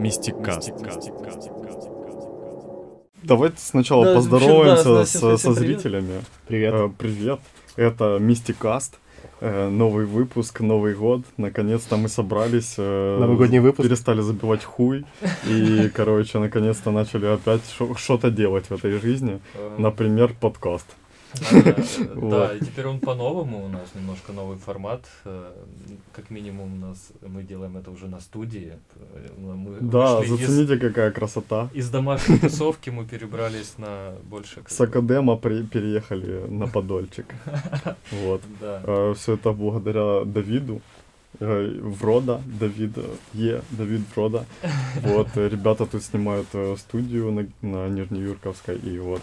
Мистикаст. Давайте сначала поздороваемся со зрителями. Привет. Привет. Это Мистикаст. Новый выпуск, Новый год. Наконец-то мы собрались. Новогодний выпуск. Перестали забивать хуй. И, короче, наконец-то начали опять что-то делать в этой жизни. Например, подкаст. Да, и теперь он по-новому, у нас немножко новый формат, как минимум мы делаем это уже на студии. Да, зацените, какая красота. Из домашней тусовки мы перебрались на больше... С Академа переехали на Подольчик. Вот. Все это благодаря Давиду. Врода, Давид Врода. Вот, ребята тут снимают студию на Нижнеюрковской, и вот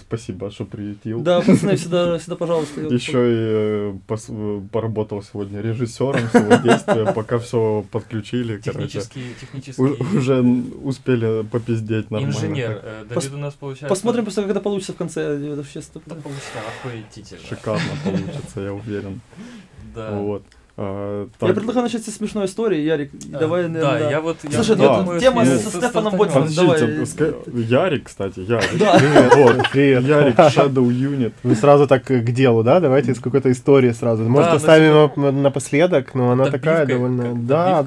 спасибо, что прилетел. Да, пацаны, сюда, пожалуйста. Еще и поработал сегодня режиссером всего действия, пока все подключили. Технические. Уже успели попиздеть нормально. Инженер. Давид у нас получается. Посмотрим просто, как это получится в конце. Это получится охуительно. Шикарно получится, я уверен. Да. Вот. Я предлагаю начать со смешной истории, Ярик. Давай, наверное, да, я вот... Слушай, думаю, тема со Стефаном Бодином, давай. Ярик, кстати, Ярик. Привет. Ярик, Shadow Unit. Вы сразу так к делу, да? Давайте из какой-то истории сразу. Может, оставим его напоследок, но она такая довольно... Да.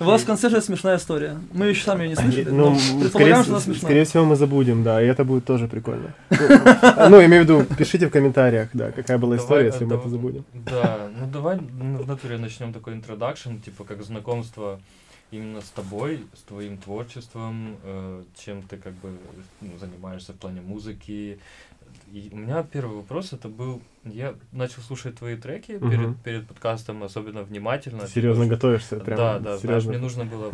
У вас в конце же смешная история. Мы еще сами ее не слышали, но предполагаем, что она смешная. Скорее всего, мы забудем, да, и это будет тоже прикольно. Ну, имею в виду, пишите в комментариях, да, какая была история, если мы это забудем. Да, ну давай... В натуре начнем такой интродакшн, типа как знакомство именно с тобой, с твоим творчеством, чем ты как бы занимаешься в плане музыки. И у меня первый вопрос, это был, я начал слушать твои треки перед подкастом, особенно внимательно. Серьезно готовишься? Прям да, знаешь, мне нужно было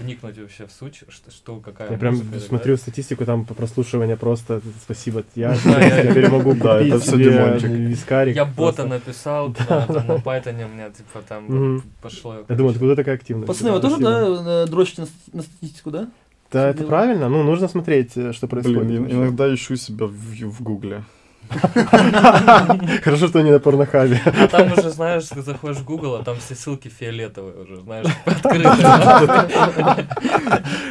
вникнуть вообще в суть, что какая я музыка. Я прям смотрю статистику, там по прослушиванию просто, спасибо, я теперь могу купить себе вискарик. Я бота написал на Python, у меня типа там пошло. Я думаю, откуда такая активность? Пацаны, вы тоже, да, дрочите на статистику, да? Да, это правильно. Ну, нужно смотреть, что происходит. Блин, иногда ищу себя в Гугле. Хорошо, что не на Порнохабе. А там уже, знаешь, ты заходишь в Google, а там все ссылки фиолетовые уже, знаешь, открытые.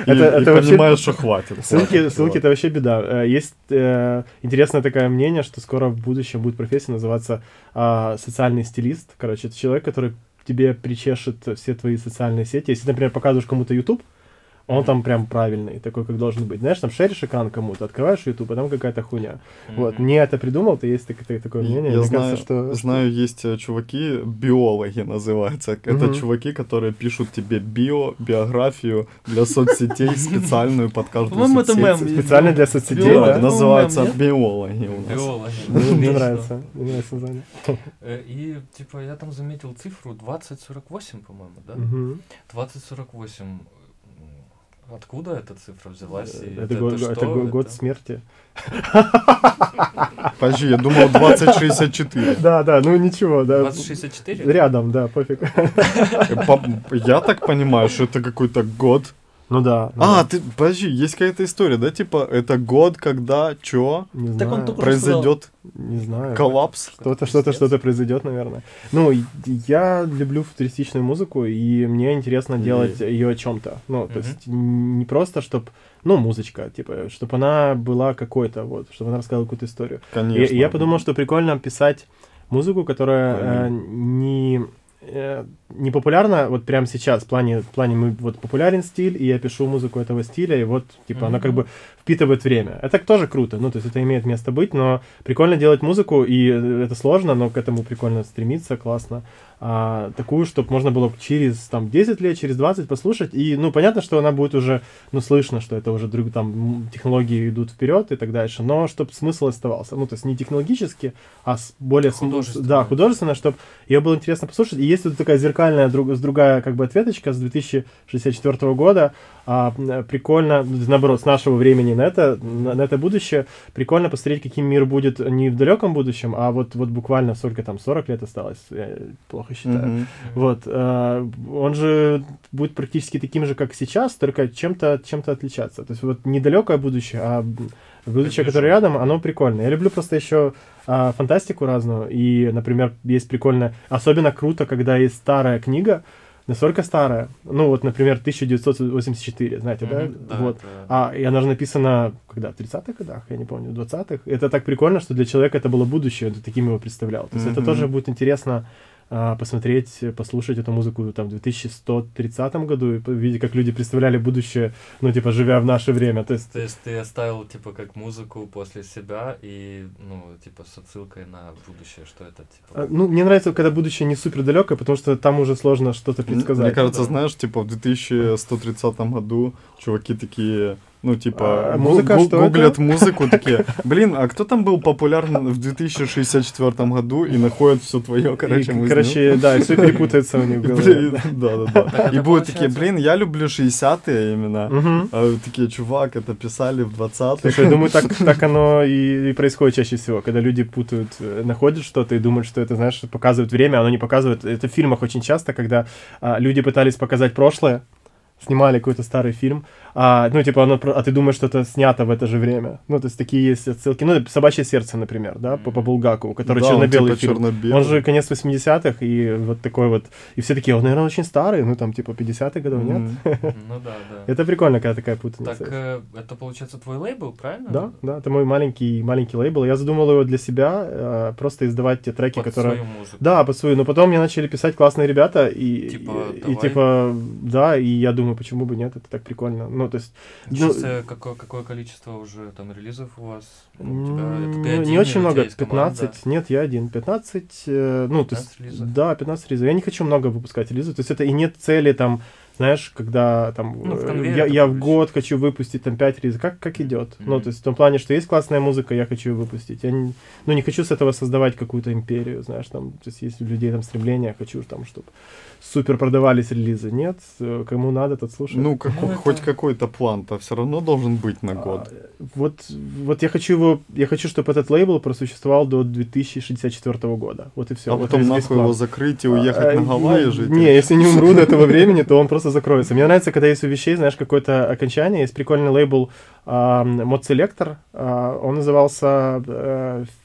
И понимаешь, что хватит. Ссылки — это вообще беда. Есть интересное такое мнение, что скоро в будущем будет профессия называться социальный стилист. Короче, это человек, который тебе причешет все твои социальные сети. Если, например, показываешь кому-то YouTube, он там прям правильный, такой, как должен быть. Знаешь, там шеришь экран кому-то, открываешь YouTube, а там какая-то хуйня. Вот, мне это придумал, то есть такое мнение. Я знаю, кажется, что есть чуваки, биологи называются. Это чуваки, которые пишут тебе биографию для соцсетей специальную под каждую соцсеть. Специально для соцсетей, да? Называются биологи у нас. Биологи. Мне нравится. Мне нравится название. И, типа, я там заметил цифру 2048, по-моему, да? 2048... Откуда эта цифра взялась? Это год смерти. Подожди, я думал 2064. Да, ну ничего, да. 2064? Рядом, да, пофиг. Я так понимаю, что это какой-то год. Ну да. Подожди, есть какая-то история, да? Типа, это год, когда, чё? Не знаю. Произойдет, не знаю, коллапс? Что-то произойдет, наверное. Ну, я люблю футуристичную музыку, и мне интересно делать ее о чем-то. Ну, то есть, не просто, чтобы... Ну, музычка, типа, чтобы она была какой-то, вот, чтобы она рассказала какую-то историю. Конечно. И я подумал, что прикольно писать музыку, которая не популярна вот прям сейчас, в плане мы, вот популярен стиль, и я пишу музыку этого стиля, и вот, типа, она как бы впитывает время. Это тоже круто, ну, то есть это имеет место быть, но прикольно делать музыку, и это сложно, но к этому прикольно стремиться, классно. Такую, чтобы можно было через там 10 лет, через 20 послушать, и, ну, понятно, что она будет уже, ну, слышно, что это уже там технологии идут вперед и так дальше, но чтобы смысл оставался, ну, то есть не технологически, а более художественно, да, художественно, чтобы ее было интересно послушать. И есть вот такая зеркальная другая как бы ответочка с 2064 года, прикольно, наоборот, с нашего времени на это будущее, прикольно посмотреть, каким мир будет не в далеком будущем, а вот буквально сколько там, 40 лет осталось, плохо считаю. Вот. Он же будет практически таким же, как сейчас, только чем-то отличаться. То есть вот недалекое будущее, а будущее, которое рядом, оно прикольное. Я люблю просто еще фантастику разную. И, например, есть прикольно, особенно круто, когда есть старая книга, настолько старая. Ну, вот, например, 1984, знаете, да? Вот. Да. А и она же написана, когда, в 30-х годах, я не помню, в 20-х. Это так прикольно, что для человека это было будущее, он таким его представлял. То есть это тоже будет интересно посмотреть, послушать эту музыку там в 2130 году и видеть, как люди представляли будущее, ну, типа, живя в наше время. То есть ты оставил, типа, как музыку после себя и, ну, типа, с отсылкой на будущее, что это, типа... Ну, мне нравится, когда будущее не супер далекое, потому что там уже сложно что-то предсказать. Мне кажется, да. Знаешь, типа, в 2130 году чуваки такие... Ну, типа, гуглят музыку, такие, блин, а кто там был популярен в 2064 году и находят все твое, короче, музыку? Короче, да, и все перепутается у них в голове. Да. И будут такие, блин, я люблю 60-е именно. А такие, чувак, это писали в 20-е. Слушай, я думаю, так оно и происходит чаще всего, когда люди путают, находят что-то и думают, что это, знаешь, показывает время, оно не показывает. Это в фильмах очень часто, когда люди пытались показать прошлое, снимали какой-то старый фильм, ну, типа, а ты думаешь, что это снято в это же время. Ну, то есть такие есть отсылки. Ну, «Собачье сердце», например, да, по Булгакову, который да, черно-белый он, типа, фильм. Он же конец 80-х, и вот такой вот... И все такие, он, наверное, очень старый, ну, там, типа, 50-х годов, нет? Ну, да. Это прикольно, когда такая путаница. Так, это, получается, твой лейбл, правильно? Да, это мой маленький лейбл. Я задумал его для себя, просто издавать те треки, которые... Под свою музыку. Да, под свою. Но потом мне начали писать классные ребята, и я думаю, почему бы нет, это так прикольно. Ну, то есть... Сейчас, какое количество уже там релизов у вас? Не очень много, 15, нет, я один, 15, ну, то есть... Релизов. Да, 15 релизов. Я не хочу много выпускать релизов, то есть это и нет цели там, знаешь, когда там... Ну, я в год хочу выпустить там 5 релизов, как идет. Ну, то есть в том плане, что есть классная музыка, я хочу ее выпустить. Я не хочу с этого создавать какую-то империю, знаешь, там, то есть у людей там стремление, я хочу там, чтобы... Супер продавались релизы, нет? Кому надо, тот слушает. Ну, хоть какой-то план-то все равно должен быть на год. Вот я хочу, чтобы этот лейбл просуществовал до 2064 года. Вот и все. А вот потом нахуй его закрыть и уехать на Гавайи жить? Не, если не умру до этого времени, то он просто закроется. Мне нравится, когда есть у вещей, знаешь, какое-то окончание. Есть прикольный лейбл Mod Selector. Он назывался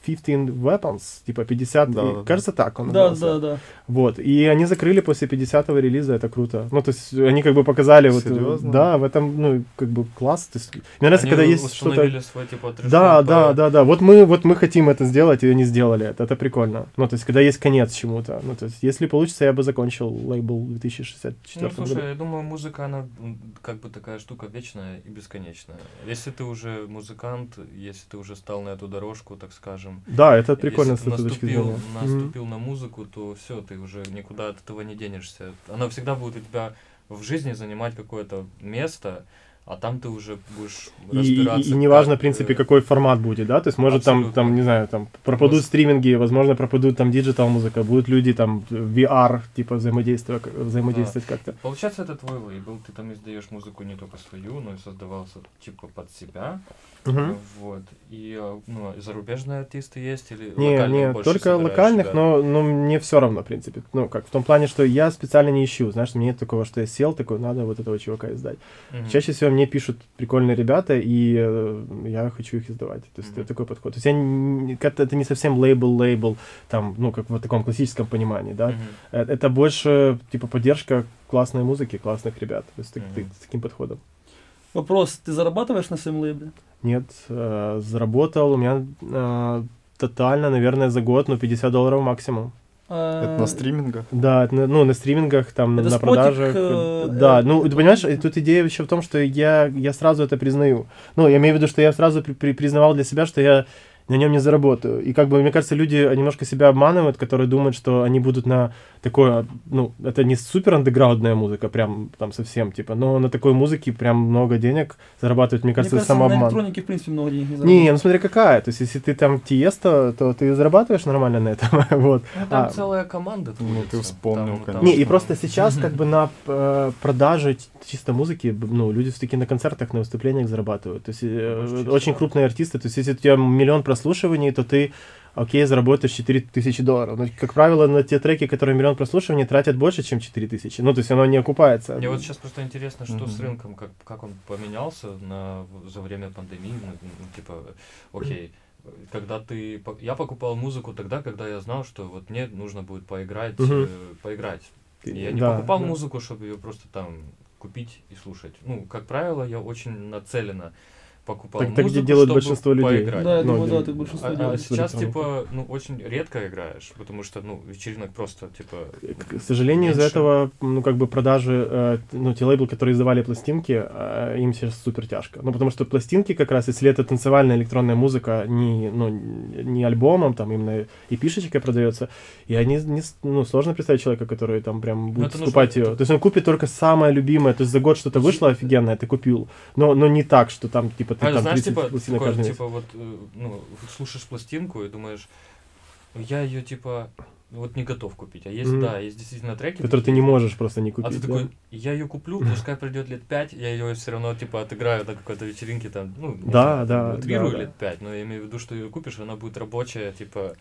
15 Weapons, типа 50, кажется, так он назывался. Да. Вот, и они закрыли после 50-го релиза, это круто. Ну, то есть, они как бы показали... Серьезно? Вот, да, в этом, ну, как бы класс. То есть, мне нравится, когда есть что-то... Свой, типа, да. Вот мы хотим это сделать, и они сделали это прикольно. Ну, то есть, когда есть конец чему-то. Ну, то есть, если получится, я бы закончил лейбл 2064 года. Ну, слушай, я думаю, музыка, она как бы такая штука вечная и бесконечная. Если ты уже музыкант, если ты уже стал на эту дорожку, так скажем... Да, это прикольно с этой точки зрения. Если ты наступил на музыку, то все, ты уже никуда от этого не денешься. Она всегда будет у тебя в жизни занимать какое-то место, а там ты уже будешь разбираться. И неважно, в принципе, какой формат будет, да? То есть, может, там, не знаю, там пропадут стриминги, возможно, пропадут там диджитал-музыка, будут люди там VR, типа, взаимодействовать как-то. Получается, это твой лейбл, ты там издаешь музыку не только свою, но и создавался, типа, под себя. Вот. И, ну, зарубежные артисты есть или локальные? Не, только локальных, но мне все равно, в принципе. Ну, как в том плане, что я специально не ищу, знаешь, мне нет такого, что я сел такой, надо вот этого чувака издать. Чаще всего мне пишут прикольные ребята, и я хочу их издавать. То есть такой подход. То есть это не совсем лейбл, там, ну, как в таком классическом понимании, да. Это больше, типа, поддержка классной музыки, классных ребят. То есть с таким подходом. Вопрос, ты зарабатываешь на своем лейбле? Нет, заработал у меня тотально, наверное, за год, ну, $50 максимум. Это на стримингах? Да, ну, на стримингах, там, на продажах. Да, ну, ты понимаешь, тут идея еще в том, что я сразу это признаю. Ну, я имею в виду, что я сразу признавал для себя, что я на нем не заработаю. И, как бы, мне кажется, люди немножко себя обманывают, которые думают, что они будут на такое, ну, это не супер андеграундная музыка, прям там совсем, типа, но на такой музыке прям много денег зарабатывают, мне кажется, самообман. На электронике, в принципе, много денег не зарабатывают. Не, ну, смотри, какая. То есть, если ты там Тиесто, то ты зарабатываешь нормально на этом, вот. Ну, там целая команда. Ну, ты вспомнил, конечно. Не, и просто сейчас, как бы, на продаже чисто музыки, ну, люди все-таки на концертах, на выступлениях зарабатывают. То есть, очень крупные артисты, то есть, если у тебя миллион прослушиваний, то ты, окей, заработаешь $4000. Но, как правило, на те треки, которые миллион прослушиваний, тратят больше, чем 4000. Ну, то есть оно не окупается. Мне вот сейчас просто интересно, что с рынком, как он поменялся за время пандемии, ну, типа, окей. Когда я покупал музыку тогда, когда я знал, что вот мне нужно будет поиграть Я не покупал музыку, чтобы ее просто там купить и слушать. Ну, как правило, я очень нацеленно покупал музыку, где делают большинство людей. Поиграть. Да, я думаю, да, ты большинство людей. А сейчас, типа, ну, очень редко играешь, потому что, ну, вечеринок просто, типа, к сожалению, из-за этого, ну, как бы продажи, ну, те лейблы, которые издавали пластинки, им сейчас супер тяжко. Ну, потому что пластинки как раз, если это танцевальная электронная музыка, не альбомом, там, именно и пишечкой продается, и они, ну, сложно представить человека, который там прям будет покупать ее. То есть он купит только самое любимое, то есть за год что-то вышло офигенное, ты купил, но не так, что там, типа, ты там знаешь, типа вот, ну, слушаешь пластинку и думаешь, я ее типа вот не готов купить, а есть, да, есть действительно треки, которые ты не можешь просто не купить. А ты такой, я ее куплю, пускай придет лет 5, я ее все равно типа отыграю на какой-то вечеринке там, ну, утрирую лет 5, но я имею в виду, что ее купишь, она будет рабочая, типа.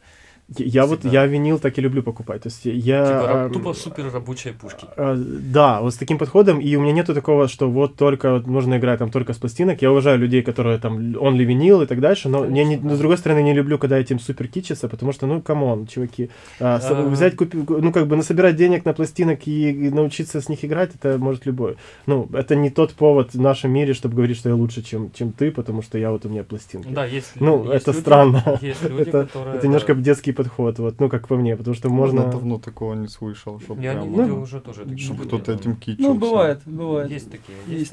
Я вот, я винил так и люблю покупать, то есть я... Типа, тупо супер рабочие пушки. Да, вот с таким подходом, и у меня нету такого, что вот только вот нужно играть там только с пластинок, я уважаю людей, которые там, он ли винил и так дальше, но конечно, я не, но, с другой стороны, не люблю, когда этим супер кичатся, потому что, ну, камон, чуваки, взять, купить, ну, как бы насобирать денег на пластинок и научиться с них играть, это может любой. Ну, это не тот повод в нашем мире, чтобы говорить, что я лучше, чем ты, потому что я вот, у меня пластинки. Да, есть, ну, есть это люди, странно, есть люди, это немножко детский подход, вот, ну, как по мне, потому что можно... Я давно такого не слышал, чтобы я прям, не видел уже тоже такие, чтобы кто-то этим кичился. Ну, бывает, бывает. Есть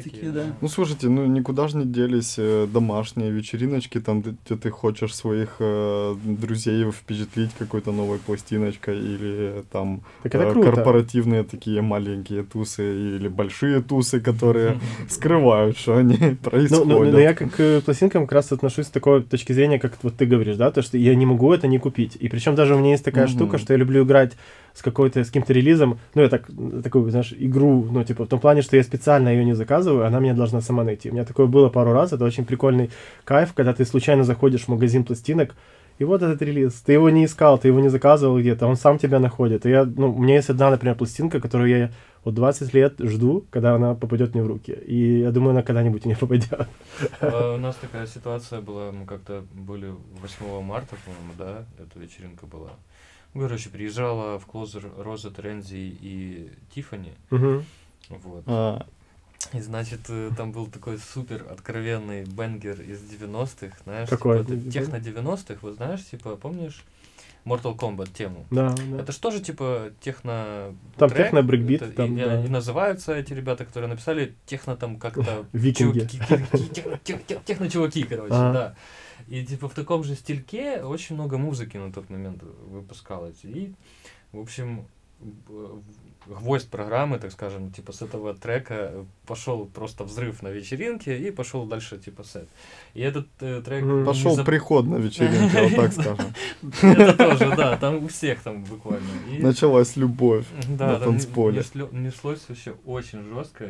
такие, да. Ну, слушайте, ну, никуда же не делись домашние вечериночки, там, где ты хочешь своих друзей впечатлить какой-то новой пластиночкой, или там корпоративные такие маленькие тусы, или большие тусы, которые скрывают, что они происходят. Ну, я к пластинкам как раз отношусь с такой точки зрения, как вот ты говоришь, да, то, что я не могу это не купить. И причем даже у меня есть такая штука, что я люблю играть с каким-то релизом, ну, я такую, знаешь, игру, ну, типа, в том плане, что я специально ее не заказываю, она меня должна сама найти. У меня такое было пару раз, это очень прикольный кайф, когда ты случайно заходишь в магазин пластинок, и вот этот релиз, ты его не искал, ты его не заказывал где-то, он сам тебя находит. И я, ну, у меня есть одна, например, пластинка, которую я вот 20 лет жду, когда она попадет мне в руки. И я думаю, она когда-нибудь не попадет. У нас такая ситуация была, мы как-то были 8 марта, по-моему, да, эта вечеринка была. Короче, приезжала в Closer Роза, Рензи и Тиффани. Вот. И, значит, там был такой супер откровенный бенгер из 90-х, знаешь, какой? Типа, техно 90-х, вот знаешь, типа, помнишь Mortal Kombat тему? Да, да. Это же тоже, типа, техно... Там техно-брейкбит. И называются эти ребята, которые написали техно там как-то... Викинги. Техно-чуваки, короче, да. И, типа, в таком же стильке очень много музыки на тот момент выпускалось. И, в общем... Гвоздь программы, так скажем, типа с этого трека пошел просто взрыв на вечеринке и пошел дальше типа сет. И этот трек... Пошел приход на вечеринке, вот так скажем. Это тоже, да, там у всех там буквально. Началась любовь на танцполе. Неслось вообще очень жестко.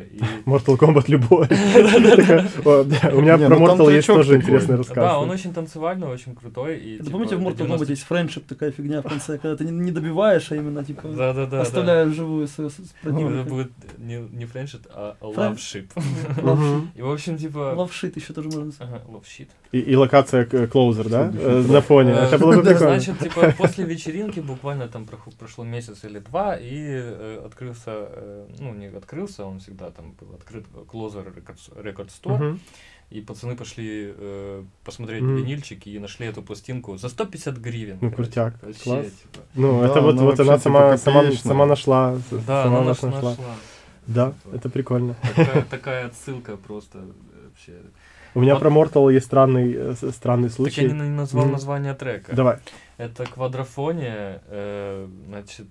Mortal Kombat любовь. У меня про Mortal есть тоже интересный рассказ. Да, он очень танцевальный, очень крутой. Помните, в Mortal Kombat есть френдшип, такая фигня в конце, когда ты не добиваешь, а именно типа... Да-да-да. Оставляешь живую свою противника. Это будет не френдшип, а лавшип. И, в общем, типа... Лавшит еще тоже можно сказать. И локация Closer, да? На фоне. Это было бы прикольно. Значит, типа, после вечеринки буквально там прошло месяц или два, и открылся, ну, не открылся, он всегда там был открыт, Closer Record Store. И пацаны пошли посмотреть винильчик и нашли эту пластинку за 150 гривен. Ну, крутяк. Вообще, класс. Типа. Ну, да, это вот, вот она сама нашла. Да, сама она нашла. Да, это прикольно. Такая отсылка просто вообще. У меня про Mortal есть странный случай. Так я не назвал название трека. Давай. Это Квадрофония, значит,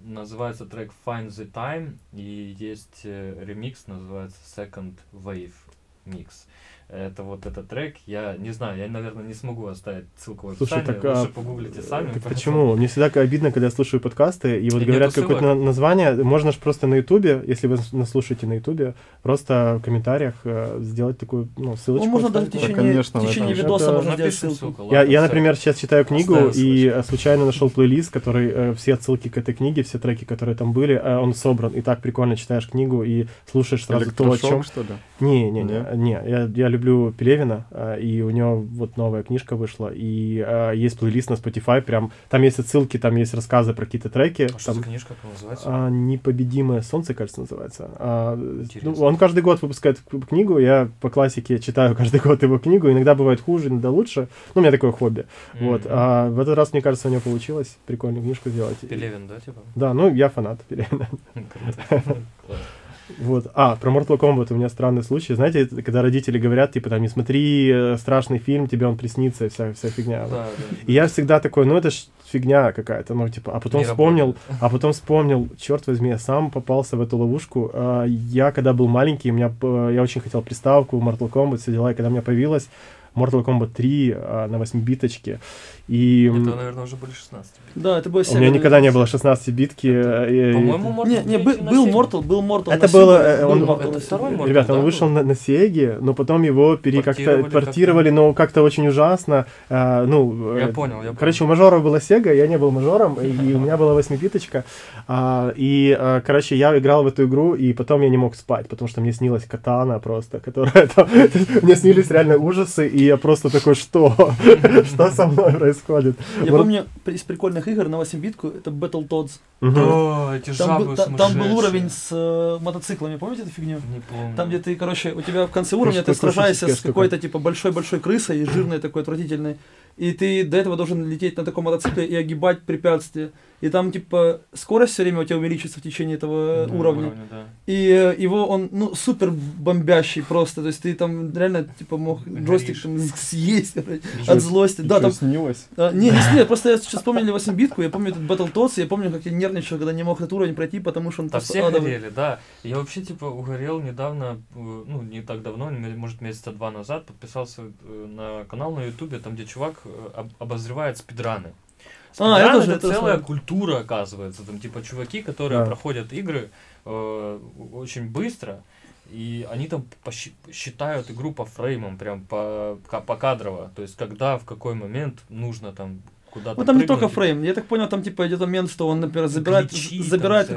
называется трек Find the Time, и есть ремикс, называется Second Wave Mix. Это вот этот трек, я не знаю, я, наверное, не смогу оставить ссылку в описании, лучше погуглите сами. Почему? Мне всегда обидно, когда я слушаю подкасты, и вот говорят какое-то название, можно же просто на ютубе, если вы нас слушаете на ютубе, просто в комментариях сделать такую, ну, ссылочку. Ну, можно даже в течение видоса можно сделать ссылку. Я, например, сейчас читаю книгу, и случайно нашел плейлист, который все отсылки к этой книге, все треки, которые там были, он собран, и так прикольно читаешь книгу и слушаешь сразу то, о чем... Электрошок, что ли? Не, я люблю люблю Пелевина, и у него вот новая книжка вышла, и есть плейлист на Spotify, прям, там есть отсылки, там есть рассказы про какие-то треки. А что за книжка, как называется? «Непобедимое солнце», кажется, называется. Он каждый год выпускает книгу, я по классике читаю каждый год его книгу, иногда бывает хуже, иногда лучше, ну, у меня такое хобби. Вот. А в этот раз, мне кажется, у него получилось прикольную книжку сделать. Пелевин, да, типа? Да, ну, я фанат Пелевина. Вот. Про Mortal Kombat у меня странный случай. Знаете, это, когда родители говорят, типа, там, не смотри страшный фильм, тебе он приснится, и вся фигня. Да, вот. И я всегда такой, ну, это ж фигня какая-то, ну, типа, а потом вспомнил, черт возьми, я сам попался в эту ловушку. Я, когда был маленький, я очень хотел приставку, Mortal Kombat, все дела, и когда у меня появилась Mortal Kombat 3 на 8-биточке. И... Это, наверное, уже были 16-битки. Да, это было 7. У меня никогда не было 16-битки. По-моему, Mortal... Не, был Mortal. Это было... Ребята, он вышел на Sega, но потом его портировали, но как-то очень ужасно. Я понял. Короче, у мажоров была Sega, я не был мажором, и у меня была 8-биточка. И, короче, я играл в эту игру, и потом я не мог спать, потому что мне снилась катана просто, которая там... Мне снились реально ужасы, и я просто такой, что со мной происходит? Я помню из прикольных игр на 8-битку, это Battletoads. Да, эти жабы сумасшедшие. Там был уровень с мотоциклами, помните эту фигню? Не помню. Там, где ты, короче, у тебя в конце уровня ты сражаешься с какой-то типа большой-большой крысой, жирной такой, отвратительной. И ты до этого должен лететь на таком мотоцикле и огибать препятствия. И там, типа, скорость все время у тебя увеличится в течение этого уровня. Да. И его он, ну, супер бомбящий просто. То есть ты там реально, типа, мог джойстик съесть от злости. Да, там снилось. Не, просто я сейчас вспомнил 8-битку, я помню этот Battletoads, я помню, как я нервничал, когда не мог этот уровень пройти, потому что он так все горели, да. Я вообще, типа, угорел недавно, ну, не так давно, может, месяца два назад, подписался на канал на Ютубе, там, где чувак обозревает спидраны. Спидран это целая культура, оказывается. Там типа чуваки, которые проходят игры очень быстро, и они там считают игру по фреймам, прям по кадрово. То есть, когда, в какой момент нужно там куда-то. Ну там не только фрейм. Я так понял, там типа идет момент, что он, например, забирает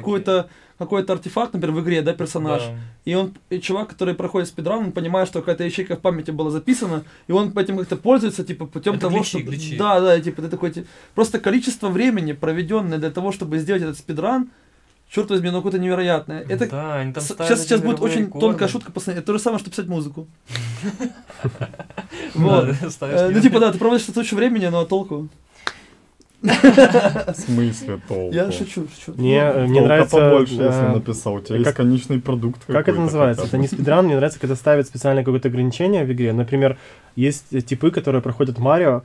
какой-то артефакт, например, в игре, да, персонаж. Да. И чувак, который проходит спидран, он понимает, что какая-то ячейка в памяти была записана, и он этим как-то пользуется, типа, путем того, что... Гличи. Да, типа, ты такой... Типа, просто количество времени, проведенное для того, чтобы сделать этот спидран, черт возьми, ну какое-то невероятное. Это... Да, они там сейчас будет очень тонкая шутка, пацаны. Это то же самое, что писать музыку. Ну, типа, да, ты проводишь кучу времени, но толку... В смысле толку? Я шучу. Мне нравится побольше, если написал. У тебя есть конечный продукт. Как это называется? Это не спидран. Мне нравится, когда ставят специальное какое-то ограничение в игре. Например, есть типы, которые проходят Марио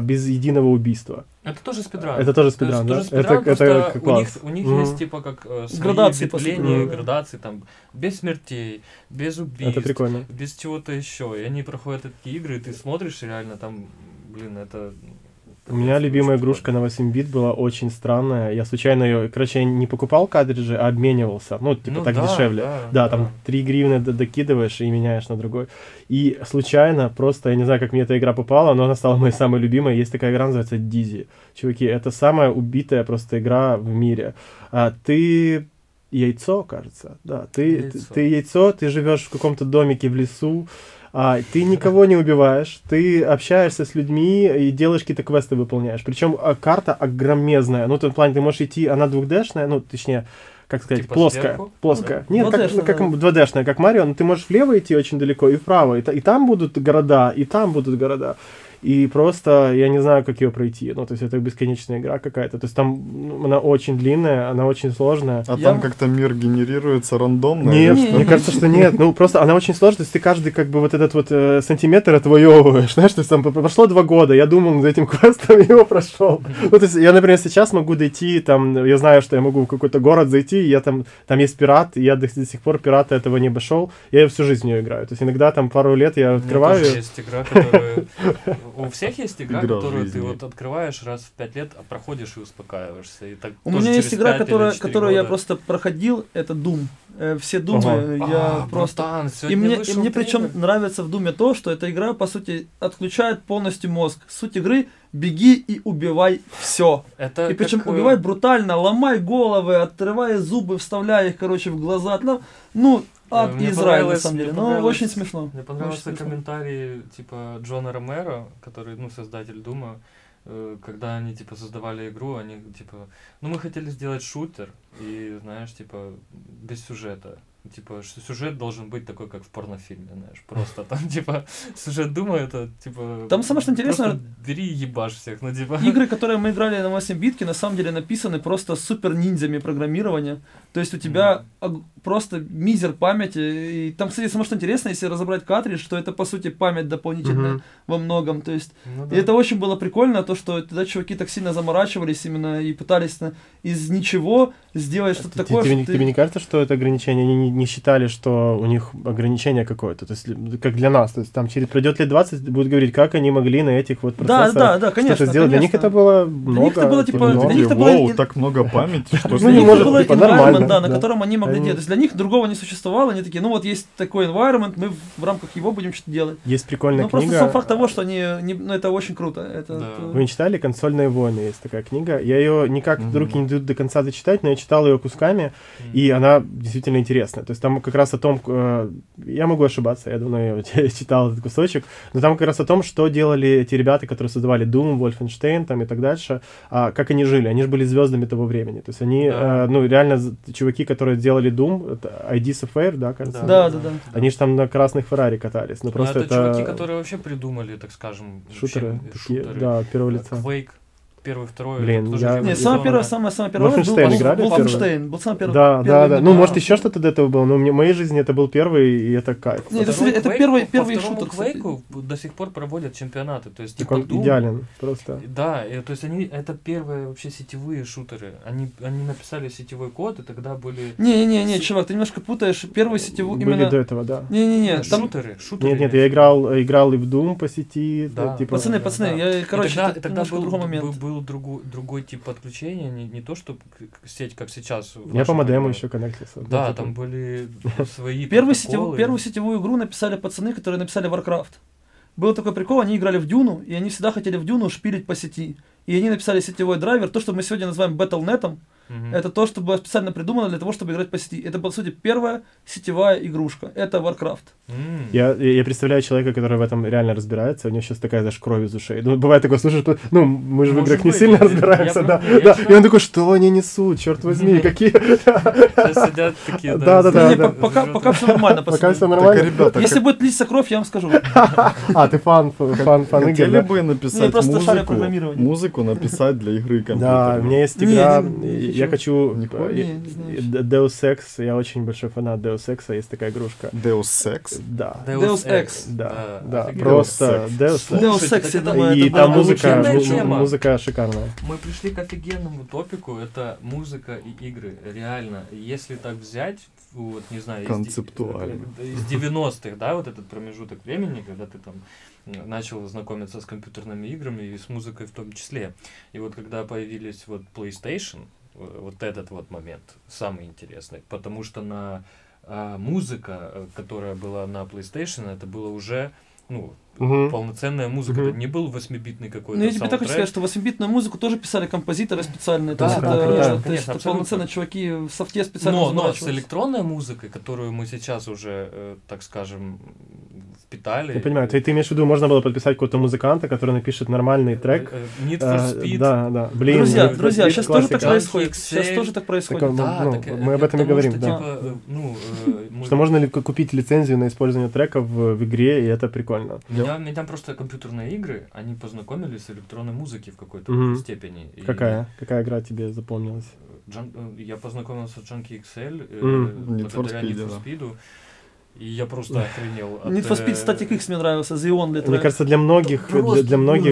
без единого убийства. Это тоже спидран. Это класс. У них есть типа как градации, градации там без смертей, без убийств, без чего-то еще. И они проходят такие игры, и ты смотришь реально там, блин, это... У меня любимая игрушка на 8-бит была очень странная. Я случайно ее, короче, я не покупал картриджи, а обменивался. Ну, типа, ну, так да, дешевле. Да, там 3 гривны докидываешь и меняешь на другой. И случайно, просто, я не знаю, как мне эта игра попала, но она стала моей самой любимой. Есть такая игра, называется Dizzy. Чуваки, это самая убитая просто игра в мире. Ты... Яйцо, кажется, да. Ты яйцо, ты живешь в каком-то домике в лесу, ты никого не убиваешь, ты общаешься с людьми и делаешь какие-то квесты, выполняешь. Причем карта огромезная. Ну, в том плане, ты можешь идти, она 2D-шная, ну, точнее, как сказать, типа плоская. Да. Нет, 2D-шная, как 2D-шная, как Марио, но ты можешь влево идти очень далеко и вправо, и там будут города, и там будут города. И просто я не знаю, как ее пройти. Ну, то есть это бесконечная игра какая-то. То есть там она очень длинная, она очень сложная. Там как-то мир генерируется рандомно? Нет, мне кажется, что нет. Ну, просто она очень сложная. То есть ты каждый как бы вот этот вот сантиметр отвоевываешь. Знаешь, то есть там прошло 2 года, я думал над этим квестом, его прошел. Ну, то есть я, например, сейчас могу дойти, там, я знаю, что я могу в какой-то город зайти, я там есть пират, и я до сих пор пирата этого не обошел. Я всю жизнь в нее играю. То есть иногда там пару лет я открываю. У меня тоже есть игра, которая... У всех есть игра которую ты вот открываешь раз в 5 лет, а проходишь и успокаиваешься. И так у меня есть игра, которую я просто проходил, это Doom. Все Думы, я просто... И мне причем нравится в Думе то, что эта игра, по сути, отключает полностью мозг. Суть игры — беги и убивай все. И причем убивай брутально, ломай головы, отрывай зубы, вставляй их, короче, в глаза. Ну, От Израиля, на самом деле. Ну, очень смешно. Мне понравился комментарий, типа, Джона Ромеро, который, ну, создатель Дума, когда они, типа, создавали игру, они, типа, ну, мы хотели сделать шутер, и, знаешь, типа, без сюжета. Типа, сюжет должен быть такой, как в порнофильме, знаешь, просто там, типа, сюжет Дума, это, типа, там самое что интересное, бери и ебашь всех, ну, типа. Игры, которые мы играли на 8-битке, на самом деле написаны просто супер-ниндзями программирования, то есть у тебя просто мизер памяти, и там, кстати, самое что интересное, если разобрать картридж, что это, по сути, память дополнительная во многом, то есть, ну, да. И это очень было прикольно, то, что тогда чуваки так сильно заморачивались именно и пытались из ничего сделать что-то такое. Тебе не кажется, что это ограничение не считали, что у них ограничение какое-то, то есть, как для нас, то есть, там, через пройдет лет 20, будут говорить, как они могли на этих вот процессах что-то сделать, для них это было много, так много памяти, что было environment, да, на котором они могли делать, то есть, для них другого не существовало, они такие, ну, вот есть такой environment, мы в рамках его будем что-то делать. Есть прикольная книга. Ну, просто сам факт того, что они, ну, это очень круто. Вы не читали «Консольные войны», есть такая книга, я ее никак вдруг не дают до конца дочитать, но я читал ее кусками, и она действительно интересна. То есть там как раз о том, я могу ошибаться, я давно ее читал, этот кусочек, но там как раз о том, что делали эти ребята, которые создавали Doom, Wolfenstein там и так дальше, как они жили. Они же были звездами того времени. То есть они, ну реально, чуваки, которые делали Doom, IDs of Air, да, кажется? Да. Они же там на красных Феррари катались. Ну, просто это чуваки, которые вообще придумали, так скажем, шутеры. Да, первого лица. Quake. Первый, второй. Блин, я... Нет, самое первое. Wolfenstein был самый первый. Да. Ну, может, еще что-то до этого было, но в моей жизни это был первый, и это кайф. Нет, это первый шутер. По Quake'у до сих пор проводят чемпионаты. То есть, так он идеален просто. Да, то есть, они это первые вообще сетевые шутеры. Они написали сетевой код, и тогда были... Не, чувак, ты немножко путаешь. Первый сетевой именно... Были до этого, да. Не. Шутеры. Нет, я играл и в Doom по сети. Пацаны, я, короче, немножко другой момент. Другой тип подключения, не то, что сеть, как сейчас. Я по модему еще коннектился. Да, там были свои протоколы. Первую сетевую игру написали пацаны, которые написали Warcraft. Был такой прикол, они играли в Дюну, и они всегда хотели в Дюну шпилить по сети. И они написали сетевой драйвер, то, что мы сегодня называем Battle.net, это то, что было специально придумано для того, чтобы играть по сети. Это, по сути, первая сетевая игрушка. Это Warcraft. Я представляю человека, который в этом реально разбирается, у него сейчас такая даже кровь из ушей. Ну, бывает такое, слушай, что, ну, мы же в играх не сильно разбираемся, да. И он такой, что они несут, черт возьми, какие... Сейчас сидят такие, да. Пока все нормально, посмотрим. Если будет литься кровь, я вам скажу. Ты фан игры. Хотели бы написать музыку написать для игры и компьютера. Да, у меня есть игра... Я хочу... Deus Ex, я очень большой фанат Deus Ex, есть такая игрушка. Deus Ex? Да. Deus Ex. Да, просто Deus Ex. Deus Ex, я думаю, это была офигенная тема. Музыка шикарная. Мы пришли к офигенному топику, это музыка и игры, реально. Если так взять, вот, не знаю, концептуально. Из 90-х, да, вот этот промежуток времени, когда ты там... начал знакомиться с компьютерными играми и с музыкой в том числе. И вот когда появились вот PlayStation, вот этот вот момент самый интересный, потому что музыка, которая была на PlayStation, это было уже, ну, полноценная музыка, это не был 8-битный какой-то саундтрек. Ну, я тебе так хочу сказать, что 8-битную музыку тоже писали композиторы специальные, конечно, полноценно чуваки в софте специально заморачивались. Но с электронной музыкой, которую мы сейчас уже, так скажем, впитали... Я понимаю, ты имеешь в виду, можно было подписать какого-то музыканта, который напишет нормальный трек. Need for Speed. Да. Блин, друзья, сейчас тоже так происходит. Мы об этом и говорим, да. Что можно купить лицензию на использование треков в игре, и это прикольно. Мне там просто компьютерные игры, они познакомились с электронной музыкой в какой-то степени. Какая игра тебе запомнилась? Я познакомился с Junkie XL, благодаря Need for Speed. И я просто охренел. Need for Speed, Static X мне нравился, The Only Track. Мне кажется, для многих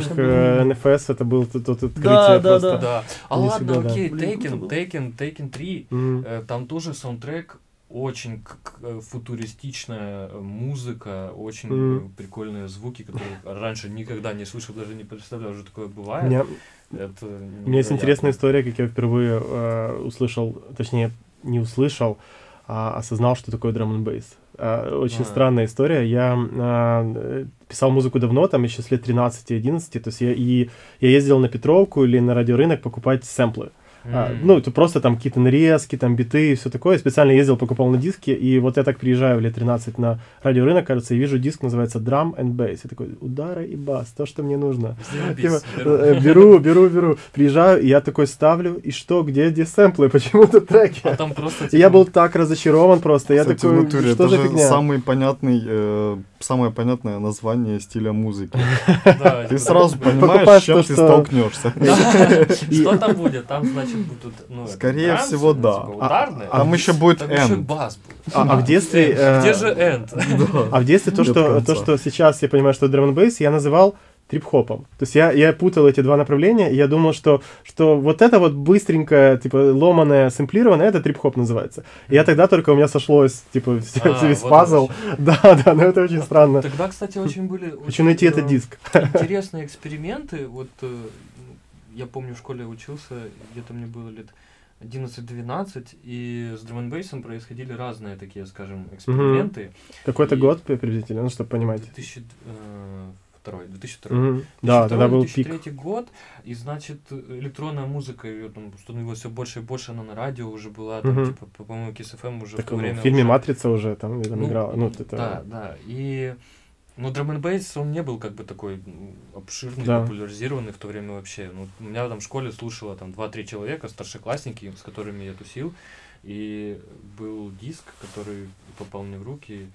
NFS это был тот открытие просто. Да. А ладно, окей, Taken 3, там тоже саундтрек. Очень футуристичная музыка, очень прикольные звуки, которые раньше никогда не слышал, даже не представлял, что такое бывает. У меня есть интересная история, как я впервые осознал, что такое драм-н-бейс. Очень странная история. Я писал музыку давно, там еще с лет 13-11, то есть я ездил на Петровку или на радиорынок покупать сэмплы. Ну, ты просто там какие-то нарезки, там биты и все такое. Я специально ездил, покупал на диске, и вот я так приезжаю в лет 13 на радиорынок, кажется, и вижу диск, называется Drum and Bass. Я такой, удары и бас, то, что мне нужно. Беру. Приезжаю, и я такой ставлю, и что, где сэмплы, почему-то треки? А там просто, типа... Я был так разочарован просто, я такой, что за фигня? Самое понятное название стиля музыки. Ты сразу понимаешь, с чем ты столкнешься. Что там будет? Там, значит, будут... Скорее всего, да. Там еще будет end. А в детстве... Где же end? А в детстве то, что сейчас я понимаю, что drum and bass, я называл трип-хопом. То есть я путал эти два направления, и я думал, что вот это вот быстренькое, типа, ломаное, сэмплированное, это трип-хоп называется. И я тогда только у меня сошлось, типа, весь пазл. Да, но это очень странно. Тогда, кстати, очень были... Хочу найти этот диск. Интересные эксперименты. Вот я помню, в школе учился, где-то мне было лет 11-12, и с драм-н-бейсом происходили разные такие, скажем, эксперименты. Какой-то год приблизительно, чтобы понимать. 2002. Да, тогда был пик. 2003 год, и, значит, электронная музыка, ее там становилось все больше и больше, она на радио уже была, там, типа, по-моему, Kiss FM уже в то время. В фильме уже... «Матрица» уже там играла. Да. И... Но драм-н-бейс, он не был как бы такой обширный, популяризированный в то время вообще. Ну, у меня там в школе слушало там 2-3 человека, старшеклассники, с которыми я тусил, и был диск, который попал мне в руки.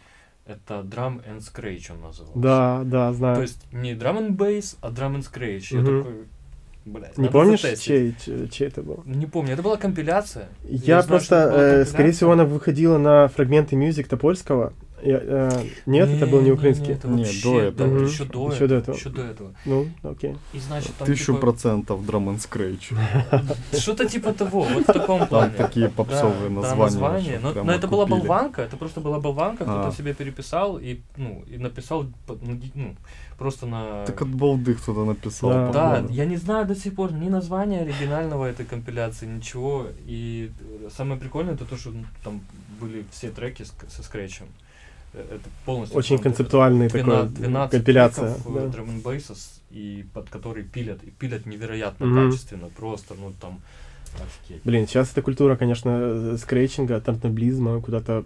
Это Drum and Scratch он назывался. Да, знаю. То есть не Drum and Bass, а Drum and Scratch. Я такой, блядь, не помнишь, чей это был? Не помню, это была компиляция. Я просто, скорее всего, она выходила на фрагменты мюзик-то польского. Нет, это был не украинский. Нет, до этого. Еще до этого. Ну, окей. 1000% Drum and Scratch. Что-то типа того, вот в таком плане. Там такие попсовые названия. Но это была болванка, это просто была болванка, кто-то себе переписал и написал, просто на... Так от балды кто-то написал. Да, я не знаю до сих пор ни названия оригинального этой компиляции, ничего. И самое прикольное, это то, что там были все треки со скретчем. Это полностью очень концептуальный такой 12 компиляция драм-н-бейса, и под который пилят невероятно качественно, просто офигеть. Блин, сейчас эта культура, конечно, скретчинга, тантаблизма куда-то,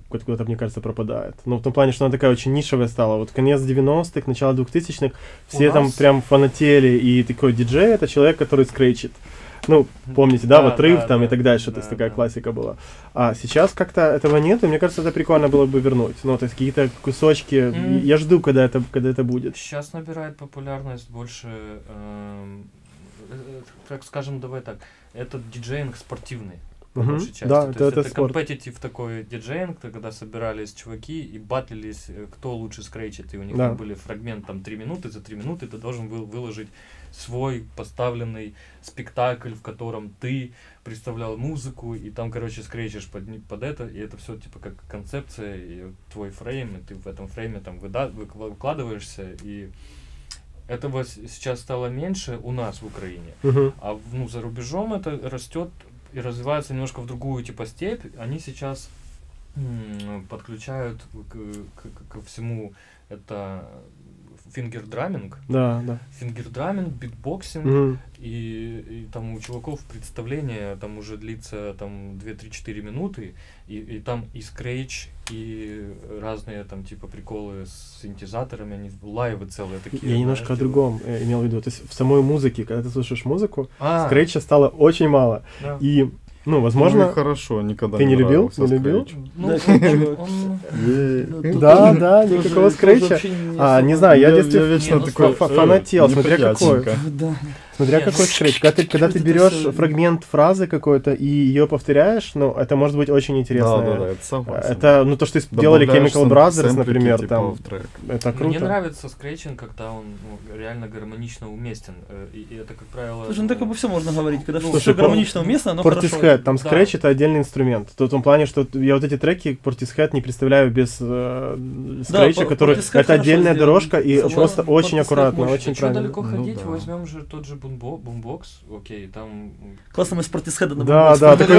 мне кажется, пропадает. Но в том плане, что она такая очень нишевая стала. Вот конец 90-х, начало 2000-х, все там прям фанатели, и такой диджей — это человек, который скретчит. Ну, помните, да, вот риф там и так дальше, то есть такая классика была. А сейчас как-то этого нет, и мне кажется, это прикольно было бы вернуть. Ну, то есть какие-то кусочки, я жду, когда это будет. Сейчас набирает популярность больше, так скажем, давай так, это диджеинг спортивный. Да, это компетитив такой диджеинг, когда собирались чуваки и батлились, кто лучше скретчит, и у них там были фрагмент там 3 минуты, за 3 минуты ты должен был выложить свой поставленный спектакль, в котором ты представлял музыку, и там, короче, скретчишь под это, и это все типа как концепция, и твой фрейм, и ты в этом фрейме там выкладываешься, и... Этого сейчас стало меньше у нас в Украине, а за рубежом это растет и развивается немножко в другую типа степь. Они сейчас подключают ко всему это фингердраминг. Да. Фингердраминг, битбоксинг, и там у чуваков представление там уже длится там 2-3-4 минуты, и там и скретч, и разные там типа приколы с синтезаторами, они лайвы целые такие. Я немножко о другом имел в виду. То есть в самой музыке, когда ты слушаешь музыку, скретча стало очень мало. Да. И возможно, хорошо, никогда ты не любил? Не любил? Да, никакого скретча. Не знаю, я в детстве вечно такой фанател, смотря какой скретч. Когда ты берешь фрагмент фразы какой-то и ее повторяешь, это может быть очень интересно. Это то, что сделали Chemical Brothers, например, там. Это круто. Мне нравится скретчинг, когда он реально гармонично уместен. И это, как правило... Слушай, так обо всем можно говорить, когда все гармонично уместно, оно хорошо. Там скретч — это отдельный инструмент. В том плане, что я вот эти треки Portishead не представляю без скретча, который... Это отдельная дорожка, и просто очень аккуратно, очень правильно. Далеко ходить, возьмем же тот же бумбокс, окей, там... Классно мы с Portishead на бумбокс. Да, такой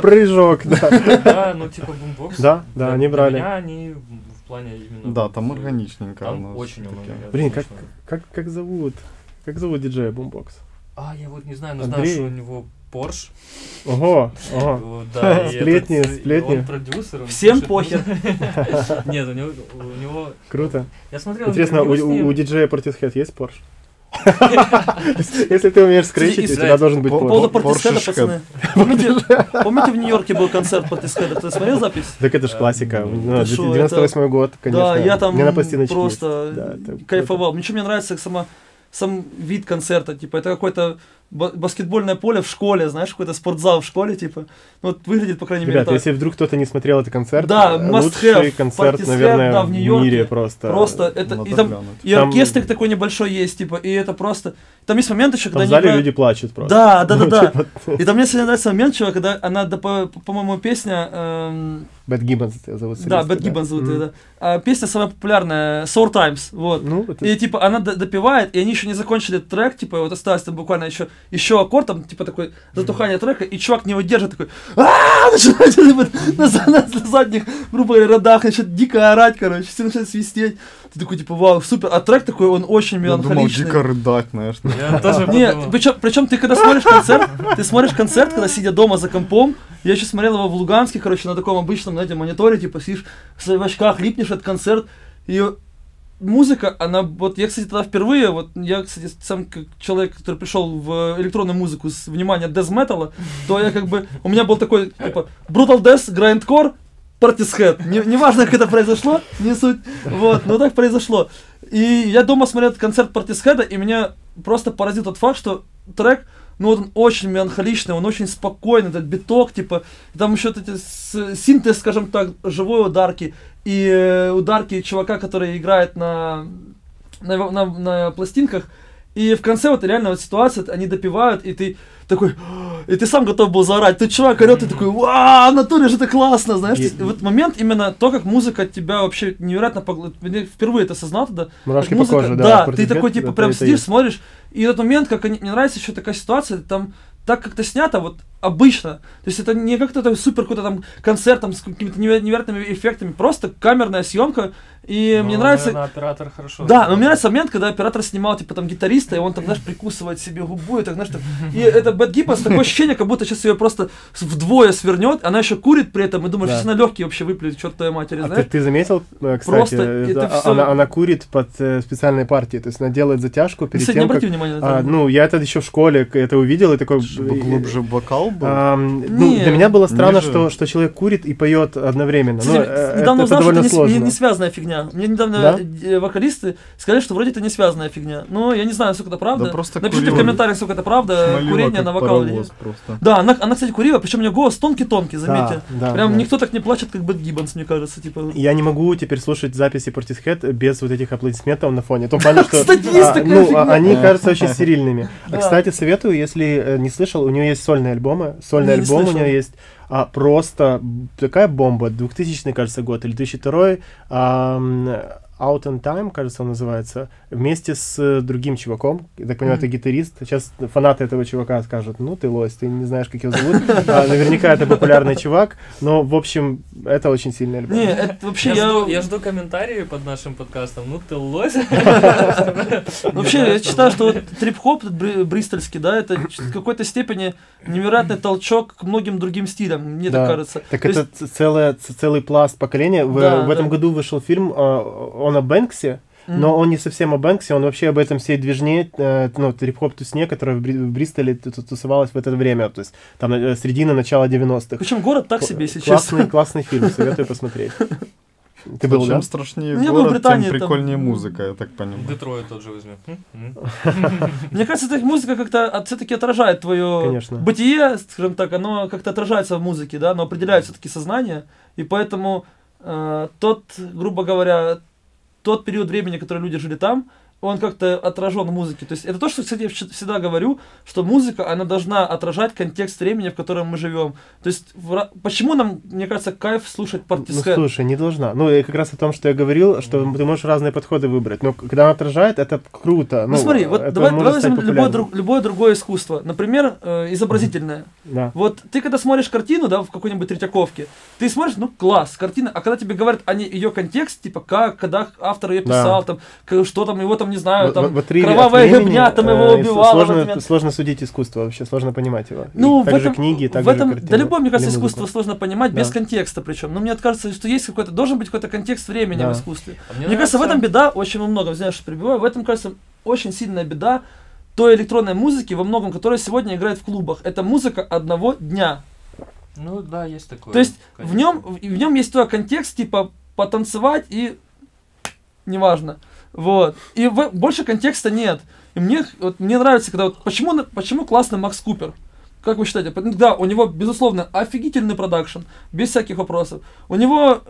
прыжок, да. Бумбокс. Да, они брали. Для меня они... в плане именно... Да, там органичненько. Там очень много. Блин, как зовут диджея бумбокс? Я вот не знаю, но знаю, что у него... Порш. Ого, ого. Да, сплетни, сплетни. Он продюсер. Он всем пишет. Похер. Нет, у него... Круто. Я смотрел. Интересно, у диджея Portishead есть Порш? Если ты умеешь скричить, у тебя должен быть Порш. По поводу Portishead, пацаны. Помните, в Нью-Йорке был концерт Portishead? Ты смотрел запись? Так это же классика. 98 год, конечно. Да, я там просто кайфовал. Ничего, мне нравится сам вид концерта, типа, это какое-то баскетбольное поле в школе, знаешь, какой-то спортзал в школе, типа, вот выглядит, по крайней мере, ребят, так. Если вдруг кто-то не смотрел этот концерт, да, лучший концерт, наверное, да, в мире просто. Просто, это, и там, и оркестрик такой небольшой есть, типа, и это просто, там есть момент еще, когда... Там в зале люди плачут просто. Да, да, да, да. И там мне сегодня нравится момент, чувак, когда она, по-моему, песня... Бэт Гиббонс зовут. Да, Бэт Гиббонс зовут, да. Песня самая популярная, Sour Times, вот. И, типа, она допевает, и они еще не закончили трек, типа, вот осталось там буквально еще аккорд, там, типа, такой затухание трека, и чувак не выдержит, такой, начинает на задних, грубо говоря, родах, начинает дико орать, короче, все начинают свистеть. Ты такой, типа, вау, супер. А трек такой, он очень меланхоличный. Я думал, дико рыдать, наверное. Я тоже подумал. Причем ты, когда смотришь концерт, когда сидя дома за компом, я еще смотрел его в Луганске, короче, на таком обычном, знаете, мониторе, типа, сидишь в очках, липнешь от концерт, и... Музыка, она, вот я, кстати, тогда впервые, вот я, кстати, сам как человек, который пришел в электронную музыку с внимания death-металла, то я как бы, у меня был такой, типа, Brutal Death, Grindcore, Portishead, неважно, как это произошло, не суть, вот, но так произошло. И я дома смотрел этот концерт Portishead, и меня просто поразил тот факт, что трек, ну вот он очень меланхоличный, он очень спокойный, этот биток, типа, там еще эти синтез, скажем так, живой ударки, и ударки чувака, который играет на пластинках, и в конце вот реально вот ситуация, они допивают, и ты такой, и ты сам готов был заорать, ты чувак орёт, и такой, вау, в натуре же это классно, знаешь, в этот момент именно то, как музыка тебя вообще невероятно, я впервые это осознал тогда, мурашки по коже, да, ты такой типа прям сидишь, смотришь, и в этот момент, как мне нравится еще такая ситуация, там так как-то снято, вот обычно, то есть это не как-то там супер какой-то там концерт там, с какими-то невероятными эффектами, просто камерная съемка, и но мне нравится... Оператор хорошо. Да, но мне нравится момент, когда оператор снимал, типа, там, гитариста, и он там, знаешь, прикусывает себе губу, и так, знаешь, там... И это Бэт Гиббонс, такое ощущение, как будто сейчас ее просто вдвое свернет, она еще курит при этом, и думаешь, сейчас она легкие вообще выплюет, черт твоя матери, знаешь? Ты заметил, кстати, она курит под специальной партией, то есть она делает затяжку перед тем, как... Ну, я это еще в школе это увидел, и такой... Глубже бокал? Ну, для меня было странно, что человек курит и поет одновременно. Недавно узнал, что это не связанная фигня. Мне недавно вокалисты сказали, что вроде это не связанная фигня. Но я не знаю, сколько это правда. Напишите в комментариях, сколько это правда. Курение на вокал. Да, она, кстати, курила, причем у нее голос тонкий-тонкий, заметьте. Прям никто так не плачет, как Бэт Гиббонс, мне кажется. Я не могу теперь слушать записи Portishead без вот этих аплодисментов на фоне. Кстати, есть такая фигня. Они кажутся очень стерильными. Кстати, советую, если не слышал, у нее есть сольные альбомы. Сольный альбом у нее есть, просто такая бомба, 2000, кажется, год или 2002, Out on Time, кажется, он называется, вместе с другим чуваком, я так понимаю, это гитарист, сейчас фанаты этого чувака скажут, ну ты лось, ты не знаешь, как его зовут, наверняка это популярный чувак, но, в общем, это очень сильный альбом. Не, это вообще я жду комментарии под нашим подкастом, ну ты лось. Вообще, я считаю, что трип-хоп бристольский, да, это в какой-то степени невероятный толчок к многим другим стилям, мне так кажется. Так это целый пласт поколения, в этом году вышел фильм, он о Бэнксе, но он не совсем о Бэнксе, он вообще об этом всей движне, ну, трип-хоп-тусне, которая в Бристоле тусовалась в это время, то есть там середина, начала 90-х. Причем город так себе сейчас. Классный фильм, советую посмотреть. Ты был, да? Чем страшнее город, тем прикольнее музыка, я так понимаю. Детройт тот же возьми. Мне кажется, эта музыка как-то все-таки отражает твое бытие, скажем так, оно как-то отражается в музыке, да, оно определяет все-таки сознание, и поэтому тот, грубо говоря, тот период времени, который люди жили там, он как-то отражен в музыке. То есть это то, что, кстати, я всегда говорю, что музыка, она должна отражать контекст времени, в котором мы живем. То есть почему нам, мне кажется, кайф слушать Portishead? Ну, слушай, не должна. Ну, и как раз о том, что я говорил, что ты можешь разные подходы выбрать. Но когда она отражает, это круто. Ну, смотри, вот давай возьмем любое другое искусство. Например, изобразительное. Да. Вот ты, когда смотришь картину, да, в какой-нибудь Третьяковке, ты смотришь, ну, класс, картина. А когда тебе говорят о ее контексте, типа, как, когда автор ее писал, там, что там, его там не знаю, там, кровавая гыбня, там его убивала. Сложно судить искусство вообще, сложно понимать его. Ну, так в этом, же книги, так в этом, же картины. Да любое, мне кажется, искусство сложно понимать, да, без контекста причем. Но мне кажется, что есть какой-то, должен быть какой-то контекст времени, да, в искусстве. А мне кажется, в этом беда очень во многом, знаешь, что перебиваю, в этом, кажется, очень сильная беда той электронной музыки во многом, которая сегодня играет в клубах. Это музыка одного дня. Ну да, есть такое. То есть в нем есть твой контекст, типа потанцевать и неважно. Вот. И больше контекста нет. И мне нравится, когда почему классный Макс Купер? Как вы считаете? Да, у него, безусловно, офигительный продакшн, без всяких вопросов. У него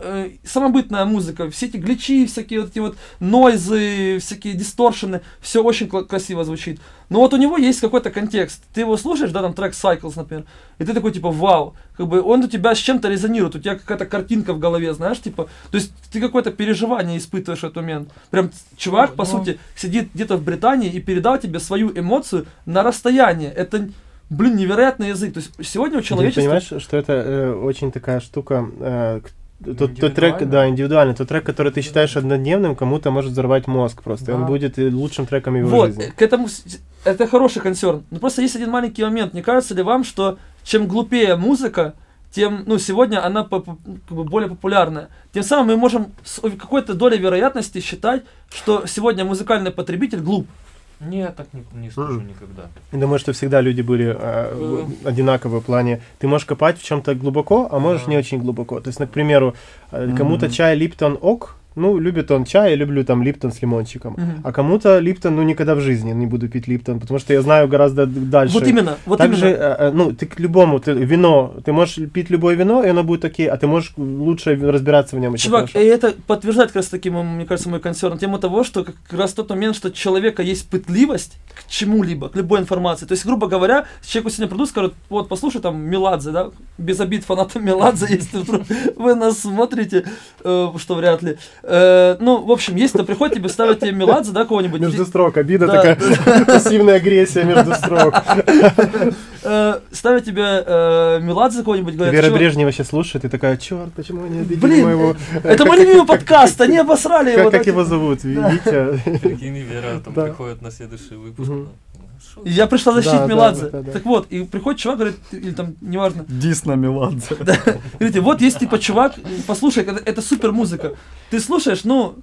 самобытная музыка, все эти гличи, всякие вот эти вот нойзы, всякие дисторшены, все очень красиво звучит. Но вот у него есть какой-то контекст. Ты его слушаешь, да, там трек Cycles, например, и ты такой, типа, вау, как бы он у тебя с чем-то резонирует, у тебя какая-то картинка в голове, знаешь, типа, то есть ты какое-то переживание испытываешь в этот момент. Прям чувак, по сути, сидит где-то в Британии и передал тебе свою эмоцию на расстоянии. Это... Блин, невероятный язык. То есть сегодня у человечества... Ты понимаешь, что это очень такая штука... Тот трек, да, индивидуально. Тот трек, который ты считаешь однодневным, кому-то может взорвать мозг просто. Да. И он будет лучшим треком его жизни. Вот, к этому... Это хороший концерн. Но просто есть один маленький момент. Не кажется ли вам, что чем глупее музыка, тем, ну, сегодня она более популярная. Тем самым мы можем с какой-то долей вероятности считать, что сегодня музыкальный потребитель глуп. Нет, так не скажу никогда. Я думаю, что всегда люди были одинаковы в плане. Ты можешь копать в чем-то глубоко, а можешь не очень глубоко. То есть, к примеру, кому-то чай Липтон ок, ну, любит он чай, я люблю там Липтон с лимончиком. А кому-то Липтон, ну, никогда в жизни не буду пить Липтон, потому что я знаю гораздо дальше. Вот именно, вот также, именно. Ну, ты к любому, вино, ты можешь пить любое вино, и оно будет окей, а ты можешь лучше разбираться в нем. Чувак, и это подтверждает как раз таки, мне кажется, мой концерн, тему того, что как раз тот момент, что у человека есть пытливость к чему-либо, к любой информации. То есть, грубо говоря, человеку сегодня придут, скажут, вот, послушай, там, Меладзе, да, без обид фанатам Меладзе, если вдруг вы нас смотрите, что вряд ли. Ну, в общем, если ты приходит, тебе ставят тебе Меладзе, да, кого-нибудь. Между строк, обида такая, пассивная агрессия между строк. Ставят тебе Меладзе кого-нибудь, говорят... Вера Брежнева сейчас слушает и такая, черт, почему они обидели моего... Это мой любимый подкаст, они обосрали его. Как его зовут, Витя? Прикинь, Вера там приходит на следующий выпуск. Я пришла защитить Меладзе. Да. Так вот, и приходит чувак, говорит, или там, неважно. Дис на Меладзе. Да. Говорите, вот есть, типа, чувак, послушай, это супер музыка. Ты слушаешь, ну,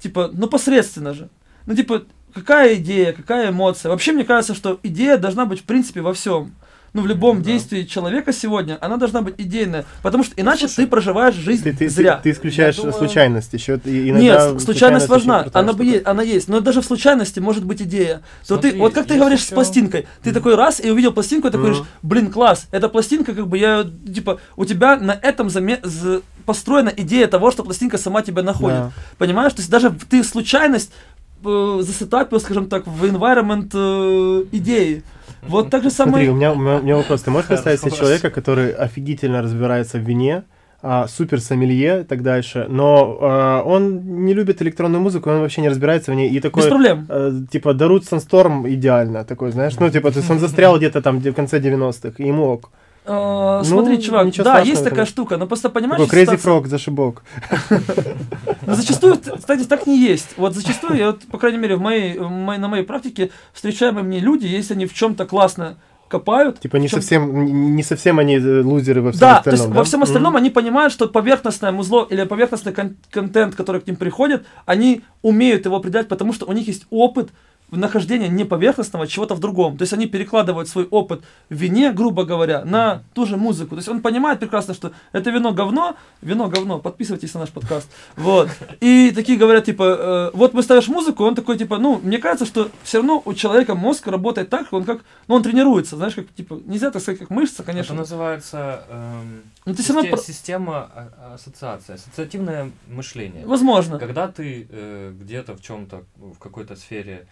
типа, ну, посредственно же. Ну, типа, какая идея, какая эмоция. Вообще, мне кажется, что идея должна быть, в принципе, во всем. Ну, в любом действии человека сегодня, она должна быть идейная. Потому что иначе ты проживаешь жизнь зря. Ты исключаешь случайность еще. Нет, случайность важна. Она есть. Но даже в случайности может быть идея. Вот как ты говоришь с пластинкой. Ты такой раз и увидел пластинку, и такой говоришь, блин, класс. Эта пластинка, как бы я, типа, у тебя на этом построена идея того, что пластинка сама тебя находит. Понимаешь? То есть даже ты случайность засетапил, скажем так, в environment идеи. Вот так же самое. Смотри, у меня вопрос. Ты можешь представить себе человека, который офигительно разбирается в вине, супер сомелье и так дальше, но он не любит электронную музыку, он вообще не разбирается в ней. И такой, без проблем. Типа, Darude Sandstorm идеально такой, знаешь, ну, типа, то есть он застрял где-то там в конце 90-х, и ему ок. Смотри, чувак, да, есть такая штука, но просто понимаешь... Такой Crazy Frog за шибок. Но зачастую, кстати, так не есть. Вот зачастую, я, по крайней мере, на моей практике встречаемые мне люди, если они в чем-то классно копают... Типа не совсем они лузеры во всем остальном, да? То есть во всем остальном они понимают, что поверхностное музло или поверхностный контент, который к ним приходит, они умеют его определять, потому что у них есть опыт нахождение неповерхностного чего-то в другом. То есть они перекладывают свой опыт в вине, грубо говоря, на ту же музыку. То есть он понимает прекрасно, что это вино говно, подписывайтесь на наш подкаст. Вот. И такие говорят, типа, вот мы ставишь музыку, он такой, типа, ну, мне кажется, что все равно у человека мозг работает так, он как, ну, он тренируется, знаешь, как, типа, нельзя так сказать, как мышца, конечно. Это называется система ассоциации, ассоциативное мышление. Возможно. Когда ты где-то в чем-то, в какой-то сфере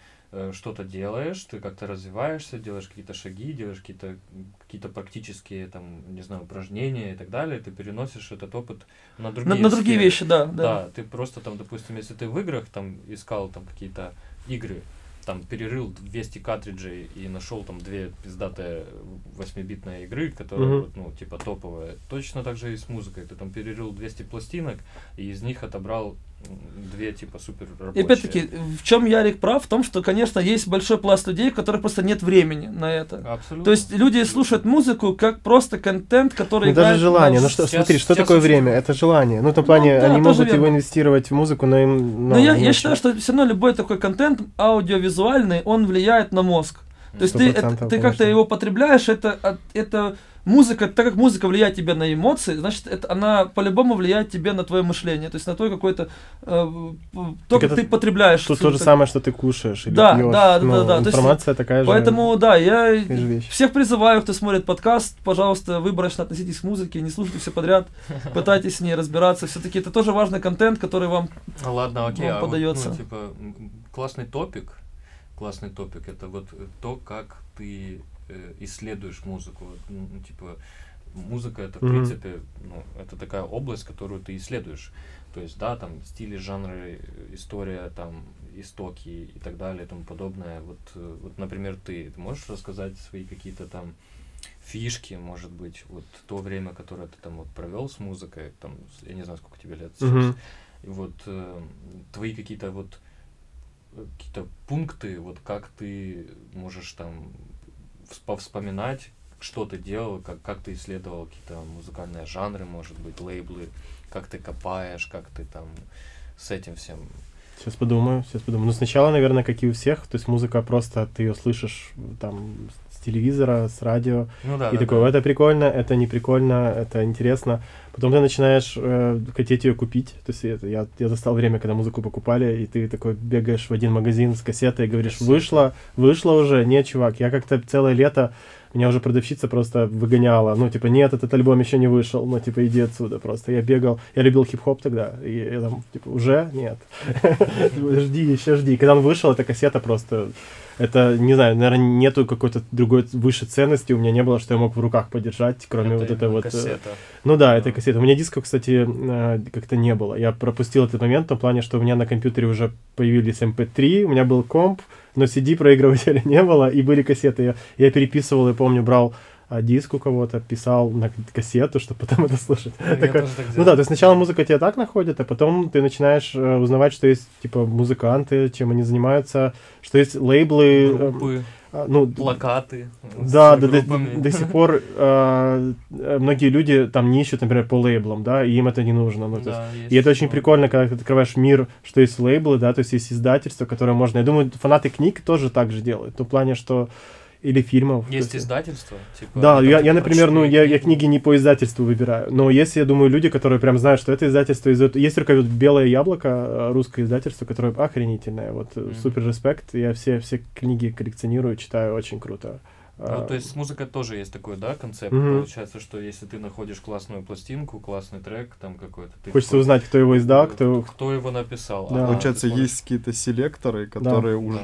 что-то делаешь, ты как-то развиваешься, делаешь какие-то шаги, делаешь какие-то практические, там, не знаю, упражнения и так далее, ты переносишь этот опыт на другие вещи, да. Ты просто там, допустим, если ты в играх там искал там какие-то игры, там перерыл 200 картриджей и нашел там две пиздатые 8-битные игры, которые, ну, типа, топовые. Точно так же и с музыкой. Ты там перерыл 200 пластинок и из них отобрал две типа супер рабочие. И опять-таки, в чем Ярик прав? В том, что, конечно, есть большой пласт людей, у которых просто нет времени на это. Абсолютно. То есть люди слушают музыку как просто контент, который... Ну, даже желание. Ну, что, сейчас, смотри, что такое время? Это желание. Ну, в том плане, да, они могут его инвестировать в музыку, но им... Но я считаю, что все равно любой такой контент, аудиовизуальный, он влияет на мозг. То есть ты как-то его потребляешь, это музыка, так как музыка влияет тебе на эмоции, значит, она по-любому влияет тебе на твое мышление, то есть на твой какой-то, то, как ты потребляешь. Тут то же самое, что ты кушаешь или пьешь. Да. Информация такая же. Поэтому, да, я всех призываю, кто смотрит подкаст, пожалуйста, выборочно относитесь к музыке, не слушайте все подряд, пытайтесь с ней разбираться. Все-таки это тоже важный контент, который вам подается. Ладно, окей, классный топик. Классный топик — это вот то, как ты исследуешь музыку. Ну, типа, музыка — это, в принципе, ну, это такая область, которую ты исследуешь. То есть, да, там стили, жанры, история, там истоки и так далее, и тому подобное. Вот например, ты можешь рассказать свои какие-то там фишки, может быть, вот то время, которое ты там вот провел с музыкой, там, я не знаю, сколько тебе лет сейчас, и вот твои какие-то вот пункты, вот как ты можешь там повспоминать, что ты делал, как ты исследовал какие-то музыкальные жанры, может быть, лейблы, как ты копаешь, как ты там с этим всем. Сейчас подумаю. Ну, сначала, наверное, как и у всех, то есть музыка просто, ты ее слышишь там с телевизора, с радио, это прикольно, это не прикольно, это интересно. Потом ты начинаешь хотеть ее купить, то есть я застал время, когда музыку покупали, и ты такой бегаешь в один магазин с кассетой и говоришь: вышло уже, нет, чувак, я как-то целое лето, меня уже продавщица просто выгоняла, ну, типа, нет, этот альбом еще не вышел, ну, типа, иди отсюда просто. Я бегал, я любил хип-хоп тогда, и я там, типа, уже? Нет. Жди. Когда он вышел, эта кассета просто, это, не знаю, наверное, нету какой-то другой высшей ценности, у меня не было, что я мог в руках подержать, кроме вот этой вот... Ну да, этой кассеты. У меня дисков, кстати, как-то не было. Я пропустил этот момент в том плане, что у меня на компьютере уже появились MP3, у меня был комп, но CD-проигрывателя не было, и были кассеты. Я переписывал, я помню, брал диск у кого-то, писал на кассету, чтобы потом это слушать. Ну да, то есть сначала музыка тебя так находит, а потом ты начинаешь узнавать, что есть, типа, музыканты, чем они занимаются, что есть лейблы... Группы. Ну, плакаты. Да, до сих пор многие люди там не ищут, например, по лейблам, да, и им это не нужно. Ну, да, то есть, и это очень прикольно, когда ты открываешь мир, что есть лейблы, да, то есть есть издательства, которые можно... Я думаю, фанаты книг тоже так же делают, в том плане, что... Или фильмов. Есть издательства? Типа, да, я например, ну, я книги не по издательству выбираю, но есть, я думаю, люди, которые прям знают, что это издательство... Есть только вот «Белое яблоко», русское издательство, которое охренительное, вот, супер респект, я все книги коллекционирую, читаю, очень круто. Ну, то есть с музыкой тоже есть такой, да, концепт, получается, что если ты находишь классную пластинку, классный трек там какой-то... Хочется узнать, кто его издал, кто его написал. Да. Получается, есть какие-то селекторы, которые уже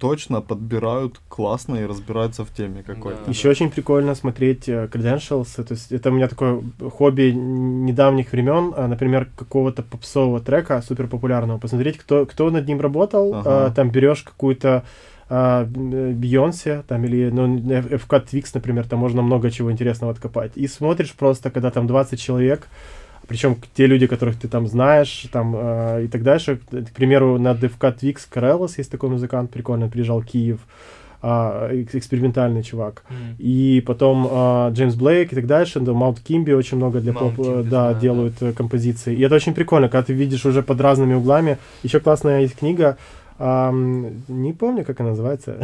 точно подбирают классно и разбираются в теме какой-то. Да. Еще очень прикольно смотреть credentials, то есть это у меня такое хобби недавних времен, например, какого-то попсового трека суперпопулярного, посмотреть, кто над ним работал, там берешь какую-то... Бейонсе, там, или FK Twix, например, там можно много чего интересного откопать. И смотришь просто, когда там 20 человек, причем те люди, которых ты там знаешь, там, и так дальше. К примеру, на FK Twix Корелос есть такой музыкант, прикольно, приезжал в Киев, экспериментальный чувак. И потом Джеймс Блейк и так дальше, Маунт Кимби очень много для поп, да, делают композиции. И это очень прикольно, когда ты видишь уже под разными углами. Еще классная есть книга, не помню, как она называется,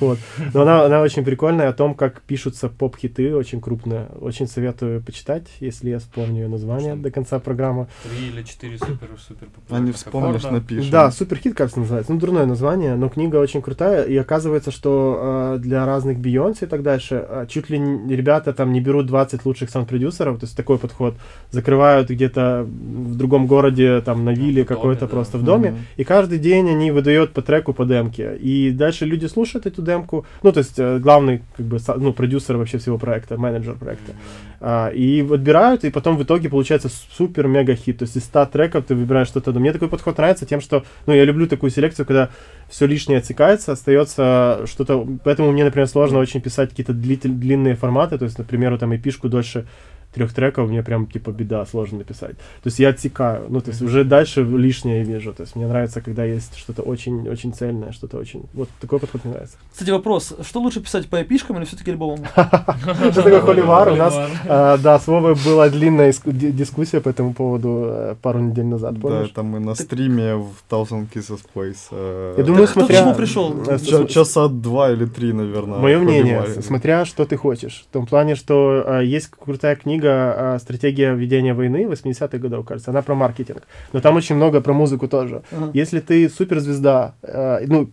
вот. Но она очень прикольная, о том, как пишутся поп-хиты, очень крупные. Очень советую почитать, если я вспомню ее название до конца программы. 3 или 4 супер-супер популярных. А не вспомнишь, напишешь. Да, «Суперхит», кажется, называется. Ну, дурное название, но книга очень крутая. И оказывается, что для разных Бейонсе и так дальше, чуть ли ребята там не берут 20 лучших саунд-продюсеров, то есть такой подход, закрывают где-то в другом городе, там, на вилле какой-то, просто в доме, и каждый день они выдают по треку, по демке. И дальше люди слушают эту демку. Ну, то есть главный, как бы, ну, продюсер вообще всего проекта, менеджер проекта. И отбирают, и потом в итоге получается супер-мега-хит. То есть из 100 треков ты выбираешь что-то. Мне такой подход нравится тем, что, ну, я люблю такую селекцию, когда все лишнее отсекается, остается что-то... Поэтому мне, например, сложно очень писать какие-то длинные форматы. То есть, например, там эпишку дольше трех треков мне прям типа беда, сложно написать. То есть я отсекаю, ну то есть уже дальше лишнее вижу. То есть мне нравится, когда есть что-то очень, очень цельное, что-то очень... Вот такой подход мне нравится. Кстати, вопрос, что лучше писать, по эпишкам или все-таки альбомом? Что такое холивар? У нас, да, с Вовой была длинная дискуссия по этому поводу пару недель назад, помнишь? Да, там мы на стриме в Thousand Kisses Place. Я думаю, смотря... Кто к чему пришел? Часа два или три, наверное. Мое мнение, смотря что ты хочешь. В том плане, что есть крутая книга «Стратегия ведения войны» 80-х годов, кажется. Она про маркетинг. Но там очень много про музыку тоже. Если ты суперзвезда, ну,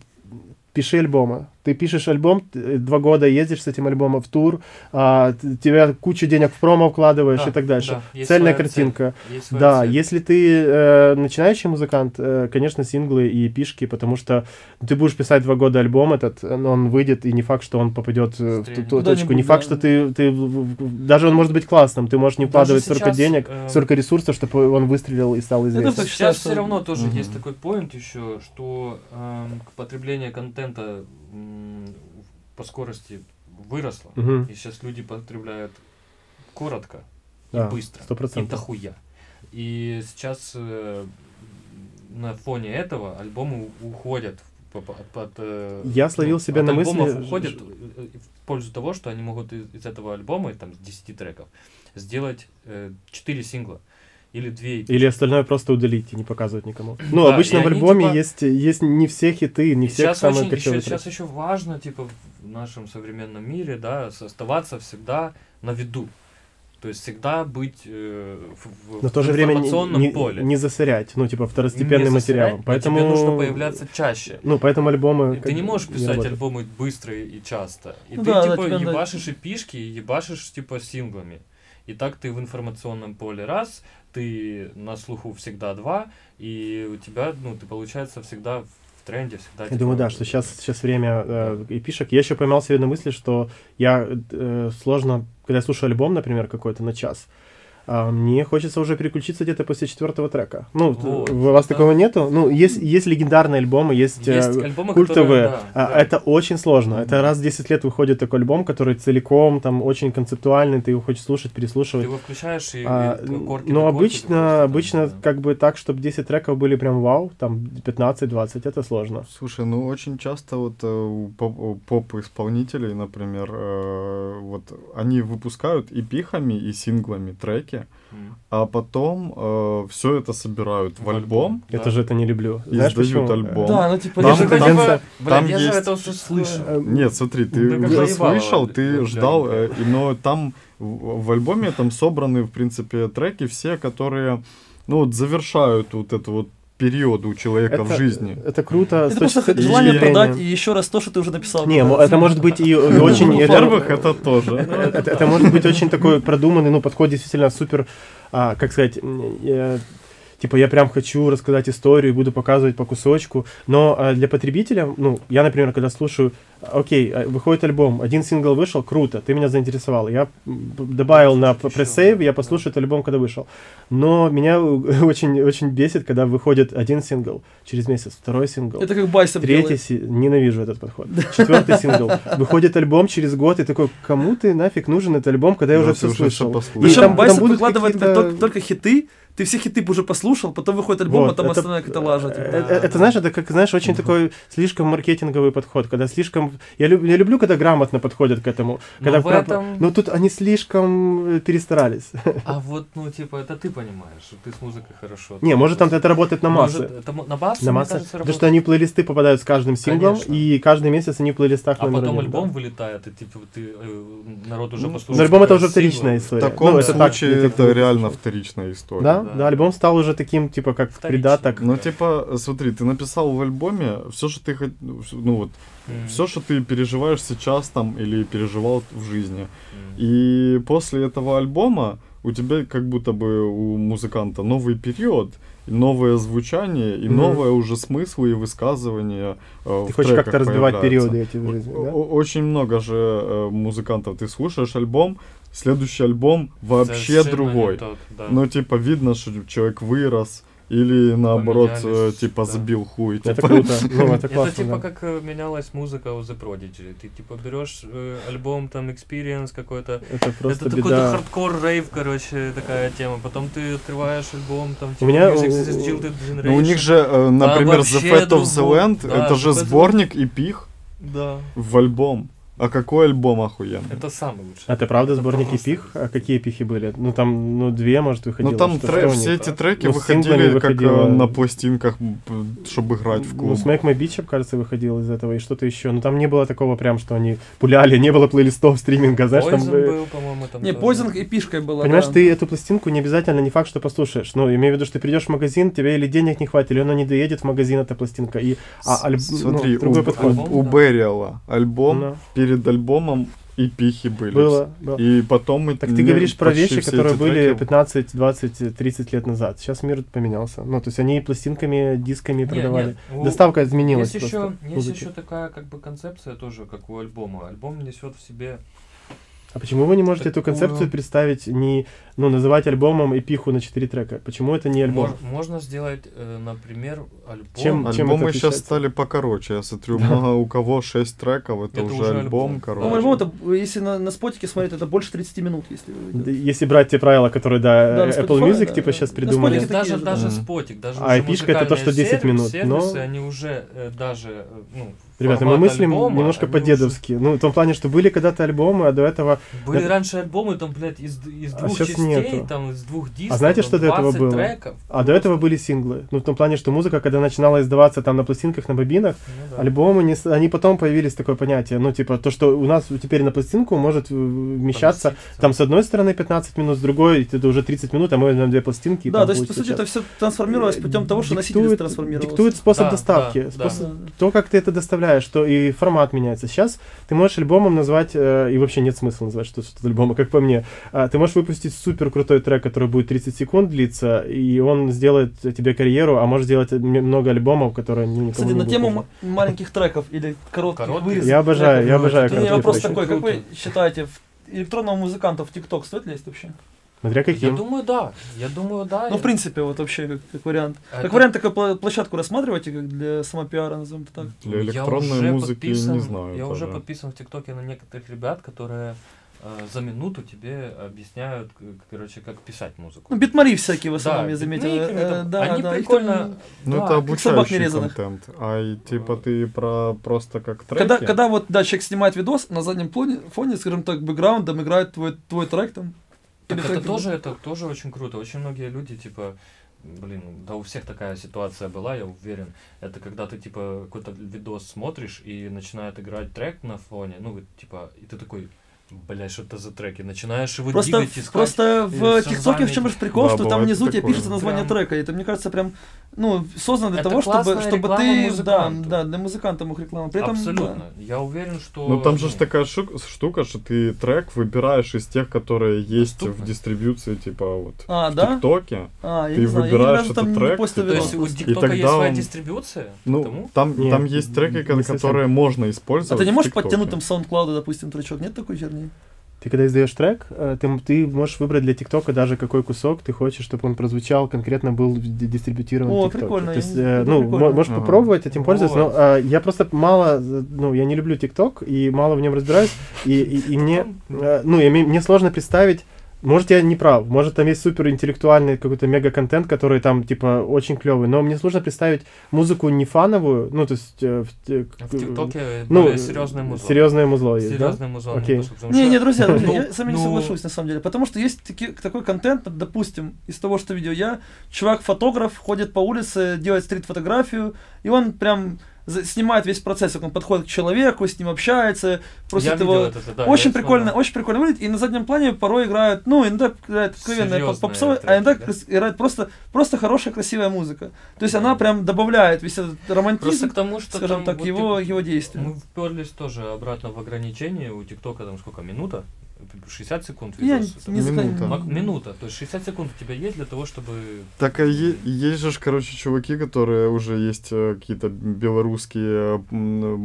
пиши альбомы. Ты пишешь альбом, 2 года ездишь с этим альбомом в тур, тебя кучу денег в промо вкладываешь, да, и так дальше. Да. Цельная картинка. Да, цель. Если ты начинающий музыкант, конечно, синглы и эпишки, потому что ты будешь писать 2 года альбом этот, но он выйдет, и не факт, что он попадет в ту точку, не факт, что ты... Даже он может быть классным, ты можешь не вкладывать сейчас, столько денег, столько ресурсов, чтобы он выстрелил и стал известным. Это сейчас все равно тоже есть такой поинт еще, что потребление контента по скорости выросло, и сейчас люди потребляют коротко и быстро, 100%. И дохуя. И сейчас на фоне этого альбомы уходят в пользу того, что они могут из этого альбома, там, 10 треков, сделать 4 сингла. Или 2. Или остальное просто удалить и не показывать никому. Ну, да, обычно в альбоме типа... есть не все хиты, не все самые качественные. Сейчас еще важно, типа, в нашем современном мире, да, оставаться всегда на виду. То есть всегда быть в информационном поле. Не засорять, ну, типа, второстепенным материалом. Поэтому... Тебе нужно появляться чаще. Ну, поэтому альбомы... Ты не можешь писать альбомы быстро и часто. И ну, ты, да, типа, ебашишь эпишки, ебашишь, типа, синглами. И так ты в информационном поле раз, ты на слуху всегда два, и у тебя, ну, ты, получается, всегда в тренде. Всегда я думаю, да, что сейчас время эпишек. Я еще поймал себе на мысли, что я сложно, когда я слушаю альбом, например, какой-то на час, мне хочется уже переключиться где-то после 4-го трека. Ну, вот, у вас такого нету? Ну, есть легендарные альбомы, есть альбомы, культовые. Которые, да. Это очень сложно. Это раз в 10 лет выходит такой альбом, который целиком, там, очень концептуальный, ты его хочешь слушать, переслушивать. Ты его включаешь и корки. Но обычно как бы так, чтобы 10 треков были прям вау, там, 15-20, это сложно. Слушай, ну, очень часто вот у поп-исполнителей, например, вот они выпускают и пихами, и синглами треки, а потом все это собирают в альбом. Я тоже это не люблю. И сдают альбом. Да, ну типа... Я же это уже слышал. Нет, смотри, ты уже слышал, ты ждал, но там в альбоме там собраны, в принципе, треки все, которые, ну, вот завершают вот это вот периода у человека в жизни. Это круто. Это просто желание продать и еще раз то, что ты уже написал. Не, это может быть и очень... Во-первых, это тоже. Это может быть очень такой продуманный, ну, подход действительно супер, как сказать, типа я прям хочу рассказать историю и буду показывать по кусочку. Но для потребителя, ну, я, например, когда слушаю, окей, выходит альбом, один сингл вышел, круто, ты меня заинтересовал. Я добавил на пресейв, я послушаю этот альбом, когда вышел. Но меня очень, очень бесит, когда выходит один сингл, через месяц второй сингл. Это как Байсом третий ненавижу этот подход. 4-й сингл. Выходит альбом через год, и такой, кому ты нафиг нужен этот альбом, когда я уже все слышал. Причем Байсом выкладывает только хиты, ты все хиты уже послушал, потом выходит альбом, вот, потом остальное как-то лажит. Это, знаешь, это как, знаешь, очень такой слишком маркетинговый подход, когда слишком... Я люблю, когда грамотно подходят к этому. Когда но тут они слишком перестарались. А вот, ну, типа, это ты понимаешь, что ты с музыкой хорошо. Не, может, там это работает на массы. Это на массы, на массы, кажется, потому что они плейлисты попадают с каждым синглом, и каждый месяц они в плейлистах номер один. А потом альбом вылетает, и, типа, ты народ уже послушал. Альбом — это уже вторичная история. В таком случае это реально вторичная история. Да? Да, альбом стал уже таким, типа, как придаток. Ну, типа, смотри, ты написал в альбоме все, что ты все, что ты переживаешь сейчас там или переживал в жизни. И после этого альбома у тебя как будто бы у музыканта новый период, новое звучание и новое уже смыслы и высказывания. Ты хочешь как-то разбивать периоды эти в жизни, да? Очень много же музыкантов. Ты слушаешь альбом, следующий альбом вообще другой. Да. Ну, типа, видно, что человек вырос, Или наоборот, типа, сбил хуй. Это круто. Это типа как менялась музыка у The Prodigy. Ты типа берешь альбом, там, Experience какой-то. Это такой-то хардкор рейв, короче, такая тема. Потом ты открываешь альбом, там, типа, у них же, например, The Fat of the Land, это же сборник и пих в альбом. А какой альбом охуенный? Это самый лучший. А ты правда сборники пих? А какие пихи были? Ну там, ну, две, может, выходили. Ну там все эти треки выходили как на пластинках, чтобы играть в клуб. Ну, Smack My Bitch, кажется, выходил из этого, и что-то еще. Но там не было такого прям, что они пуляли, не было плейлистов, стриминга, знаешь, там... был, по-моему, там... Не, Poison и пишкой была. Понимаешь, ты эту пластинку не обязательно, не факт, что послушаешь. Ну, имею в виду, что ты придешь в магазин, тебе или денег не хватит, или она не доедет в магазин, эта пластинка. И... Смотри, у Берриала альбом... Перед альбомом и пихи были. Было. И потом... Так ты говоришь про вещи, которые были 15, 20, 30 лет назад. Сейчас мир поменялся. Ну, то есть они пластинками, дисками продавали. Доставка изменилась. Есть еще такая как бы концепция тоже, как у альбома. Альбом несет в себе... А почему вы не можете эту концепцию представить, не, ну, называть альбомом эпиху на 4 трека? Почему это не альбом? Можно сделать, например, альбом. Чем альбомы сейчас стали покороче. Я смотрю, много у кого 6 треков, это уже альбом, короче. Ну, альбом, это, если на спотике смотреть, это больше 30 минут, если... Если брать те правила, которые, Apple Music, типа, сейчас придумали. Даже спотик, даже музыкальные эпишка это то, что 10 минут. Сервисы, они уже даже... Ребята, мы мыслим немножко по-дедовски. Ну, в том плане, что были когда-то альбомы, а до этого... Были раньше альбомы, там, блядь, из двух частей, нету. Там, из двух дисков, а знаете, что до этого было? Треков. А до этого были синглы. Ну, в том плане, что музыка, когда начинала издаваться там на пластинках, на бобинах, альбомы, они потом появились, такое понятие. Ну, типа, то, что у нас теперь на пластинку может вмещаться, там, с одной стороны 15 минут, с другой, это уже 30 минут, а мы возьмем две пластинки. Да, то есть, по сути, это все трансформировалось путем того, что носитель трансформировался. Диктует способ доставки. То, как ты это доставляешь, что и формат меняется. Сейчас ты можешь альбомом назвать, и вообще нет смысла назвать что-то альбомом, как по мне. Ты можешь выпустить супер крутой трек, который будет 30 секунд длиться, и он сделает тебе карьеру, а можешь сделать много альбомов, которые никому Кстати, не на тему маленьких треков или коротких вырезок. Я обожаю короткие треки. Вопрос такой, как вы считаете, электронного музыканта в ТикТок стоит лезть вообще? Смотря каким. Я думаю, да. Ну, в принципе, вот вообще, как вариант. Как вариант, такую площадку рассматриваете, как для самопиара, назовем так. Для электронной музыки, не знаю. Я уже подписан в ТикТоке на некоторых ребят, которые за минуту тебе объясняют, короче, как писать музыку. Ну, битмари всякие в основном, я заметил. Они прикольно... Ну, это обучающий контент. А типа ты про просто как треки? Когда вот, человек снимает видос, на заднем фоне, скажем так, бэкграундом играет твой трек там. Это тоже очень круто. Очень многие люди, типа, блин, да у всех такая ситуация была, я уверен. Это когда ты, типа, какой-то видос смотришь и начинает играть трек на фоне, ну, типа, и ты такой... Бля, что это за треки? Начинаешь его двигать, искать. Просто в ТикТоке в чем же прикол, что там внизу тебе пишется название трека. Это, мне кажется, прям, ну, создано для того, чтобы ты... Да, для музыканта мог рекламу. Абсолютно. Я уверен, что... Ну, там же такая штука, что ты трек выбираешь из тех, которые есть в дистрибьюции, типа, вот, в ТикТоке. Ты выбираешь этот трек. То есть у ТикТока есть своя дистрибьюция? Ну, там есть треки, которые можно использовать. А ты не можешь подтянуть там SoundCloud, допустим, тречок? Нет такой черни? Ты когда издаешь трек, ты можешь выбрать для ТикТока даже какой кусок ты хочешь, чтобы он прозвучал, конкретно был дистрибьютирован в ТикТоке. Прикольно. То есть, ну, прикольно. Можешь попробовать этим пользоваться, но я просто мало, ну, я не люблю ТикТок и мало в нем разбираюсь, и мне, ну, мне сложно представить. Может, я не прав, может, там есть суперинтеллектуальный какой-то мега-контент, который там, типа, очень клевый, но мне сложно представить музыку не фановую, ну, то есть... В ТикТоке, ну, серьезное музло. Серьезное музло есть, серьезное музло. Окей. Не, друзья, я с вами не соглашусь, на самом деле, потому что есть такой контент, допустим, из того, что видел я, чувак-фотограф ходит по улице, делает стрит-фотографию, и он прям... снимает весь процесс, как он подходит к человеку, с ним общается, просто его... Очень прикольно выглядит, и на заднем плане порой играют, ну, иногда играет откровенная попсовая, а иногда играет просто хорошая, красивая музыка. То есть она прям добавляет весь этот романтизм, к тому, что скажем так, вот его действия. Мы вперлись тоже обратно в ограничение, у ТикТока там сколько, минута? 60 секунд видос? Минута. То есть 60 секунд у тебя есть для того, чтобы... Так, а есть же, короче, чуваки, которые уже есть какие-то белорусские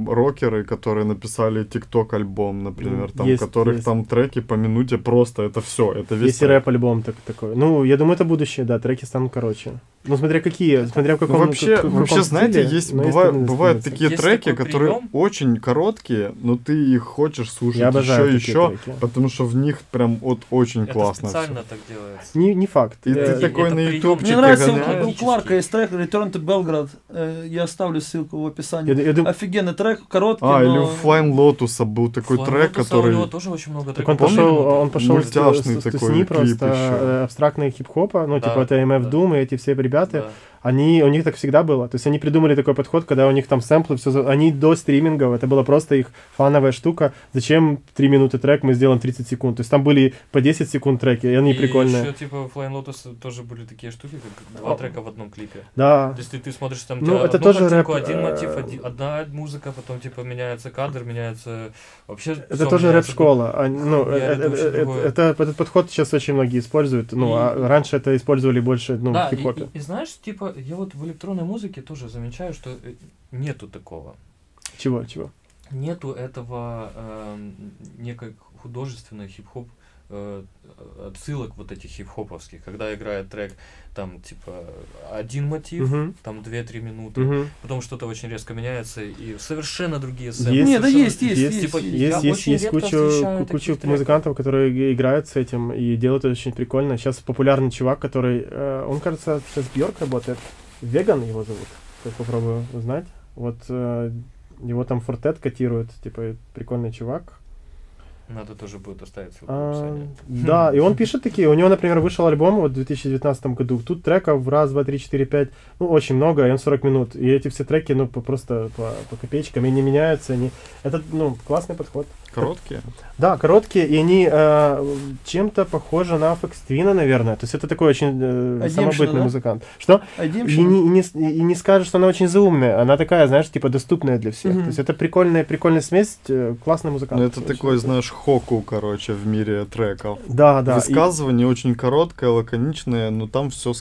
рокеры, которые написали TikTok-альбом, например, там, есть, которых есть. Там треки по минуте просто, это все, это весь... Есть и рэп-альбом такой. Ну, я думаю, это будущее, да, треки станут короче. Ну, смотря какие, смотря в каком... Ну, вообще, знаете, стиле, есть, бывают такие есть треки, которые прием? Очень короткие, но ты их хочешь слушать еще, потому что в них прям вот очень это классно. Специально все. Так делается. Не факт. И ты такой на ютубчике. Мне нравится у Кларка есть трек Return to Belgrade. Я оставлю ссылку в описании. Офигенный трек, короткий, но... или у Flying Lotus был такой трек, который... У него тоже очень много треков. Он пошел с тусни просто абстрактные хип-хопа, ну, типа это MF Doom и эти все ребята, да. У них так всегда было. То есть они придумали такой подход, когда у них там сэмплы, все, они до стримингов, это была просто их фановая штука. Зачем 3 минуты трек, мы сделаем 30 секунд. То есть там были по 10 секунд треки, и они прикольные. Еще типа Flying Lotus тоже были такие штуки, как 2 трека в одном клипе. Да. То есть ты смотришь там, ну, это тоже картинку, рэп... один мотив, одна музыка, потом типа меняется кадр, меняется... Вообще, это тоже рэп-школа. Этот подход сейчас очень многие используют. Ну, а раньше это использовали больше, ну, в хип-хопе. И знаешь, типа, я вот в электронной музыке тоже замечаю, что нету такого. Чего? Нету этого некой художественной хип-хоп отсылок вот этих хип-хоповских, когда играет трек, там, типа, один мотив, там, 2-3 минуты, потом что-то очень резко меняется, и совершенно другие сцены. Нет, да есть куча музыкантов, которые играют с этим и делают это очень прикольно. Сейчас популярный чувак, который, он, кажется, сейчас в Бьорк работает, Веган его зовут, сейчас попробую узнать. Вот его там Фортет котирует, типа, прикольный чувак. Надо тоже будет оставить ссылку в описании. Да, и он пишет такие. У него, например, вышел альбом вот в 2019 году. Тут треков раз, два, три, четыре, пять. Ну, очень много, и он 40 минут. И эти все треки, ну, просто по копеечкам, и не меняются. Это, ну, классный подход. Короткие? Да, короткие, и они чем-то похожи на Aphex Twin, наверное. То есть это такой очень самобытный музыкант. Что? И не скажешь, что она очень заумная. Она такая, знаешь, типа доступная для всех. То есть это прикольная смесь, классный музыкант. Это такой, знаешь, хоку, короче, в мире треков. Да. Высказывание очень короткое, лаконичное, но там все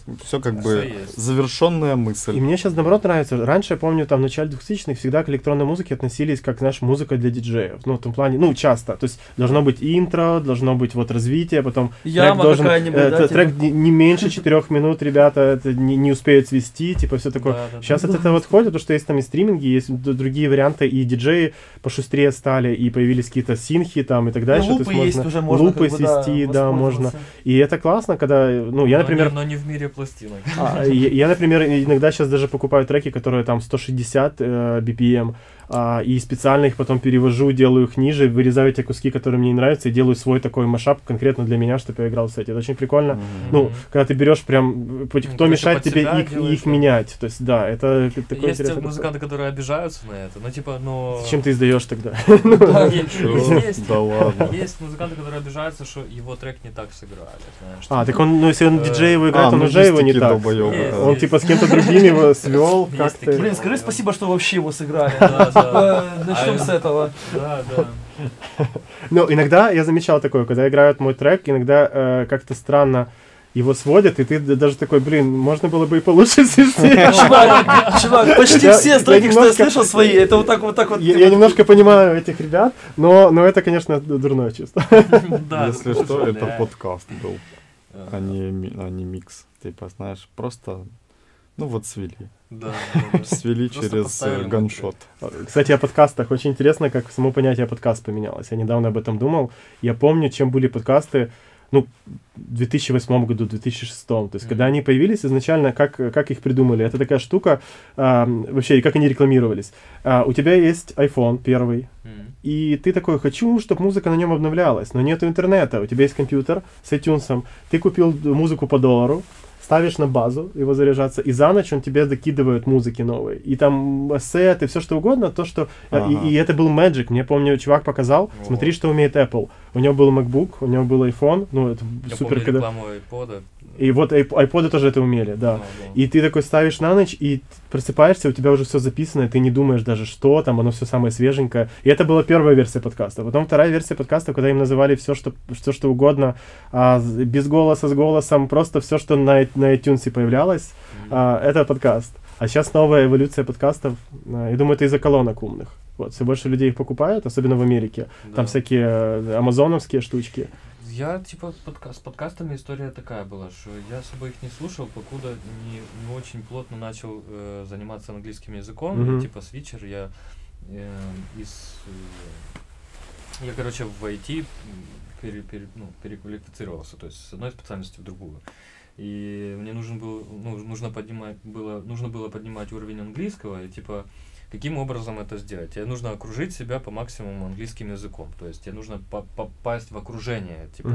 как бы завершенная мысль. И мне сейчас, наоборот, нравится. Раньше, я помню, там в начале 2000-х всегда к электронной музыке относились как, знаешь, музыка для диджеев. Ну, в том плане, ну, часто. То есть должно быть интро, должно быть вот развитие, потом трек должен... Трек не меньше 4 минут, ребята, это не успеют свести, типа все такое. Сейчас от этого отходит, потому что есть там и стриминги, есть другие варианты, и диджеи пошустрее стали, и появились какие-то синхи там и так дальше. Лупы есть уже, можно. Лупы свести, да, можно. И это классно, когда, ну, я, например... Но не в мире пластинок. Я, например, иногда сейчас даже покупаю треки, которые там 160 BPM, и специально их потом перевожу, делаю их ниже, вырезаю те куски, которые мне не нравятся, и делаю свой такой машап конкретно для меня, чтобы я играл с этим. Это очень прикольно. Ну, когда ты берешь прям, кто мешает тебе их менять. То есть, да, это такой интересный... Есть музыканты, которые обижаются на это, но типа, но... Зачем ты издаешь тогда? Да ладно. Есть музыканты, которые обижаются, что его трек не так сыграли. Так он, ну, если он диджей его играет, он уже его не так. Он типа с кем-то другим его свел. Блин, скажи спасибо, что вообще его сыграли. Начнем с этого. Да. Ну, иногда я замечал такое, когда играют мой трек, иногда как-то странно его сводят, и ты даже такой, блин, можно было бы и получше свести. Чувак, почти все треки, что я слышал свои, это вот так вот. Я немножко понимаю этих ребят, но это, конечно, дурное чувство. Если что, это подкаст был, а не микс. Типа, знаешь, просто... Ну вот свели. Да. Свели через ганшот. Кстати, о подкастах. Очень интересно, как само понятие подкаст поменялось. Я недавно об этом думал. Я помню, чем были подкасты, ну, в 2008 году, 2006. То есть, когда они появились, изначально, как их придумали. Это такая штука, вообще, и как они рекламировались. У тебя есть iPhone первый. И ты такой, хочу, чтобы музыка на нем обновлялась. Но нету интернета. У тебя есть компьютер с iTunes. Ты купил музыку по $1. Ставишь на базу его заряжаться, и за ночь он тебе докидывает музыки новые. И там сеты, все что угодно, то, что... И это был Magic. Мне, помню, чувак показал, смотри, что умеет Apple. У него был MacBook, у него был iPhone. Ну, это супер, помню, когда... рекламу iPod. И вот айподы тоже это умели, да. И ты такой ставишь на ночь, и просыпаешься, у тебя уже все записано, и ты не думаешь даже, что там, оно все самое свеженькое. И это была первая версия подкаста. Потом вторая версия подкаста, когда им называли все, что угодно, без голоса, с голосом, просто все, что на iTunes появлялось, это подкаст. А сейчас новая эволюция подкастов, я думаю, это из-за колонок умных. Вот, все больше людей их покупают, особенно в Америке. Да. Там всякие амазоновские штучки. Я, типа, с подкастами история такая была, что я особо их не слушал, покуда не очень плотно начал заниматься английским языком. Mm-hmm. И, типа, с вечера я короче, в IT переквалифицировался, то есть с одной специальности в другую. И мне нужно было поднимать уровень английского, и, типа, каким образом это сделать? Тебе нужно окружить себя по максимуму английским языком, то есть тебе нужно попасть в окружение типа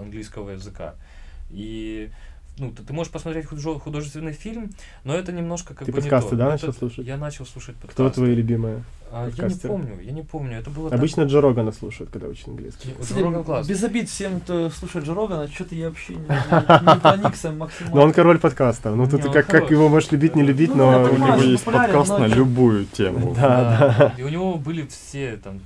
английского языка. И ну, ты можешь посмотреть художественный фильм, но это немножко как бы не то. Ты подкасты, да, начал слушать? Я начал слушать подкасты. Кто твои любимые? Я не помню. Это было обычно так... Джо Рогана слушают, когда учат английский. Джо Роган класс. Без обид всем, кто слушает Джо Рогана, что-то я вообще не проникся максимально. Но он король подкаста. Ну, тут как его можешь любить, не любить, но у него есть подкаст на любую тему. Да, да. И у него были все там...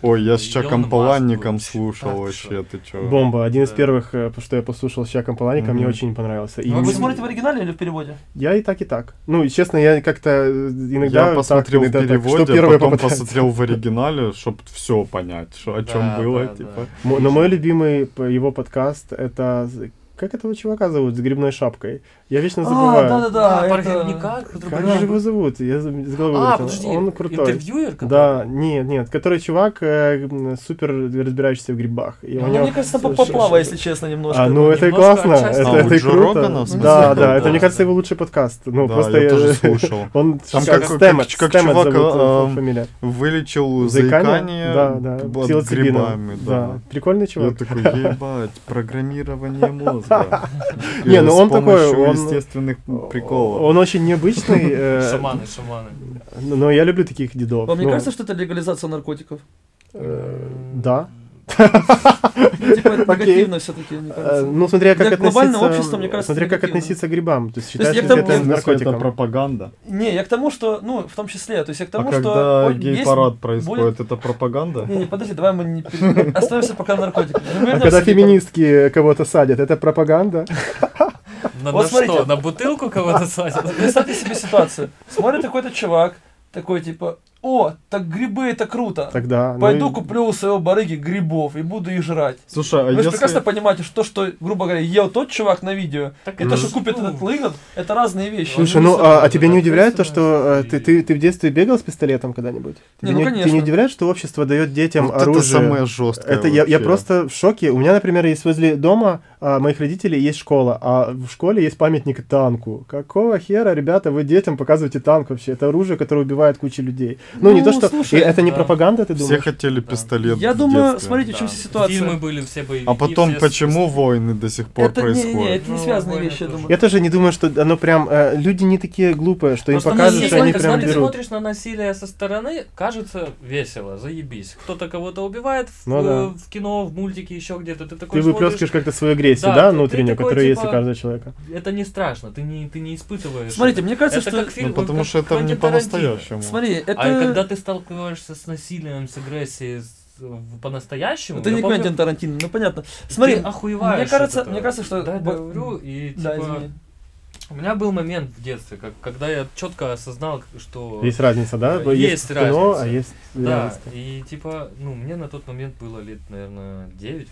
Ой, я с Чаком Палаником слушал вообще, ты чё. Бомба. Один из первых, что я послушал с Чаком Палаником, мне очень понравился. Вы смотрите в оригинале или в переводе? Я и так, и так. Ну, честно, я как-то иногда... Я посмотрел в переводе, потом посмотрел в оригинале, чтобы все понять, что, о чем было. Да, типа. Да. Но мой любимый его подкаст — это... Как этого чувака зовут? С грибной шапкой. Я вечно забываю. Да-да-да. Как же его зовут? Я с головы вылетел. Подожди, он крутой. Интервьюер? Да, нет. Который чувак, супер разбирающийся в грибах. Мне кажется, поплава, если честно, немножко. Ну, это и классно. Это и круто. Да. Это, мне кажется, его лучший подкаст. Ну, просто я тоже слушал. Он как чувак вылечил заикание под грибами. Прикольный чувак. Я такой, ебать, программирование мозга. Не, ну он такой, он естественных приколов. Он очень необычный. Шаманы. Но я люблю таких дедов. Вам не кажется, что это легализация наркотиков? Да. Типа это негативно все-таки, мне кажется. Ну, смотря как относиться к грибам. То есть считаешь ли ты это наркотиком? Это пропаганда. Не, я к тому, что, ну, в том числе, то есть я к тому, что... когда гей-парад происходит, это пропаганда? Не, подожди, давай мы не оставимся пока на наркотиках. А когда феминистки кого-то садят, это пропаганда? На что, на бутылку кого-то садят? Представьте себе ситуацию. Смотрит какой-то чувак, такой типа... О, так грибы это круто. Тогда, пойду куплю у своего барыги грибов и буду их жрать. Слушай, вы же прекрасно понимаете, что, грубо говоря, ел тот чувак на видео, так и то, что купит этот лыгнат, это разные вещи. Слушай, ну а тебя не удивляет то, что ты в детстве бегал с пистолетом когда-нибудь? Конечно. Ты не удивляешь, что общество дает детям оружие? Это самое жесткое. Это я просто в шоке. У меня, например, есть возле дома моих родителей есть школа, а в школе есть памятник танку. Какого хера, ребята, вы детям показываете танк вообще? Это оружие, которое убивает кучу людей. Ну, не то, что... Слушай, это не пропаганда, ты думаешь? Все хотели пистолет. Я думаю, смотрите, в чем ситуация. Фильмы были, все боевики. А потом, почему войны до сих пор происходят? Это не связанные вещи, я думаю. Я тоже не думаю, что оно прям... Люди не такие глупые, что им покажут, что они прям берут. Когда ты смотришь на насилие со стороны, кажется весело, заебись. Кто-то кого-то убивает в кино, в мультике, еще где-то. Ты выплескиваешь как-то свою агрессию, да, внутреннюю, которая есть у каждого человека. Это не страшно, ты не испытываешь. Смотрите, мне кажется, что... Потому что это не по-настоящему. Смотри, это... Когда ты сталкиваешься с насилием, с агрессией, по-настоящему... Ты не Квентин Тарантино, ну понятно. Смотри, охуеваешь. Мне кажется, что... Да, я говорю, и типа... У меня был момент в детстве, когда я четко осознал, что... Есть разница, да? Есть разница. Кино, а есть... Да, и типа, ну, мне на тот момент было лет, наверное, 9-8,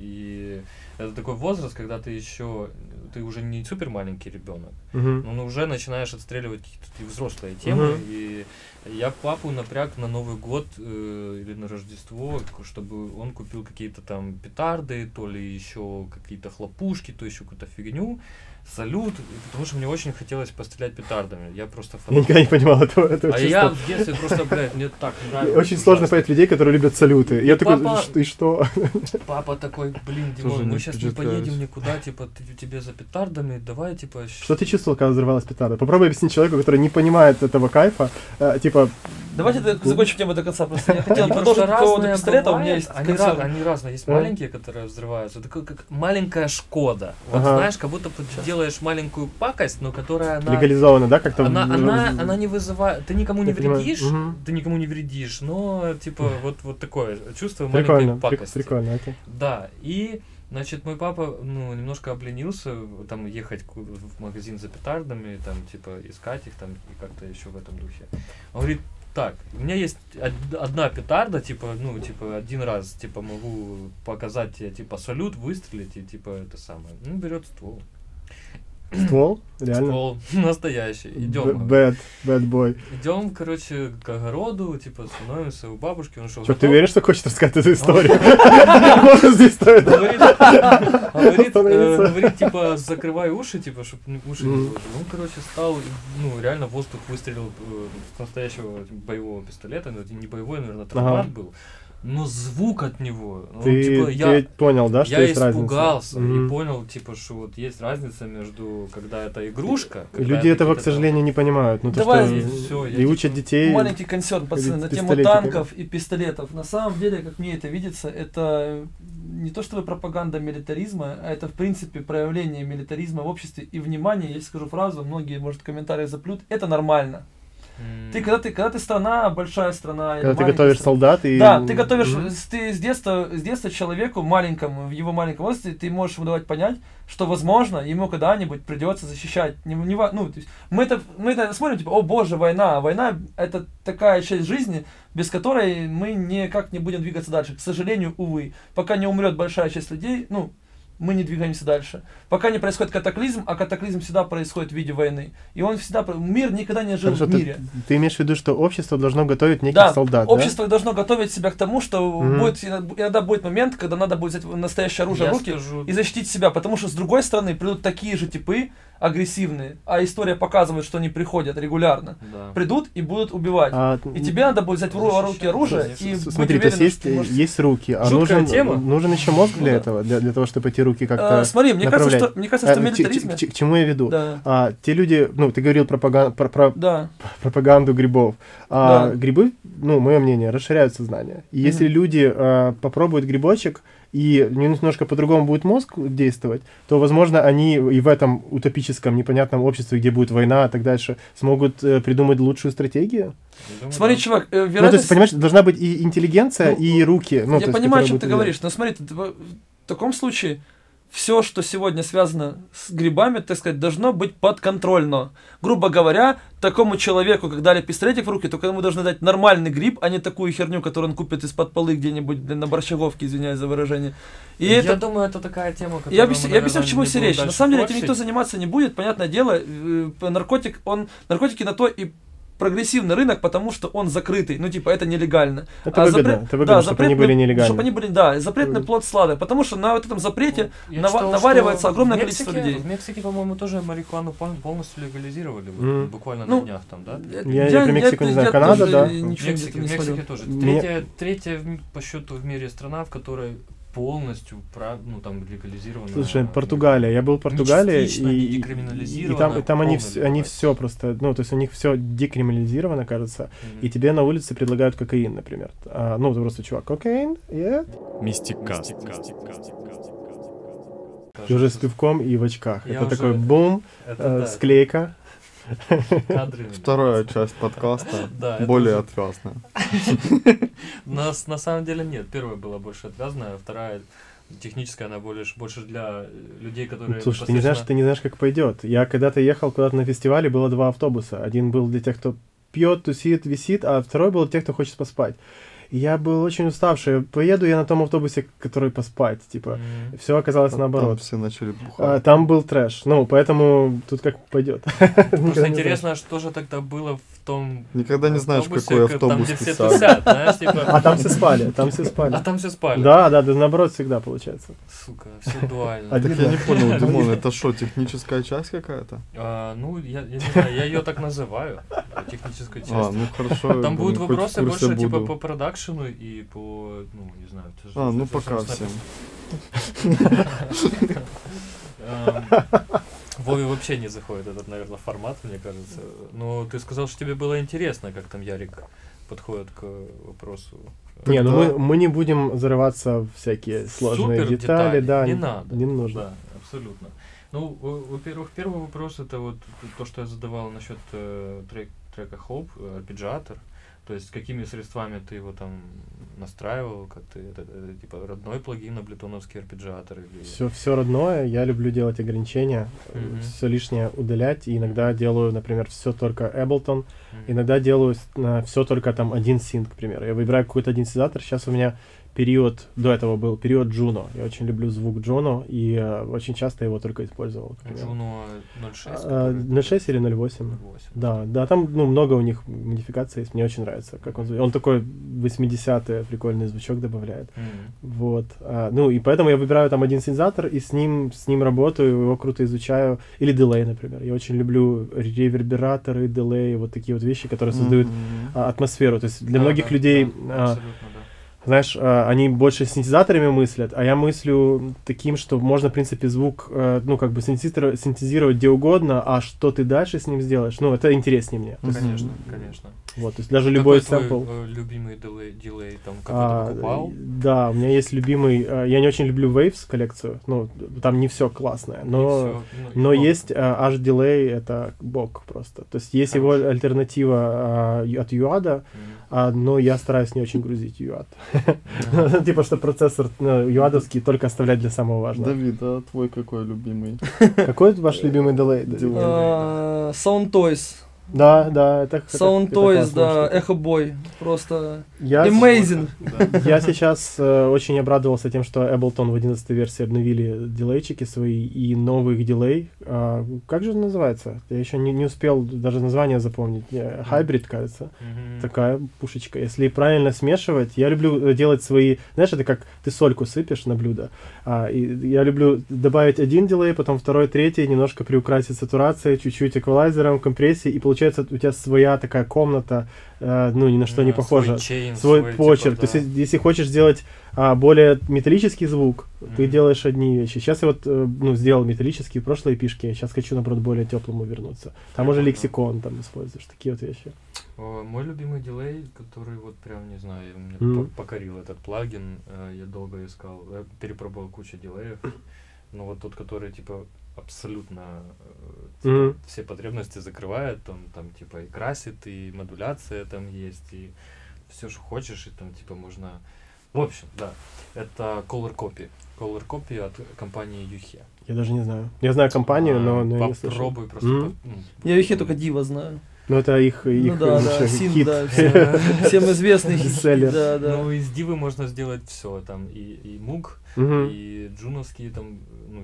и это такой возраст, когда ты еще... Ты уже не супер маленький ребенок, но уже начинаешь отстреливать какие-то взрослые темы, и... Я папу напряг на Новый год или на Рождество, чтобы он купил какие-то там петарды, то ли еще какие-то хлопушки, то еще какую-то фигню, салют, потому что мне очень хотелось пострелять петардами. Я просто фанат. Я никогда не понимал этого. А я в детстве просто, блядь, мне так нравилось. Очень сложно понять людей, которые любят салюты. Я такой, и что? Папа такой, блин, Димон, мы сейчас не поедем никуда, типа, тебе за петардами, давай, типа... Что ты чувствовал, когда взорвалась петарда? Попробуй объяснить человеку, который не понимает этого кайфа, типа, Давайте закончим тему до конца. Просто я хотел продолжить по поводу пистолета. У меня есть они разные. Есть маленькие, которые взрываются. Это как маленькая Шкода. Вот знаешь, как будто ты делаешь маленькую пакость, но которая легализована, да? Как-то она не вызывает. Ты никому не вредишь, но типа вот такое чувство маленькой пакости. Прикольно, окей. Да. И значит, мой папа, ну, немножко обленился, там, ехать в магазин за петардами, там, типа, искать их, там, и как-то еще в этом духе. Он говорит, так, у меня есть одна петарда, типа, ну, типа, один раз, типа, могу показать тебе, типа, салют, выстрелить, и, типа, это самое. Ну, берет ствол. Ствол? Реально? Ствол настоящий. Идем. Bad boy. Идем, короче, к огороду, типа, становимся у бабушки. Он шел. Чё, ты веришь, что хочешь рассказать эту историю? Он здесь стоит. Говорит, типа, закрывай уши, типа, чтобы уши не было. Он, короче, стал, ну, реально воздух выстрелил с настоящего боевого пистолета. Не боевой, наверное, травмат был. Но звук от него, ты понял, да, что есть разница? Я испугался и понял, типа, что вот есть разница между, когда это игрушка. Люди этого, к сожалению, не понимают. Ну, давай, все, и учат детей. Маленький консерн, пацаны, на тему танков и пистолетов. На самом деле, как мне это видится, это не то, что пропаганда милитаризма, а это, в принципе, проявление милитаризма в обществе. И, внимание, я скажу фразу, многие, может, комментарии заплют, это нормально. Когда ты страна, большая страна, когда ты готовишь солдат и... Да, ты готовишь, ты с детства человеку маленькому, в его маленьком возрасте, ты можешь ему давать понять, что, возможно, ему когда-нибудь придется защищать. Ну, то есть мы это смотрим, типа, о боже, война. Война — это такая часть жизни, без которой мы никак не будем двигаться дальше. К сожалению, увы. Пока не умрет большая часть людей, ну... мы не двигаемся дальше. Пока не происходит катаклизм, а катаклизм всегда происходит в виде войны. И он всегда... Мир никогда не жил в мире. Ты имеешь в виду, что общество должно готовить неких солдат, да? Общество должно готовить себя к тому, что будет, иногда будет момент, когда надо будет взять настоящее оружие в руки и защитить себя. Потому что, с другой стороны, придут такие же типы, агрессивные, а история показывает, что они приходят регулярно, придут и будут убивать. И тебе надо будет взять в руки оружие. И смотри, то есть есть руки, а нужен еще мозг для этого, для того, чтобы эти руки как-то направлять. Смотри, мне кажется, что в милитаризме... К чему я веду? Те люди, ну, ты говорил про пропаганду грибов. Грибы, ну, мое мнение, расширяют сознание. И если люди попробуют грибочек, и немножко по-другому будет мозг действовать, то, возможно, они и в этом утопическом, непонятном обществе, где будет война и так дальше, смогут придумать лучшую стратегию. Думаю, смотри, да. Чувак, вероятность... Ну, то есть, понимаешь, должна быть и интеллигенция, и руки. Ну, я понимаю, о чем ты говоришь, но смотри, в таком случае... Все, что сегодня связано с грибами, так сказать, должно быть подконтрольно. Грубо говоря, такому человеку, как дали пистолетик в руки, только ему должны дать нормальный гриб, а не такую херню, которую он купит из-под полы где-нибудь на Борщаговке, извиняюсь за выражение. И я думаю, это такая тема, которую... Я объясню, к чему все речь. На самом деле, этим никто заниматься не будет, понятное дело. Наркотики на то и... прогрессивный рынок, потому что он закрытый, ну типа это нелегально. Это выгодно, чтобы они были нелегальны. Чтобы они были, да, запретный плод слады, потому что на вот этом запрете наваривается огромное количество людей. В Мексике, по-моему, тоже марихуану полностью легализировали, буквально на днях там, да? Я про Мексику не знаю, Канада, да? В Мексике тоже. Третья по счету в мире страна, в которой... полностью, ну, там, легализировано. Слушай, Португалия. Я был в Португалии, и там они все просто, ну, то есть у них все декриминализировано, кажется, и тебе на улице предлагают кокаин, например. Ну, просто чувак, кокаин, Мистикаст. Ты уже с пивком и в очках. Это такой бум, склейка. Вторая часть подкаста более отвязная. Нас на самом деле нет. Первая была больше отвязная, а вторая техническая, она больше для людей, которые... Слушай, ты не знаешь, как пойдет. Я когда-то ехал куда-то на фестивале, было два автобуса. Один был для тех, кто пьет, тусит, висит, а второй был для тех, кто хочет поспать. Я был очень уставший. Поеду я на том автобусе, который поспать, типа. Все оказалось наоборот. Там все начали бухать. Там был трэш. Ну, поэтому тут как пойдет. Просто интересно, что же тогда было в том... Никогда не знаешь, какой автобус писали. А там все спали, Да, наоборот всегда получается. Сука, все дуально. А так я не понял, Димон, это что, техническая часть какая-то? Ну, я не знаю, я ее так называю. Техническая часть. Ну хорошо. Там будут вопросы больше, типа, по продакшену. И по, ну, не знаю, это же... ну пока всем. Вове вообще не заходит этот, наверное, формат, мне кажется. Но ты сказал, что тебе было интересно, как там Ярик подходят к вопросу. Тогда... Не, ну мы не будем взрываться в всякие сложные детали. Да, не надо. Не нужно. Да, абсолютно. Ну, во-первых, первый вопрос — это вот то, что я задавал насчет трека Hope, арпеджиатор. То есть какими средствами ты его там настраивал, как ты это типа родной плагин на блютоновский арпеджиатор? Или... Все родное, я люблю делать ограничения, все лишнее удалять, и иногда делаю, например, все только Ableton, иногда делаю все только там один синт, к примеру. Я выбираю какой-то один синтезатор, сейчас у меня период, до этого был период Juno. Я очень люблю звук Juno, и очень часто его только использовал. Juno 06? 06 или 08. Да, да, там ну, много у них модификаций есть, мне очень нравится, как он звучит. Он такой 80-е прикольный звучок добавляет. Вот. Ну, и поэтому я выбираю там один синтезатор, и с ним работаю, его круто изучаю. Или Delay, например. Я очень люблю ревербераторы, Delay, вот такие вот вещи, которые создают атмосферу. То есть для многих людей... Да, знаешь, они больше синтезаторами мыслят, а я мыслю таким, что можно, в принципе, звук, ну, как бы синтезировать где угодно, а что ты дальше с ним сделаешь, ну, это интереснее мне. Ну, конечно, конечно. Вот, то есть даже какой любой сэмпл... Твой любимый дилей, там, как ты покупал? Да, у меня есть любимый... Я не очень люблю Waves коллекцию, ну, там не все классное, но есть H-Delay, это бог просто. То есть есть его альтернатива от UAD, но я стараюсь не очень грузить UAD. Типа, что процессор юадовский только оставлять для самого важного. Давид, а твой какой любимый? Какой ваш любимый дилей? Soundtoys. Да, да, это... Soundtoys, да, Эхо Бой, просто amazing. Я сейчас очень обрадовался тем, что Ableton в 11-й версии обновили дилейчики свои и новых дилей. Как же называется? Я еще не успел даже название запомнить. Hybrid, кажется. Такая пушечка. Если правильно смешивать, я люблю делать свои... Знаешь, это как ты сольку сыпешь на блюдо. Я люблю добавить один дилей, потом второй, третий, немножко приукрасить сатурацией, чуть-чуть эквалайзером, компрессией, и получается, у тебя своя такая комната, ну, ни на что не похожа. Свой почерк. Типа, да. То есть, если хочешь сделать более металлический звук, ты делаешь одни вещи. Сейчас я вот ну, сделал металлические прошлые пишки, сейчас хочу, наоборот, более теплому вернуться. Там уже лексикон там используешь, такие вот вещи. Мой любимый дилей, который вот прям, не знаю, меня покорил этот плагин, я долго искал, я перепробовал кучу дилеев, но вот тот, который, типа, абсолютно типа, все потребности закрывает, там типа и красит, и модуляция там есть, и все, что хочешь, и там типа можно... В общем, да, это Color Copy. Color Copy от компании Юхе. Я даже не знаю. Я знаю компанию, но попробуй я не просто... Я Юхе только Дива знаю. Ну, это их да, хит. Да, всем известный хит. Да, да. Ну, из Дивы можно сделать все. Там и Муг, и джуновские, там, ну,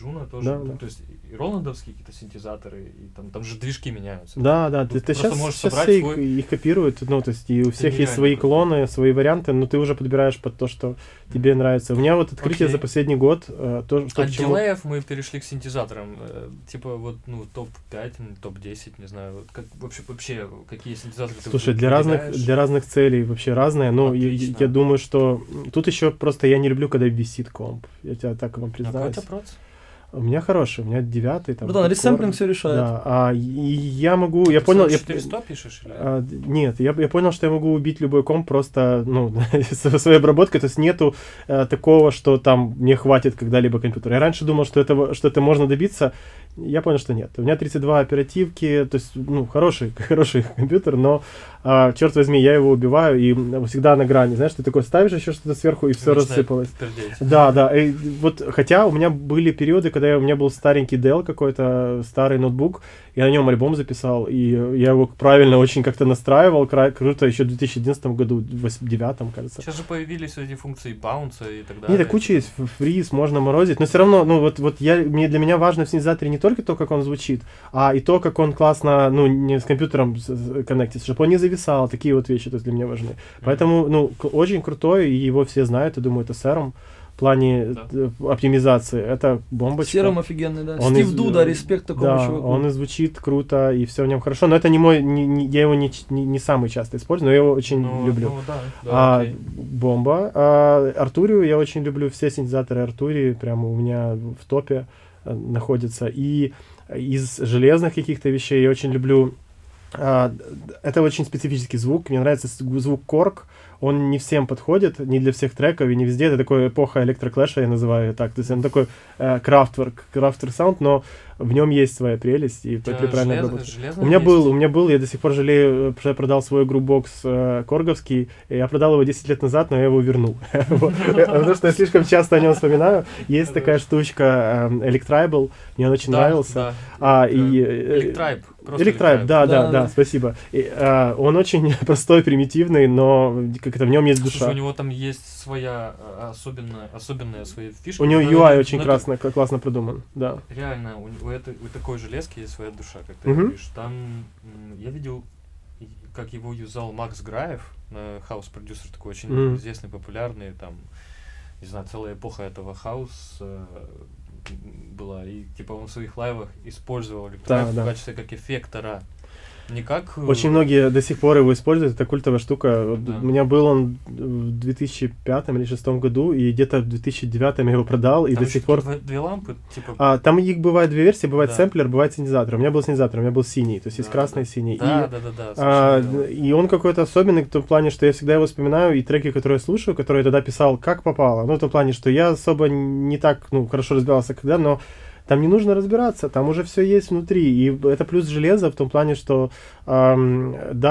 Джуна тоже. Да, да. То есть и роландовские какие-то синтезаторы, и там же движки меняются. Да, да. Ты сейчас все их копируют. Ну, то есть и у всех есть свои клоны, свои варианты, но ты уже подбираешь под то, что тебе нравится. У меня вот открытие за последний год. От дилеев мы перешли к синтезаторам. Типа вот, ну, топ-5, топ-10, не знаю, как вообще какие синтезаторы? Слушай, для разных целей вообще разные. Ну, я думаю, что тут еще просто я не люблю, когда висит комп. Я тебя так вам признаюсь. А какой-то проц? У меня хороший, у меня 9-й. Ну да, ресэмплинг все решает. Да, я могу... Ты я понял, 400 пишешь? Или? Нет, я понял, что я могу убить любой комп просто ну, своей обработкой. То есть нету такого, что там мне хватит когда-либо компьютера. Я раньше думал, что это можно добиться. Я понял, что нет. У меня 32 оперативки, то есть ну, хороший компьютер, но, черт возьми, я его убиваю и всегда на грани. Знаешь, ты такой ставишь еще что-то сверху, и все рассыпалось. Пердеть. Да, да. И вот, хотя у меня были периоды, когда у меня был старенький Dell какой-то, старый ноутбук, я на нем альбом записал, и я его правильно очень как-то настраивал, круто, еще в 2011 году, в 2009, кажется. Сейчас же появились эти функции баунса и так далее. Нет, куча есть, фриз, можно морозить, но все равно, ну вот для меня важно в синтезаторе не только то, как он звучит, а и то, как он классно, ну, не с компьютером коннектится, чтобы он не зависал, такие вот вещи, то есть для меня важны. Поэтому, ну, очень крутой, и его все знают, я думаю, это Serum. В плане оптимизации. Это бомбочка. Серым офигенный, да. Он Стив Дуда, респект такому чуваку. Он и звучит круто, и все в нем хорошо. Но это не мой, я его не самый часто использую, но я его очень люблю. Бомба. Артурию я очень люблю. Все синтезаторы Артурии прямо у меня в топе находятся. И из железных каких-то вещей я очень люблю Это очень специфический звук. Мне нравится звук корг. Он не всем подходит, не для всех треков и не везде. Это такая эпоха электроклэша, я называю ее так. То есть он такой крафтер саунд, но в нем есть своя прелесть и при правильной обработке. У меня был, я до сих пор жалею, что я продал свой грубокс корговский. Я продал его 10 лет назад, но я его вернул. Потому что я слишком часто о нем вспоминаю. Есть такая штучка Electribal, мне он очень нравился. Electribe, да, спасибо. Он очень простой, примитивный, но как-то в нем есть душа. Слушай, у него там есть своя особенная своя фишка. У него UI очень классно придуман, да. Реально, у такой железки есть своя душа, как ты говоришь. Там я видел, как его юзал Макс Граев, хаус-продюсер такой очень известный, популярный, там, не знаю, целая эпоха этого хаус была, и типа он в своих лайвах использовал электронную в качестве как эффектора. Никак. Очень многие до сих пор его используют, это культовая штука. Да. У меня был он в 2005 или 2006 году, и где-то в 2009 я его продал, и там до сих пор... Две лампы? Типа... там их бывает две версии, бывает сэмплер, бывает синтезатор. У меня был синтезатор, у меня был синий, то есть есть красный и синий. И он какой-то особенный в том плане, что я всегда его вспоминаю, и треки, которые я слушаю, которые я тогда писал, как попало. Ну, в том плане, что я особо не так, ну, хорошо разбирался когда, но... Там не нужно разбираться, там уже все есть внутри. И это плюс железа в том плане, что да,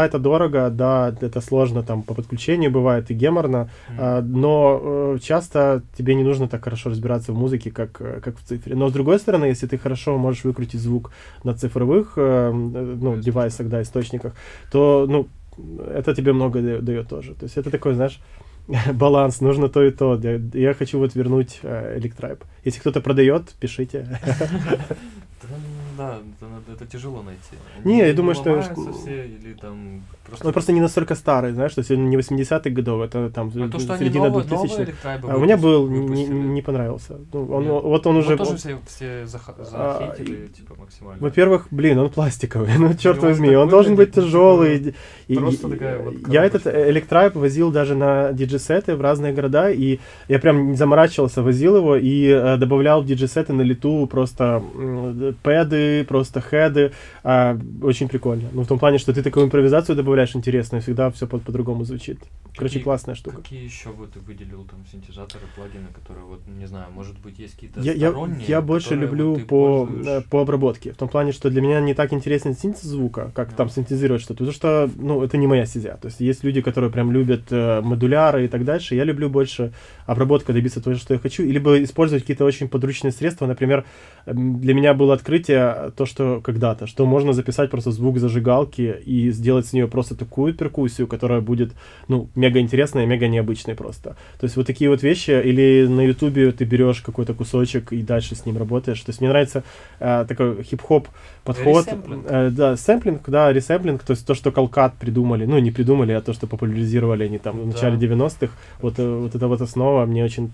это дорого, да, это сложно, там по подключению бывает и геморно, но часто тебе не нужно так хорошо разбираться в музыке, как в цифре. Но с другой стороны, если ты хорошо можешь выкрутить звук на цифровых девайсах, да, источниках, то это тебе много дает тоже. То есть это такой, знаешь, баланс, нужно то и то. Я хочу вот вернуть Electribe. Если кто-то продает, пишите. Да, это тяжело найти. Не, я думаю, что... Он просто не настолько старый, знаешь, что сегодня не 80-х годов, это там середина 2000-х. У меня был, не понравился. Вот он уже... тоже все захейтили, типа, максимально. Во-первых, блин, он пластиковый, ну, черт возьми, он должен быть тяжелый. Я этот Electribe возил даже на диджесеты в разные города, и я прям заморачивался, возил его и добавлял в диджесеты на лету просто пэды, просто хеды, очень прикольно. Ну, в том плане, что ты такую импровизацию добавляешь интересную, всегда все по-другому звучит. Короче, классная штука. Какие еще бы ты выделил там синтезаторы, плагины, которые, вот, не знаю, может быть, есть какие-то сторонние? Я больше люблю по обработке. В том плане, что для меня не так интересен синтез звука, как там синтезировать что-то, потому что, ну, это не моя стезя. То есть есть люди, которые прям любят модуляры и так дальше. Я люблю больше обработку, добиться того, что я хочу, либо использовать какие-то очень подручные средства. Например, для меня было открытие, то, что когда-то, что можно записать просто звук зажигалки и сделать с нее просто такую перкуссию, которая будет, ну, мега интересная и мега необычной просто. То есть вот такие вот вещи, или на ютубе ты берешь какой-то кусочек и дальше с ним работаешь. То есть мне нравится такой хип-хоп подход. Ресэмплинг. Ресэмплинг, то есть то, что Колкат придумали, ну, не придумали, а то, что популяризировали они там в начале 90-х, вот эта вот основа мне очень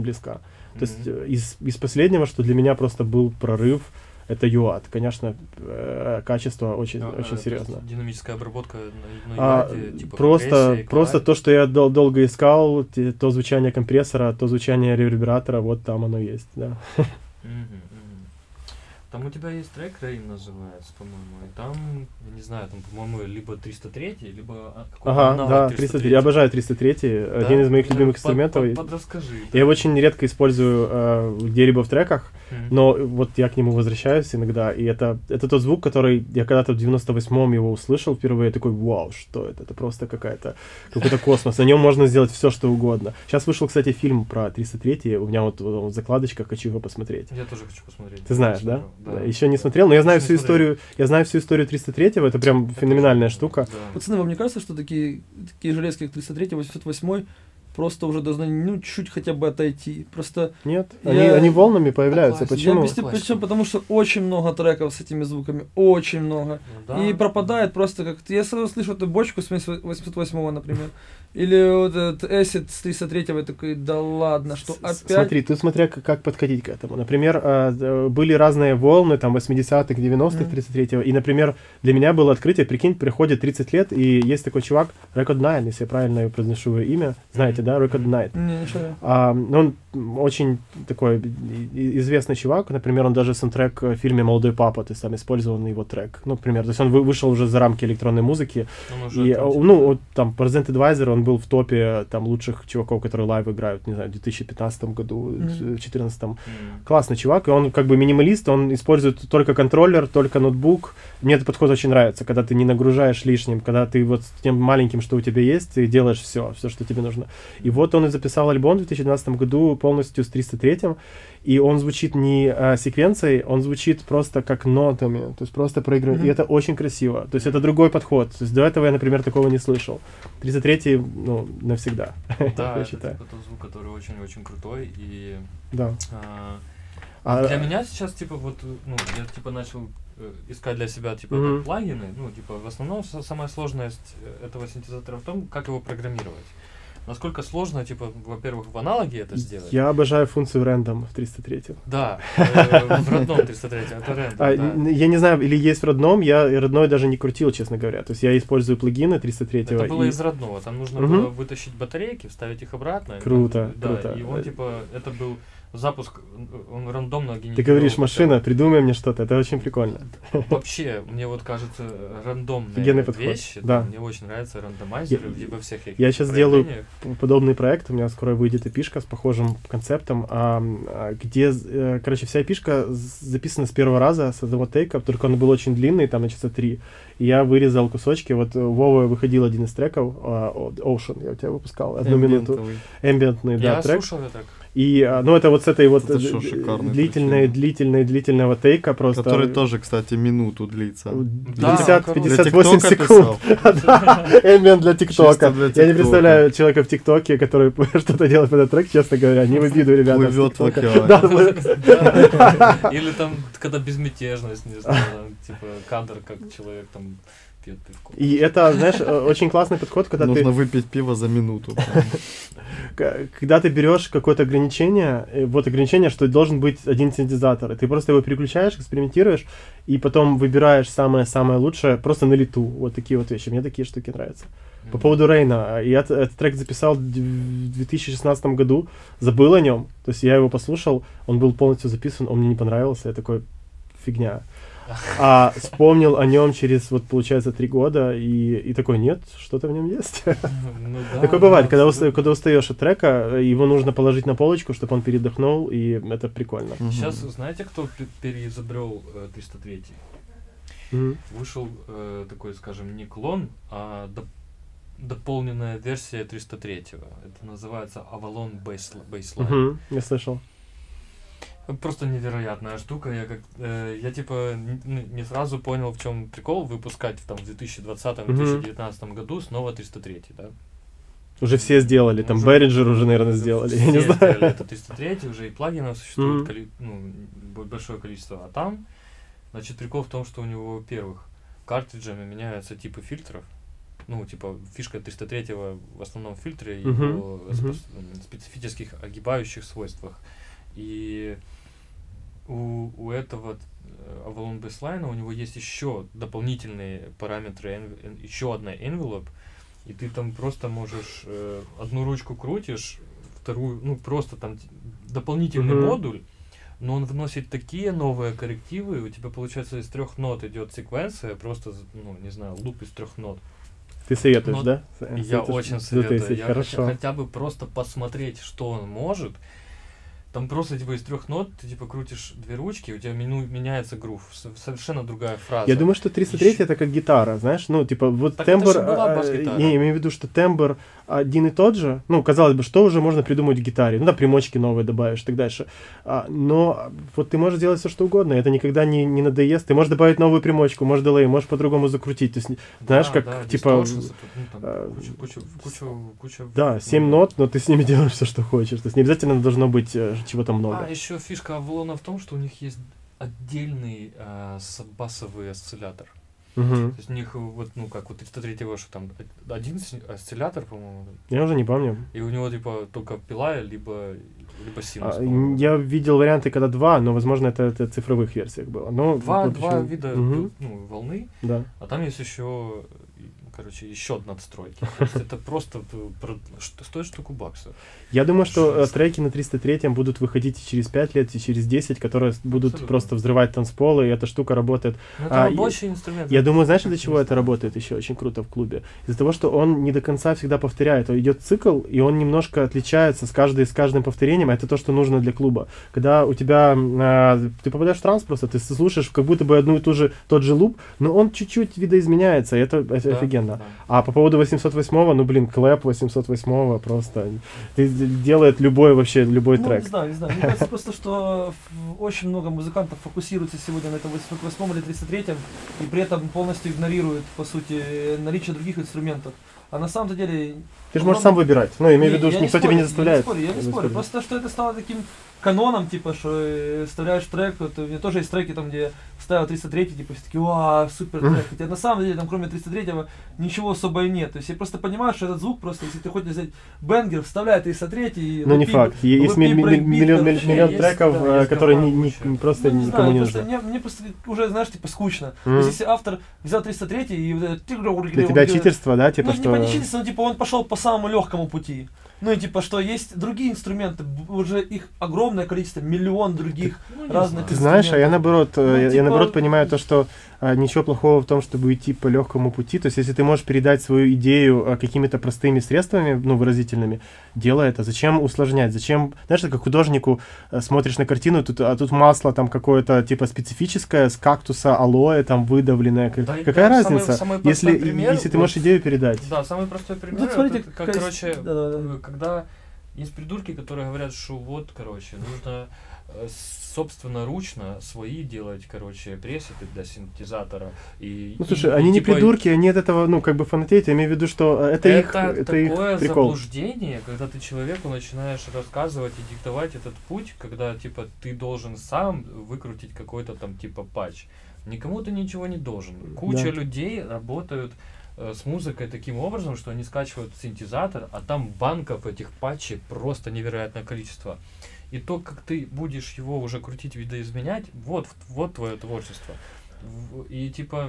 близка. То есть из последнего, что для меня просто был прорыв, это UAD. Конечно, качество очень серьезно. Динамическая обработка на UAD, типа просто то, что я долго искал, то звучание компрессора, то звучание ревербератора, вот там оно есть, да. Там у тебя есть трек, Rain называется, по-моему, и там, я не знаю, там, по-моему, либо 303, либо какой-то аналог 303. Я обожаю 303, да? Один из моих любимых инструментов. Подрасскажи. Я его очень редко использую где-либо в треках, но вот я к нему возвращаюсь иногда, и это тот звук, который я когда-то в 98-м его услышал впервые, я такой, вау, что это? Это просто какой-то космос, на нем можно сделать все, что угодно. Сейчас вышел, кстати, фильм про 303, у меня вот в закладочках, хочу его посмотреть. Я тоже хочу посмотреть. Ты знаешь, да? Да, еще не смотрел, но я знаю всю историю. Я знаю всю историю 303-го, это прям феноменальная штука. Да. Пацаны, вам не кажется, что такие железки, как 303-й, 808-й, просто уже должны, ну, чуть хотя бы отойти? Просто нет, они волнами появляются. Почему? Причем потому что очень много треков с этими звуками, очень много. Ну, да. И пропадает просто как-то. Я сразу слышу эту бочку с 808-го, например. Или вот этот Acid с 303-го, такой, да ладно, что опять? Смотри, ты смотря как подходить к этому. Например, были разные волны, там, 80-х, 90-х, 33-го. И, например, для меня было открытие, прикинь, приходит 30 лет, и есть такой чувак, Record Nine, если я правильно произношу его имя, знаете, знаете, да, Рик Найт. Он очень такой известный чувак, например, он даже саундтрек в фильме «Молодой папа», ты сам использовал его трек, ну, например, то есть он вышел уже за рамки электронной музыки, и, ну, там, Resident Advisor, он был в топе, там, лучших чуваков, которые лайв играют, не знаю, в 2015 году, в 2014, классный чувак, и он как бы минималист, он использует только контроллер, только ноутбук, мне этот подход очень нравится, когда ты не нагружаешь лишним, когда ты вот тем маленьким, что у тебя есть, ты делаешь все, что тебе нужно, и вот он и записал альбом в 2012 году, полностью с 303-м, и он звучит не секвенцией, он звучит просто как нотами, то есть просто проигрывает, и это очень красиво, то есть это другой подход, то есть до этого я, например, такого не слышал, 303-й, ну, навсегда, да, я считаю. Это звук, который очень-очень крутой, и да. Для меня сейчас, типа, вот, ну, я, типа, начал искать для себя, типа, плагины, ну, типа, в основном самая сложность этого синтезатора в том, как его программировать. Насколько сложно, типа, во-первых, в аналоге это сделать? Я обожаю функцию random в 303-м. Да, в родном 303-м, это random, да. Я не знаю, или есть в родном, я родной даже не крутил, честно говоря. То есть я использую плагины 303-го. Это было из родного, там нужно было вытащить батарейки, вставить их обратно. Круто, круто. И он, типа, это был запуск, он рандомно генерировал. Ты говоришь, машина, придумай мне что-то, это очень прикольно. Вообще, мне вот кажется, рандомные вещи, да. Мне очень нравятся рандомайзеры во всех их. Я сейчас делаю подобный проект, у меня скоро выйдет эпишка с похожим концептом, где, короче, вся эпишка записана с первого раза, с одного тейка, только он был очень длинный, там на часа 3. И я вырезал кусочки, вот Вова выходил один из треков, Ocean, я у тебя выпускал, одну минуту. Эмбиентный, да, трек. Я слушал это. И, ну, это вот с этой вот длительного тейка просто. Который тоже, кстати, минуту длится. 58 секунд. Эмбиент для ТикТока. Я не представляю человека в ТикТоке, который что-то делает под этот трек, честно говоря, не в обиду, ребята. Плывет в океане. Или там, когда безмятежность, не знаю, типа кадр, как человек там... И это, знаешь, очень классный подход, когда нужно выпить пиво за минуту. Когда ты берешь какое-то ограничение, вот ограничение, что должен быть один синтезатор, и ты просто его переключаешь, экспериментируешь, и потом выбираешь самое-самое лучшее просто на лету. Вот такие вот вещи. Мне такие штуки нравятся. По поводу Рейна. Я этот трек записал в 2016 году, забыл о нем, то есть я его послушал, он был полностью записан, он мне не понравился, я такой, фигня. А вспомнил о нем через, вот, получается, 3 года, и такой, нет, что-то в нем есть. Ну, да, такое бывает, когда устаешь от трека, его нужно положить на полочку, чтобы он передохнул, и это прикольно. Сейчас, знаете, кто переизобрел 303? Вышел такой, скажем, не клон, а дополненная версия 303. Это называется Avalon Baseline. Я слышал. Просто невероятная штука, я типа не сразу понял, в чем прикол выпускать там в 2020-2019 году снова 303, да? Уже все сделали, там Behringer уже, наверное, сделали, я не знаю. Это 303, уже и плагинов существует большое количество, а там, значит, прикол в том, что у него, во-первых, картриджами меняются типы фильтров, ну, типа, фишка 303-го в основном в фильтре и его специфических огибающих свойствах. И у этого Avalon Baseline, у него есть еще дополнительные параметры, еще одна envelope, и ты там просто можешь одну ручку крутишь, вторую, ну просто там дополнительный модуль, но он вносит такие новые коррективы, у тебя получается из 3 нот идет секвенция, просто, ну не знаю, луп из 3 нот. Ты советуешь, но, да? Я очень советую, я хотя бы просто посмотреть, что он может. Там просто, типа, из 3 нот ты, типа, крутишь 2 ручки, у тебя меняется грув. Совершенно другая фраза. Я думаю, что 303 это как гитара, знаешь? Ну, типа, вот так тембр... Я имею в виду, что тембр один и тот же. Ну, казалось бы, что уже можно придумать в гитаре? Ну, да, примочки новые добавишь и так дальше. Но вот ты можешь делать все, что угодно. Это никогда не надоест. Ты можешь добавить новую примочку, можешь дилей, можешь по-другому закрутить. То есть, знаешь, да, как, да, типа... Куча... Да, 7 нот, но ты с ними делаешь все, что хочешь. То есть, не обязательно должно быть... чего-то много. Еще фишка Авалона в том, что у них есть отдельный басовый осциллятор. То есть у них вот, ну, как у 303-го, что там один осциллятор, по-моему. Я уже не помню. И у него, типа, только пила, либо синус. Я видел варианты, когда 2, но, возможно, это в цифровых версиях было. Но, два вида волны, да. А там есть еще короче, еще от надстройки. Это просто стоит штуку баксов. Я думаю, что треки на 303-м будут выходить и через 5 лет, и через 10, которые будут просто взрывать танцполы, и эта штука работает. Это рабочий инструмент. Я думаю, знаешь, для чего это работает еще очень круто в клубе? Из-за того, что он не до конца всегда повторяет. Идет цикл, и он немножко отличается с каждым повторением. Это то, что нужно для клуба. Когда у тебя... ты попадаешь в транс просто, ты слушаешь как будто бы одну и тот же луп, но он чуть-чуть видоизменяется, и это да, офигенно. Да. А по поводу 808-го, ну блин, клэп 808-го просто делает любой трек. Не знаю. Мне кажется просто, что очень много музыкантов фокусируется сегодня на этом 808-м или 303-м, и при этом полностью игнорирует, по сути, наличие других инструментов. А на самом-то деле... Ты же можешь сам выбирать, ну, имею в виду, что никто тебя не заставляет. Я не спорю, просто что это стало таким каноном, типа, что вставляешь трек, вот, у меня тоже есть треки, там, где вставил 303, типа, все-таки, уа, супер трек, хотя на самом деле, там, кроме 303-го, ничего особо и нет, то есть я просто понимаю, что этот звук, просто, если ты хочешь взять бэнгер, вставляй 303-й, ну, не факт, есть миллион треков, которые просто никому не нужны. Мне просто уже, знаешь, типа, скучно, то есть если автор взял 303-й и... Для тебя читерство, да, типа, что... Ну, типа, он пошел по самому легкому пути. Ну и типа, что есть другие инструменты, уже их огромное количество, миллион других разных инструментов. Ты знаешь, а я наоборот понимаю то, что ничего плохого в том, чтобы идти по легкому пути. То есть, если ты можешь передать свою идею какими-то простыми средствами, ну, выразительными, делай это. Зачем усложнять? Зачем, знаешь, как художнику смотришь на картину, тут масло там какое-то типа специфическое, с кактуса, алоэ там выдавленное. Да, какая разница, если ты можешь идею передать? Да, самый простой пример, когда есть придурки, которые говорят, что вот, короче, нужно собственноручно свои делать, короче, пресеты для синтезатора. Ну, слушай, они не типа придурки, они от этого, ну, как бы фанатеют, я имею в виду, что это их прикол. Заблуждение, когда ты человеку начинаешь рассказывать и диктовать этот путь, когда, типа, ты должен сам выкрутить какой-то там, типа, патч. Никому ты ничего не должен. Куча людей работают с музыкой таким образом, что они скачивают синтезатор, а там банков этих патчей просто невероятное количество. И то, как ты будешь его уже крутить, видоизменять, вот твое творчество. И типа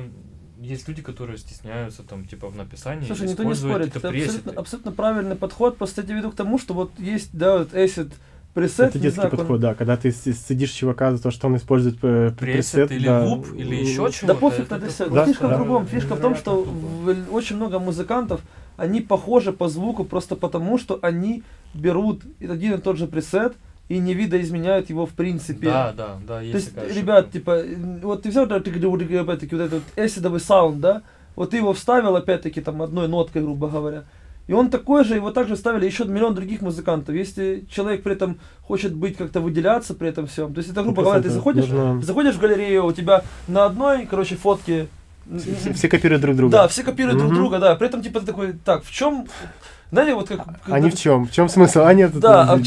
есть люди, которые стесняются там типа в написании. Слушай, никто не спорит, это абсолютно правильный подход. Просто я веду к тому, что вот есть, да, вот Acid пресет. Это детский подход, да, когда ты сцедишь чувака за то, что он использует пресет. Или луп, или еще чего-то. Да пофиг на пресет. Фишка в другом. Фишка в том, что очень много музыкантов, они похожи по звуку просто потому, что они берут один и тот же пресет и не видоизменяют его в принципе. Да, есть. То есть, ребят, типа, вот ты взял, опять-таки, вот этот эсидовый саунд, да, вот ты его вставил, опять-таки, там, одной ноткой, грубо говоря, и он такой же, его также вставили еще миллион других музыкантов. Если человек при этом хочет быть как-то выделяться при этом всем, то есть это, грубо говоря, ты заходишь в галерею, у тебя на одной, короче, фотке... Все копируют друг друга. Да, все копируют друг друга, да, при этом, типа, ты такой, так, в чем... Знаете, вот как... Они в чем? В чем смысл? Как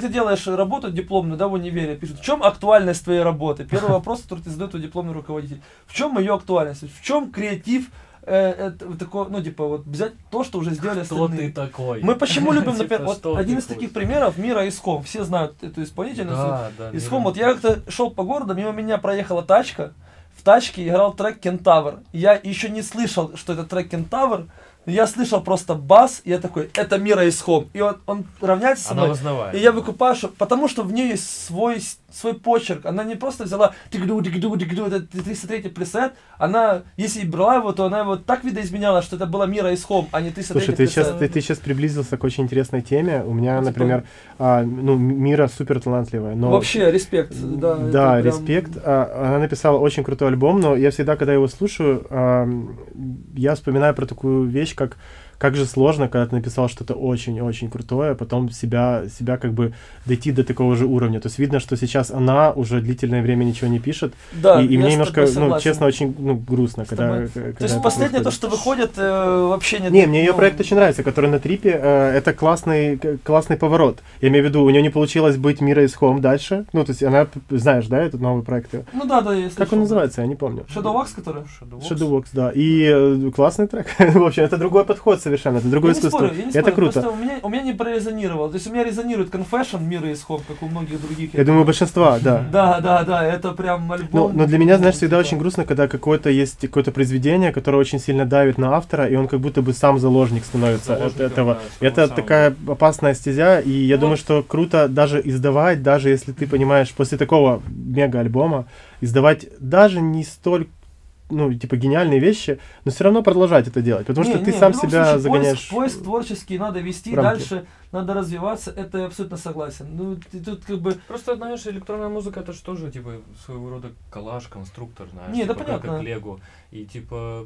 ты делаешь работу дипломную, да, в универе, пишут, в чем актуальность твоей работы? Первый вопрос, который ты задает у дипломного руководителя. В чем ее актуальность? В чем креатив? Такое, ну, типа, вот взять то, что уже сделали остальные. Кто ты такой? Мы почему любим, например, вот один из таких примеров — Мира Иском. Все знают эту исполнительницу. Иском, вот я как-то шел по городу, мимо меня проехала тачка, в тачке играл трек «Кентавр». Я еще не слышал, что это трек «Кентавр», я слышал просто бас, и я такой, это Мира Исхом. И он равняется со мной, и я выкупаю, потому что в ней есть свой почерк. Она не просто взяла это 303-й пресет, она, если и брала его, то она его так видоизменяла, что это была Мира Исхом, а не 303-й. Слушай, ты сейчас приблизился к очень интересной теме. У меня, например, Мира супер талантливая. Но... Вообще, респект. Да, респект. Она написала очень крутой альбом, но я всегда, когда его слушаю, я вспоминаю про такую вещь, как же сложно, когда ты написал что-то очень-очень крутое, потом себя как бы дойти до такого же уровня. То есть видно, что сейчас она уже длительное время ничего не пишет. Да, и мне немножко, ну, честно, очень грустно. То есть последнее то, что выходит, вообще нет... Не, мне ее проект очень нравится, который на Трипе. Это классный поворот. Я имею в виду, у нее не получилось быть Мира Исхом дальше. Ну, то есть она, знаешь, да, этот новый проект? Ну да, если... Как он называется, я не помню. Shadow Wax, который? Shadow Wax, да. И классный трек. В общем, это другой подход совершенно. совершенно, это другое искусство. Это круто. У меня не прорезонировало. То есть у меня резонирует Confession, Мир и Исход, как у многих других. Я думаю, большинства, да. Да, это прям альбом. Но для меня, знаешь, всегда очень грустно, когда какое-то произведение, которое очень сильно давит на автора, и он как будто бы сам заложник становится от этого. Это такая опасная стезя, и я думаю, что круто даже издавать, даже если ты понимаешь, после такого мега-альбома, издавать даже не столько, ну, типа, гениальные вещи, но все равно продолжать это делать, потому что ты сам себя загоняешь. Поиск творческий надо вести дальше, надо развиваться, это я абсолютно согласен. Ну, ты тут как бы... Просто, знаешь, электронная музыка, это же тоже, типа, своего рода коллаж, конструктор, знаешь, типа, это понятно. Как Лего, и, типа,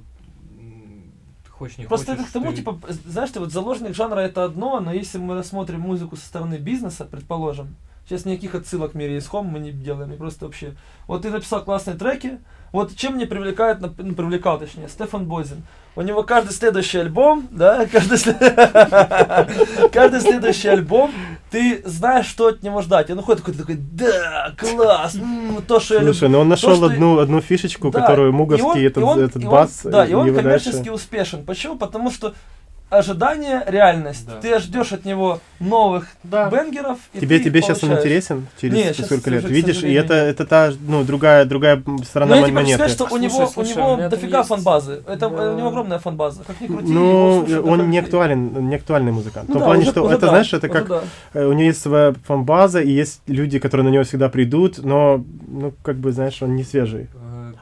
хочешь, не просто хочешь, это к тому, типа, знаешь, ты вот заложник жанра — это одно, но если мы рассмотрим музыку со стороны бизнеса, предположим, сейчас никаких отсылок к Мире и Исход мы не делаем, и просто вообще... Вот ты написал классные треки, вот чем мне привлекает, привлекал, точнее, Стефан Бодзин. У него каждый следующий альбом, да, каждый следующий альбом, ты знаешь, что от него ждать. Он уходит такой, да, класс, то, что я люблю. Слушай, но он нашел одну фишечку, которую Муговский, этот бас... Да, и он коммерчески успешен. Почему? Потому что ожидание, реальность. Да. Ты ждешь от него новых бенгеров. И тебе сейчас он интересен через несколько лет. Видишь, и это та, ну, другая сторона монеты. Ну, я тебе хочу сказать, что у него дофига фан-базы. У него огромная фан-база. Как ни крути, ну, он не актуальный музыкант. Ну, в том плане, что это, знаешь, это как... У него есть своя фан-база, и есть люди, которые на него всегда придут, но, ну, как бы, знаешь, он не свежий.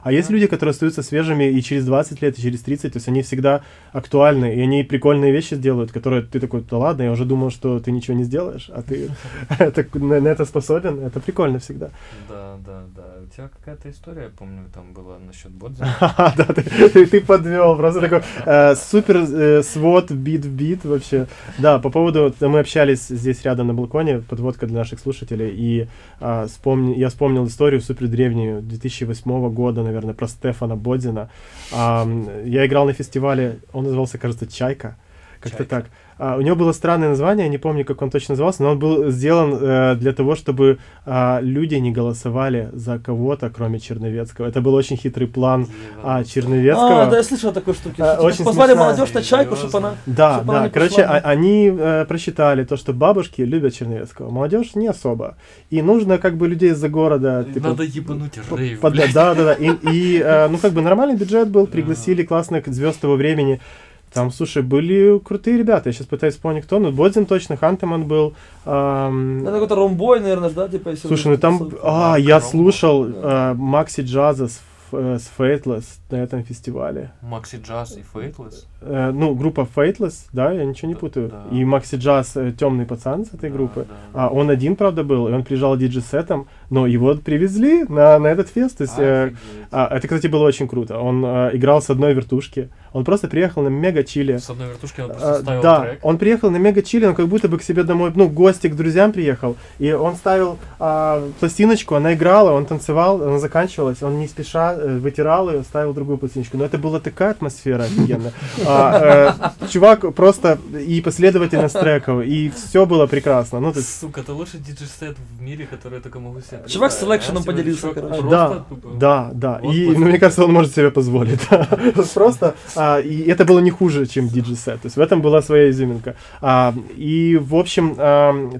А есть люди, которые остаются свежими и через 20 лет, и через 30, то есть они всегда актуальны, и они прикольные вещи делают, которые ты такой, да ладно, я уже думал, что ты ничего не сделаешь, а ты на это способен, это прикольно всегда. Да, у тебя какая-то история, я помню, там была насчет Бодзина. Да, ты подвел, просто такой супер свод, бит в бит вообще. Да, по поводу, мы общались здесь рядом на балконе, подводка для наших слушателей, и я вспомнил историю супер древнюю, 2008 года, наверное, про Стефана Бодзина. Я играл на фестивале, он назывался, кажется, «Чайка». Как-то так. У него было странное название, я не помню, как он точно назывался, но он был сделан для того, чтобы люди не голосовали за кого-то, кроме Черновецкого. Это был очень хитрый план Черновецкого. Да, я слышал о такой штуке. Позвали молодежь на «Чайку», чтобы она... Да, короче, они просчитали то, что бабушки любят Черновецкого, молодежь не особо. И нужно как бы людей из-за города... Типа, надо ебануть рейв, блядь. Да. И, ну, как бы нормальный бюджет был, пригласили классных звезд того времени. Там, слушай, были крутые ребята, я сейчас пытаюсь вспомнить, кто, но Бодзин точно, Хантеман был. Это какой-то Ромбой, наверное, да? Типа, слушай, ну там, я слушал Макси Джаза с Faithless на этом фестивале. Макси Джаз и Faithless? Ну, группа Faithless, да, я ничего не путаю. Да. И Макси Джаз, темный пацан с этой группы. Да. Он один, правда, был, и он приезжал диджей-сетом, но его привезли на этот фест. То есть, это, кстати, было очень круто. Он играл с одной вертушки. Он просто приехал на мега-чили. С одной вертушки он просто ставил трек. Он приехал на мега-чили, он как будто бы к себе домой, ну, гости, к друзьям приехал. И он ставил пластиночку, она играла, он танцевал, она заканчивалась. Он не спеша вытирал ее, ставил другую пластиночку. Но это была такая атмосфера офигенная. Чувак просто и последовательность треков, и все было прекрасно. Ну, сука, это лучший диджей-сет в мире, который я только могу себе представить. Чувак с селекшеном поделился. Да. И, ну, мне кажется, он может себе позволить. Просто... И это было не хуже, чем диджей-сет. То есть в этом была своя изюминка. И, в общем,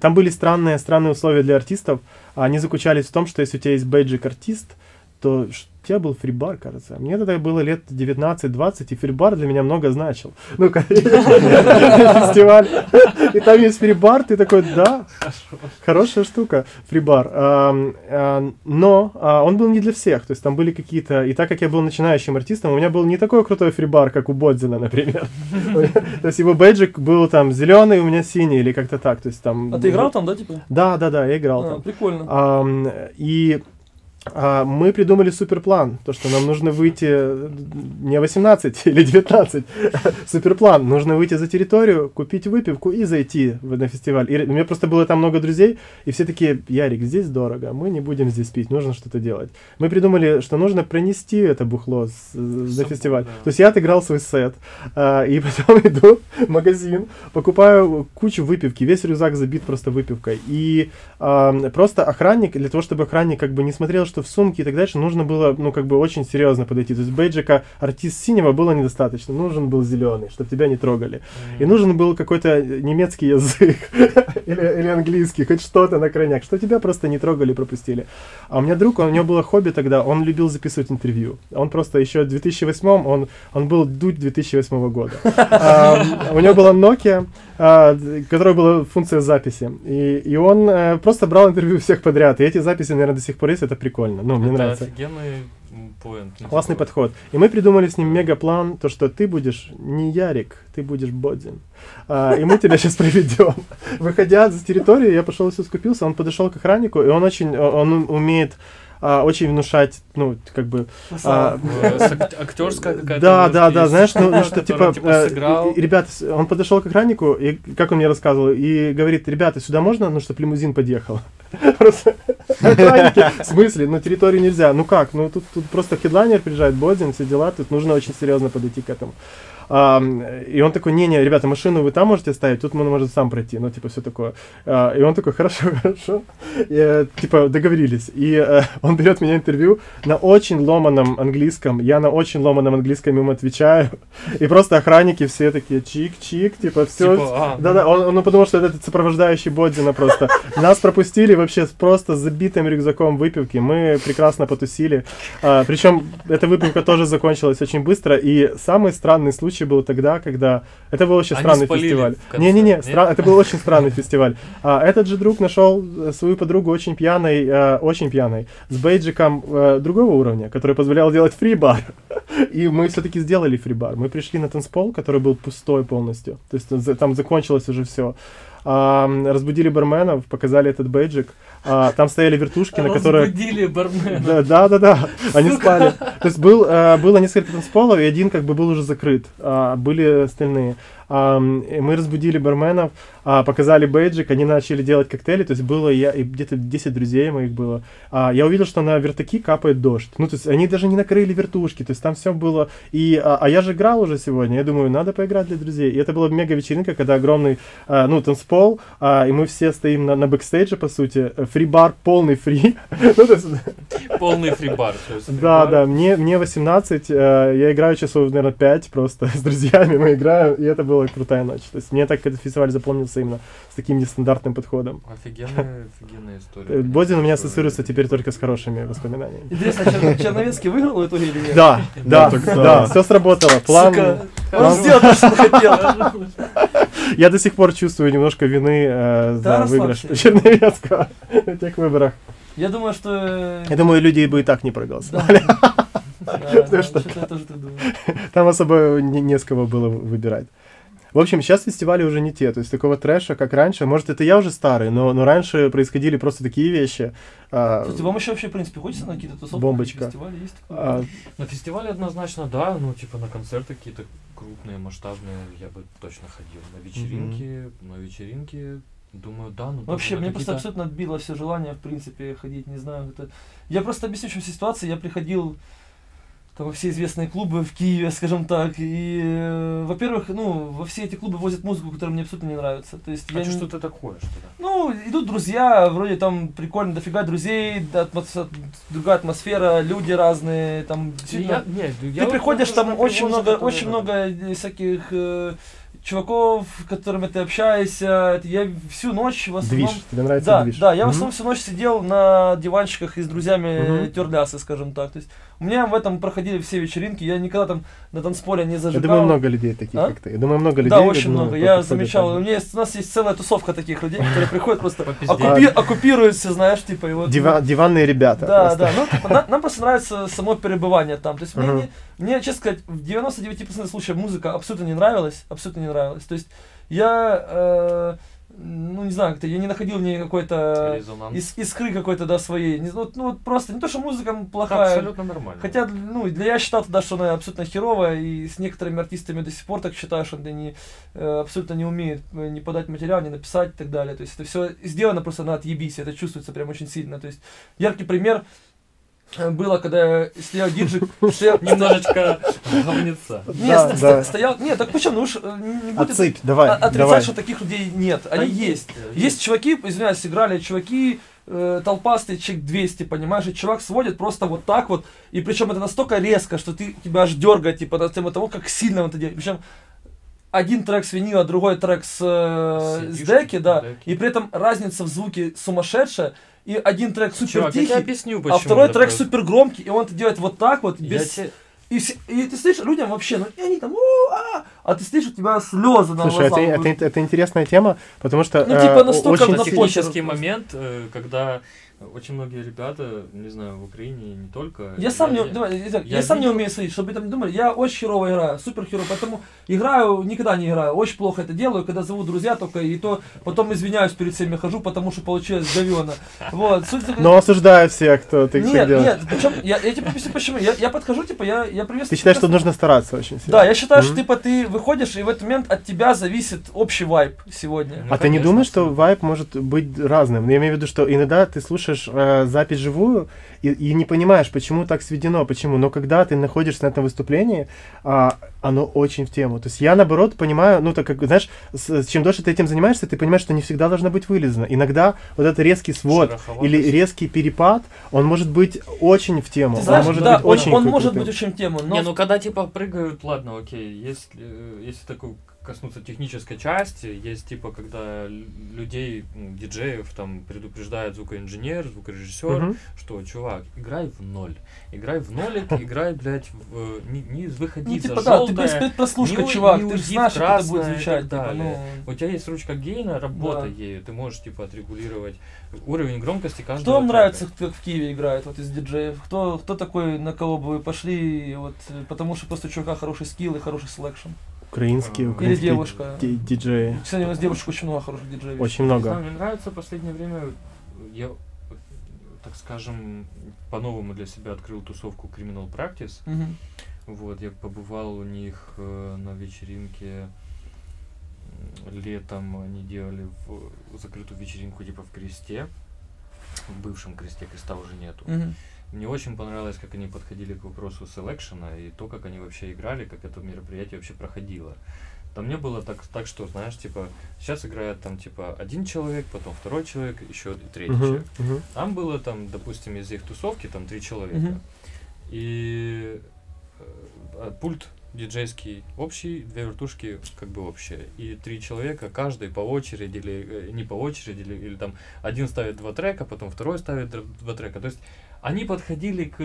там были странные условия для артистов. Они заключались в том, что если у тебя есть бейджик-артист, то у тебя был фрибар, кажется. Мне тогда было лет 19-20, и фрибар для меня много значил. Ну, фестиваль. И там есть фрибар, ты такой, да, хорошая штука, фрибар. Но он был не для всех, то есть там были какие-то... И так как я был начинающим артистом, у меня был не такой крутой фрибар, как у Бодзина, например. То есть его бейджик был там зеленый, у меня синий, или как-то так. А ты играл там, да, типа? Да, я играл там. Прикольно. И... мы придумали суперплан, то, что нам нужно выйти не 18 или 19, суперплан, нужно выйти за территорию, купить выпивку и зайти на фестиваль. И у меня просто было там много друзей, и все такие, Ярик, здесь дорого, мы не будем здесь пить, нужно что-то делать. Мы придумали, что нужно пронести это бухло на фестиваль. Да. То есть я отыграл свой сет, и потом иду в магазин, покупаю кучу выпивки, весь рюкзак забит просто выпивкой. И просто охранник, для того, чтобы охранник как бы не смотрел, что что в сумке и так дальше нужно было, ну, как бы очень серьезно подойти. То есть бейджика «Артист синего» было недостаточно. Нужен был зеленый, чтобы тебя не трогали. И нужен был какой-то немецкий язык или английский, хоть что-то на крайняк, что тебя просто не трогали и пропустили. А у меня друг, у него было хобби тогда, он любил записывать интервью. Он просто еще в 2008, он был дуть 2008 года. У него была Nokia, которая была функция записи. И он просто брал интервью всех подряд. И эти записи, наверное, до сих пор есть, это прикольно. Ну, мне нравится. Офигенный поинт. Классный подход. И мы придумали с ним мегаплан, то, что ты будешь не Ярик, ты будешь Бодин. И мы тебя сейчас приведем. Выходя за территорию, я пошел и все скупился. Он подошел к охраннику, и он очень, он умеет очень внушать, ну, как бы... актерская какая-то... Да, знаешь, ну, что, типа, ребят, он подошел к охраннику, и, как он мне рассказывал, и говорит, ребята, сюда можно, ну, чтобы лимузин подъехал? Просто охранники, в смысле, ну, территорию нельзя, ну, как, ну, тут просто хедлайнер приезжает, Бодин, все дела, тут нужно очень серьезно подойти к этому. И он такой, не-не, ребята, машину вы там можете оставить, тут он может сам пройти, ну, типа, все такое. И он такой, хорошо. И, типа, договорились. И он берет меня интервью на очень ломаном английском, я на очень ломаном английском ему отвечаю, и просто охранники все такие, чик-чик, типа, все. Да-да, он, потому что этот сопровождающий Бодина просто. Нас пропустили вообще просто с забитым рюкзаком выпивки, мы прекрасно потусили. Причем эта выпивка тоже закончилась очень быстро, и самый странный случай было тогда, когда... Это был очень странный фестиваль. Не-не-не, это был очень странный фестиваль. Этот же друг нашел свою подругу очень пьяной, с бейджиком другого уровня, который позволял делать фри-бар. И мы все-таки сделали фри-бар. Мы пришли на танцпол, который был пустой полностью. То есть там закончилось уже все. Разбудили барменов, показали этот бейджик. Там стояли вертушки, на которые... Разбудили барменов. Да, они спали. То есть было несколько танцполов, и один как бы был уже закрыт. Были остальные. Мы разбудили барменов, показали бейджик, они начали делать коктейли, то есть было я и где-то 10 друзей моих было. Я увидел, что на вертаки капает дождь. Ну, то есть они даже не накрыли вертушки, то есть там все было. А я же играл уже сегодня, я думаю, надо поиграть для друзей. И это была мега-вечеринка, когда огромный, ну, танцпол, и мы все стоим на бэкстейдже, по сути, фри-бар, полный фри. Полный фри-бар. Да, мне 18, я играю часов, наверное, 5 просто с друзьями, мы играем, и это было крутая ночь. То есть мне так этот фестиваль запомнился именно с таким нестандартным подходом. Офигенная история. Бодин у меня ассоциируется теперь только с хорошими воспоминаниями. Интересно, Черновецкий выиграл в итоге или нет? Да, все сработало. План... Он сделал то, что хотел. Я до сих пор чувствую немножко вины за выигрыш Черновецкого на тех выборах. Я думаю, что... Я думаю, люди бы и так не проголосовали. Там особо не с кого было выбирать. В общем, сейчас фестивали уже не те, то есть такого трэша, как раньше. Может, это я уже старый, но раньше происходили просто такие вещи. Кстати, вам еще вообще, в принципе, хочется на какие-то тусовки? Бомбочка. На фестивале есть такое? На фестивале однозначно, да, ну, типа, на концерты какие-то крупные, масштабные я бы точно ходил. На вечеринки... Думаю, да, ну... Вообще, мне просто абсолютно отбило все желание, в принципе, ходить, не знаю. Это... Я просто объясню, в чем ситуация. Я приходил там, во все известные клубы в Киеве, скажем так, и, во-первых, ну, во все эти клубы возят музыку, которая мне абсолютно не нравится. То есть я что-то такое, что-то. Ну, идут друзья, вроде там прикольно, дофига друзей, другая атмосфера, люди разные, там... Ты приходишь, там очень много всяких... чуваков, с которыми ты общаешься, я всю ночь в основном... Движ, тебе нравится движ? Да, я в основном всю ночь сидел на диванчиках и с друзьями тер лясы, скажем так. То есть у меня в этом проходили все вечеринки, я никогда там на танцполе не зажигал. Я думаю, много людей таких, как ты. Да, очень много, я замечал. У нас есть целая тусовка таких людей, которые приходят просто оккупируются, знаешь, типа... Диванные ребята. Да, ну нам просто нравится само перебывание там. То есть мне, честно сказать, в 99% случаев музыка абсолютно не нравилась, То есть я, ну не знаю, как-то я не находил в ней какой-то искры какой-то, да, своей. Ну вот просто не то, что музыка плохая. Абсолютно нормально. Хотя, ну, я считал тогда, что она абсолютно херовая, и с некоторыми артистами до сих пор так считаю, что они абсолютно не умеют ни подать материал, ни написать и так далее. То есть это все сделано просто на отъебись, это чувствуется прям очень сильно. То есть яркий пример было, когда я стоял диджик, стоял немножечко говнеца. Нет, так почему? Ну уж не будет отрицать, что таких людей нет. Они есть. Есть чуваки, извиняюсь, играли чуваки, толпастый, человек 200, понимаешь, и чувак сводит просто вот так вот, и причем это настолько резко, что тебя аж дергает, типа, на тему того, как сильно он это делает, причем один трек с винила, другой трек с деки, да, и при этом разница в звуке сумасшедшая, и один трек супер тихий, а второй трек супер громкий, и он это делает вот так вот, без... И ты слышишь, людям вообще, ну и они там, а ты слышишь, у тебя слезы на глазах. Слушай, это интересная тема, потому что... Ну, типа, настолько очень технический момент, когда очень многие ребята, не знаю, в Украине не только... Я сам не умею слышать, чтобы вы там не думали, я очень херово играю, супер херово, поэтому играю, никогда не играю, очень плохо это делаю, когда зову друзья только, и то потом извиняюсь перед всеми, хожу, потому что получилось говёно. Вот. Но осуждают всех, кто ты делаешь. Нет, причем, я тебе объясню, почему, я подхожу, типа, я приветствую... Ты считаешь, что нужно стараться очень сильно? Да, я считаю, что, типа, ты выходишь, и в этот момент от тебя зависит общий вайб сегодня. А ты не думаешь, что вайб может быть разным? Я имею в виду, что иногда ты слушаешь запись живую и не понимаешь, почему так сведено, почему, но когда ты находишься на этом выступлении, оно очень в тему. То есть я, наоборот, понимаю, ну, так как, знаешь, чем дольше ты этим занимаешься, ты понимаешь, что не всегда должно быть вылезано. Иногда вот этот резкий свод или резкий перепад, он может быть очень в тему. Он может быть очень в тему. Но... Не, ну, когда, типа, прыгают, ладно, окей, если такой... коснуться технической части, есть типа, когда людей, диджеев, там, предупреждает звукоинженер, звукорежиссер, что, чувак, играй в ноль. Играй в нолик, играй, блядь, не выходи за желтое, не уйди в красное и так далее. У тебя есть ручка гейна, работай ею, ты можешь, типа, отрегулировать уровень громкости каждого. Кто вам нравится, как в Киеве играет, вот, из диджеев? Кто такой, на кого бы вы пошли, вот, потому что просто у чувака хороший скилл и хороший селекшн? Украинские диджеи. Кстати, у нас девушек очень много хороших диджеев. Очень много. Мне нравится в последнее время, я, так скажем, по-новому для себя открыл тусовку Criminal Practice. Вот, я побывал у них на вечеринке летом, они делали закрытую вечеринку типа в Кресте, в бывшем Кресте, Креста уже нету. Мне очень понравилось, как они подходили к вопросу селекшена и то, как они вообще играли, как это мероприятие вообще проходило. Там не было так, что, знаешь, типа, сейчас играет там, типа, один человек, потом второй человек, еще третий человек. Там было, там, допустим, из их тусовки, там, 3 человека. И пульт диджейский общий, 2 вертушки как бы общие. И 3 человека, каждый по очереди или не по очереди, или там один ставит 2 трека, потом второй ставит 2 трека. То есть они подходили к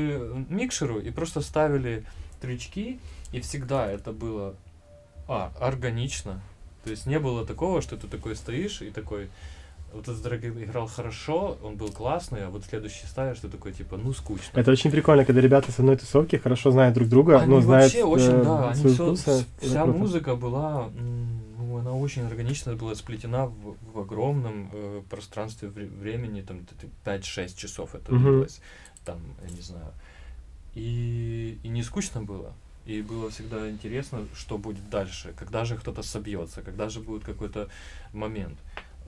микшеру и просто ставили трючки, и всегда это было органично. То есть не было такого, что ты такой стоишь и такой, вот этот трек играл хорошо, он был классный, а вот следующий ставишь, ты такой, типа, ну, скучно. Это очень прикольно, когда ребята с одной тусовки хорошо знают друг друга, они знают вообще очень, вся музыка была, ну, она очень органично была сплетена в огромном пространстве времени, там, 5-6 часов это длилось, там, я не знаю, и не скучно было. И было всегда интересно, что будет дальше, когда же кто-то собьется, когда же будет какой-то момент.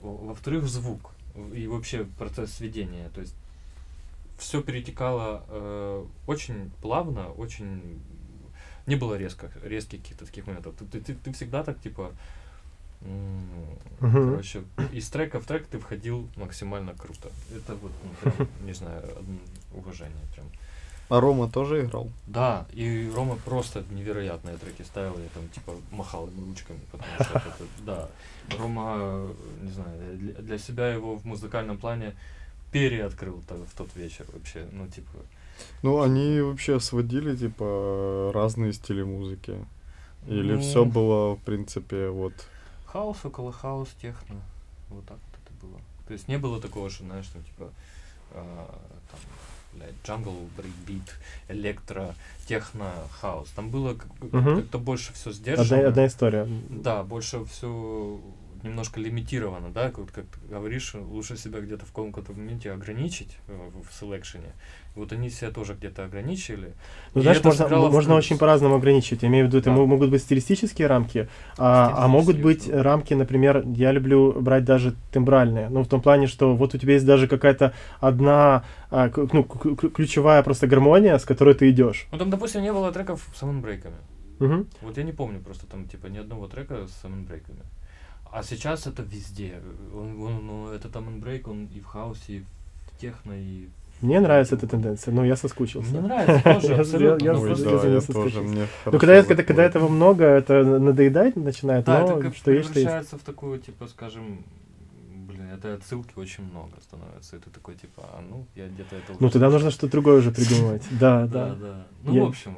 Во-вторых, звук и вообще процесс сведения. То есть все перетекало очень плавно, очень... Не было резких каких-то таких моментов. Ты всегда так, типа... Короче, из трека в трек ты входил максимально круто. Это вот, ну, прям, не знаю, уважение прям. А Рома тоже играл? Да, и Рома просто невероятные треки ставил, я там типа махал ему ручками, потому что это, да. Рома, не знаю, для себя его в музыкальном плане переоткрыл в тот вечер вообще, ну типа. Ну они вообще сводили типа разные стили музыки, или все было в принципе вот? Хаус, около хаус, техно, вот так вот это было. То есть не было такого, что, знаешь, там типа там, джангл, брейкбит, электро, техно, хаус. Там было как-то больше все сдержано. Одна история. Да, больше все немножко лимитировано, да, как ты говоришь, лучше себя где-то в каком-то моменте ограничить в селекшене. Вот они себя тоже где-то ограничили. Ну, знаешь, можно очень по-разному ограничить. Я имею в виду, это могут быть стилистические рамки, а могут быть рамки, например, я люблю брать даже тембральные. Ну, в том плане, что вот у тебя есть даже какая-то одна ключевая просто гармония, с которой ты идешь. Ну, там, допустим, не было треков с саундбрейками. Вот я не помню просто там, типа, ни одного трека с саундбрейками. А сейчас это везде. Это там тумбрейк, он и в хаусе, и техно и... Мне нравится эта тенденция, но я соскучился. Мне нравится тоже, абсолютно. Я соскучился. Но когда этого много, это надоедать начинает, но что есть, что есть. Превращается в такую, типа, скажем... Это отсылки очень много становится, и ты такой, типа, а ну, я где-то это... Ну, тогда нужно что-то другое уже придумывать, да, да. Ну, в общем,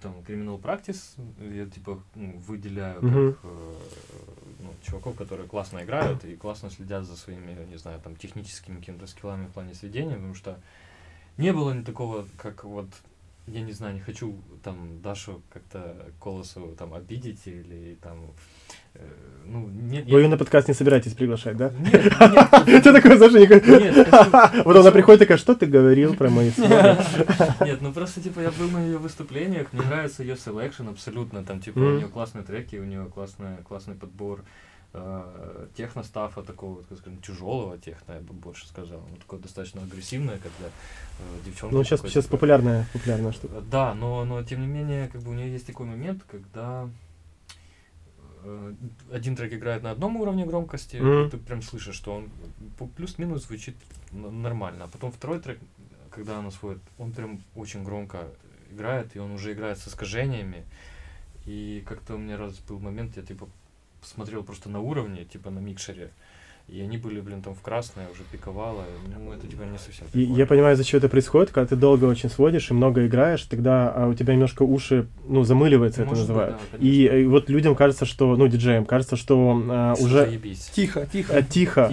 там, Criminal Practice, я, типа, выделяю как чуваков, которые классно играют и классно следят за своими, не знаю, там, техническими какими-то скиллами в плане сведения, потому что не было ни такого, как вот... Я не знаю, не хочу там Дашу как-то Колосу там обидеть или там... ну, нет, вы ее на подкаст не собираетесь приглашать, да? Нет. Ты такой, Саша, не говоришь. Вот она приходит такая, что ты говорил про мои слова? Нет, ну просто типа я был на ее выступлениях, мне нравится ее селекшн абсолютно, там типа у нее классные треки, у нее классный подбор техностафа такого, так скажем, тяжелого техно, я бы больше сказал. Ну, такое достаточно агрессивное, когда девчонка... Ну, сейчас популярная штука. Да, но тем не менее, как бы у нее есть такой момент, когда один трек играет на одном уровне громкости, ты прям слышишь, что он плюс-минус звучит нормально. А потом второй трек, когда она сводит, он прям очень громко играет, и он уже играет с искажениями. И как-то у меня раз был момент, я типа смотрел просто на уровне, типа на микшере, и они были, блин, там в красное, уже пиковало, ну это типа не совсем прикольно. Я понимаю, из-за чего это происходит, когда ты долго очень сводишь и много играешь, тогда у тебя немножко уши, ну, замыливается, это называют. Да, и вот людям кажется, что, ну, диджеям кажется, что уже... Тихо,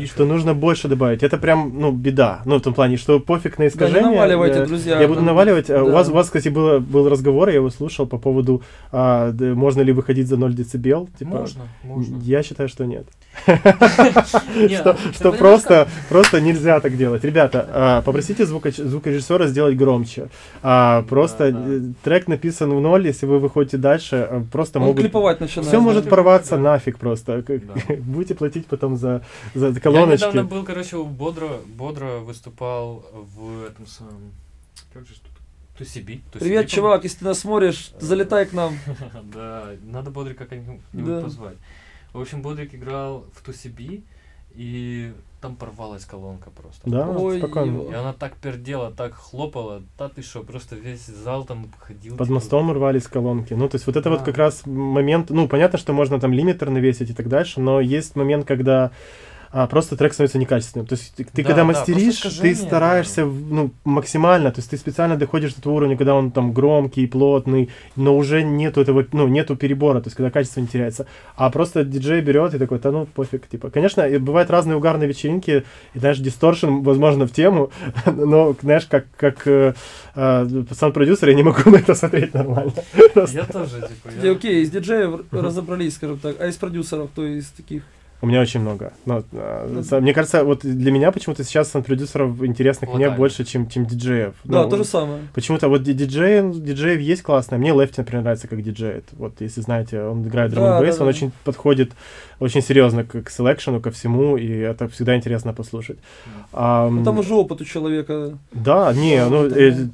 что нужно больше добавить. Это прям, ну, беда, ну, в том плане, что пофиг на искажение. Да, наваливайте, друзья. Я буду наваливать. Да. У вас, кстати, был разговор, я его слушал по поводу, можно ли выходить за 0 децибел. Типа, можно. Я считаю, что нет. Что просто нельзя так делать. Ребята, попросите звукорежиссера сделать громче. Просто трек написан в ноль, если вы выходите дальше, просто могут... Все может порваться нафиг просто. Будете платить потом за колоночки. Я недавно был, короче, Бодро выступал в этом самом... Как же тут? Тусиби. Привет, чувак, если ты нас смотришь, залетай к нам. Да, надо Бодрика как-нибудь позвать. В общем, Бодрик играл в Тусиби, и там порвалась колонка просто. Да, ой, спокойно. И она так пердела, так хлопала, да ты шо, просто весь зал там ходил. Под мостом рвались колонки. Ну, то есть вот это вот как раз момент, ну, понятно, что можно там лимитер навесить и так дальше, но есть момент, когда... просто трек становится некачественным. То есть ты когда мастеришь, ты стараешься максимально, то есть ты специально доходишь до того уровня, когда он там громкий, плотный, но уже нету этого, ну, нету перебора, то есть когда качество не теряется. А просто диджей берет и такой, да ну пофиг, типа. Конечно, бывают разные угарные вечеринки, и знаешь, дисторшн, возможно, в тему, но, знаешь, как саунд-продюсер я не могу на это смотреть нормально. Я тоже, типа. Окей, из диджеев разобрались, скажем так, а из продюсеров, то есть таких... У меня очень много. Но, мне кажется, вот для меня почему-то сейчас саунд-продюсеров интересных мне больше, чем диджеев. Да, то же самое. Почему-то вот диджеев есть классные. Мне Лефти, например, нравится как диджеет. Вот, если знаете, он играет драм-н-бейс, он очень подходит очень серьезно к селекшену, ко всему, и это всегда интересно послушать. Ну, там уже опыт у человека. Да,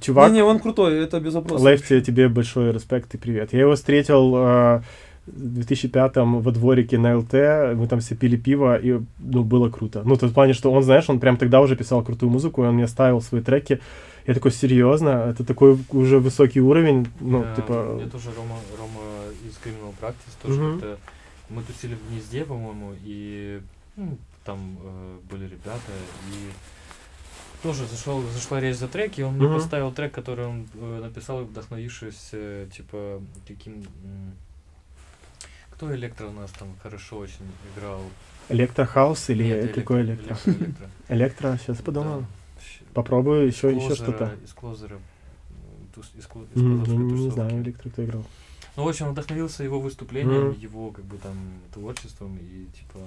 чувак... Не, он крутой, это без вопросов. Лефти, тебе большой респект и привет. Я его встретил... в 2005-м во дворике на ЛТ, мы там все пили пиво, и, ну, было круто. Ну, то в плане, что он, знаешь, он прям тогда уже писал крутую музыку, и он мне ставил свои треки. Я такой, серьезно? Это такой уже высокий уровень, ну, типа... Я тоже Рома из Criminal Practice, тоже как-то... Мы тусили в Гнезде, по-моему, и там были ребята, и... Тоже зашла речь за трек, и он мне поставил трек, который он написал, вдохновившись, типа, таким... Кто электро у нас там хорошо очень играл? Электрохаус или какой электро? Электро, сейчас подумал. Попробую еще что-то. Из Клозера. Не знаю, электро кто играл. Ну, в общем, вдохновился его выступлением, его как бы там творчеством, и типа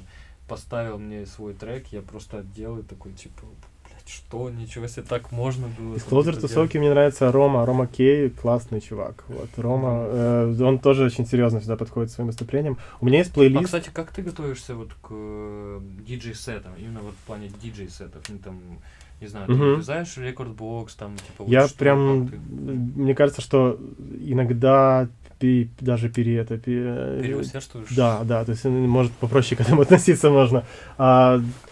поставил мне свой трек, я просто отдел и такой типа... Что, ничего себе, так можно было. Из Closer-тусовки мне нравится Рома Кей, классный чувак. Вот, Рома, он тоже очень серьезно всегда подходит к своим выступлениям. У меня есть плейлист. Кстати, как ты готовишься вот к диджей-сетам, именно вот в плане диджей-сетов? Ну, там, не знаю, ты вырезаешь рекорд-бокс, там, типа... Я вот прям, мне кажется, что иногда даже переусердствуешь. Да, да, то есть, может, попроще к этому относиться можно.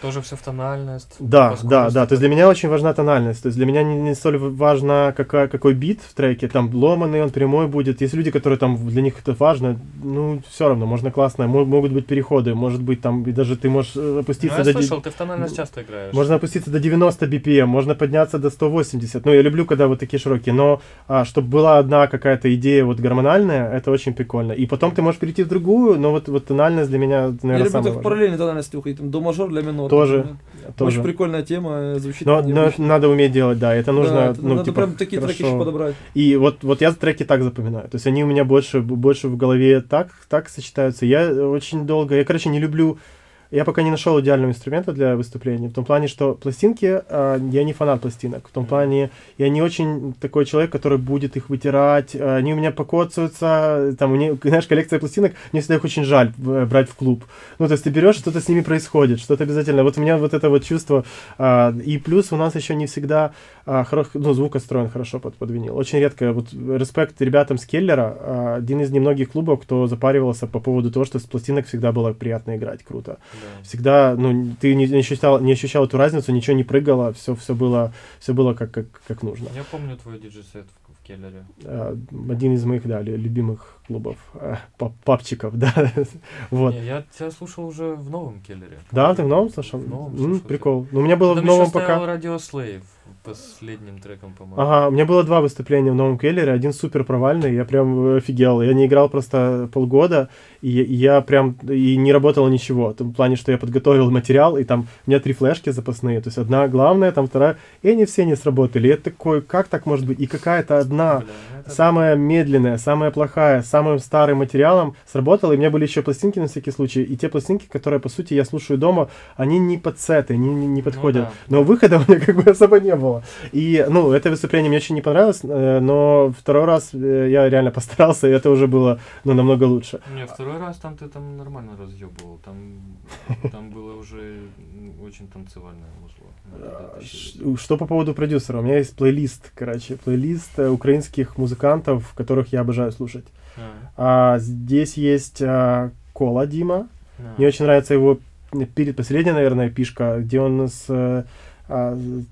Тоже все в тональность. Да, да, да, то есть для меня очень важна тональность, то есть для меня не столь важно, какой бит в треке, там ломаный он, прямой будет. Есть люди, которые там, для них это важно, ну, все равно, можно классно, могут быть переходы, может быть, там, и даже ты можешь опуститься до... Я слышал, ты в тональность часто играешь. Можно опуститься до 90 BPM, можно подняться до 180, ну, я люблю, когда вот такие широкие, но, чтобы была одна какая-то идея вот гормональная, это очень прикольно. И потом ты можешь перейти в другую, но вот тональность для меня, наверное, я люблю самая важная. Параллельно тональность уходит, там, до мажор, ля минор. Тоже. Очень прикольная тема, звучит. Но надо уметь делать, да, это нужно, да, надо типа, прям такие хорошо. Треки еще подобрать. И вот я треки так запоминаю, то есть они у меня больше в голове так сочетаются. Я, короче, не люблю... Я пока не нашел идеального инструмента для выступления, в том плане, что пластинки, я не фанат пластинок, в том плане, я не очень такой человек, который будет их вытирать, они у меня покоцаются, там, у меня, знаешь, коллекция пластинок, мне всегда их очень жаль брать в клуб, ну, то есть ты берешь, что-то с ними происходит, что-то обязательно, вот у меня вот это вот чувство, и плюс у нас еще не всегда, звук отстроен хорошо под винил, очень редко, вот, респект ребятам с Келлера, один из немногих клубов, кто запаривался по поводу того, что с пластинок всегда было приятно играть, круто. Всегда, ты не ощущал эту разницу, ничего не прыгало, все было как нужно. Я помню твой диджей-сет в Келлере. Один из моих, да, любимых клубов, папчиков, да. Вот. Не, я тебя слушал уже в новом Келлере. Да, ты в новом слушал? В новом слушал. Прикол. Ну, у меня было в новом пока... Там еще стоял Radio Slave последним треком, по-моему. Ага, у меня было два выступления в новом Келлере, один супер провальный, я прям офигел, я не играл просто полгода, и я прям, и не работало ничего, в том плане, что я подготовил материал, и там у меня 3 флешки запасные, то есть одна главная, там вторая, и они все не сработали, это такой, как так может быть, и какая-то одна, самая медленная, самая плохая, самым старым материалом сработала, и у меня были еще пластинки на всякий случай, и те пластинки, которые, по сути, я слушаю дома, они не под сеты, не подходят, но выхода у меня как бы особо не было. И, это выступление мне очень не понравилось, но второй раз я реально постарался, и это уже было, намного лучше. Не, второй раз ты там нормально разъебывал, там было уже очень танцевальное музло. Что по поводу продюсера? У меня есть плейлист украинских музыкантов, которых я обожаю слушать. Здесь есть Кола Дима, мне очень нравится его последняя, наверное, пишка, где он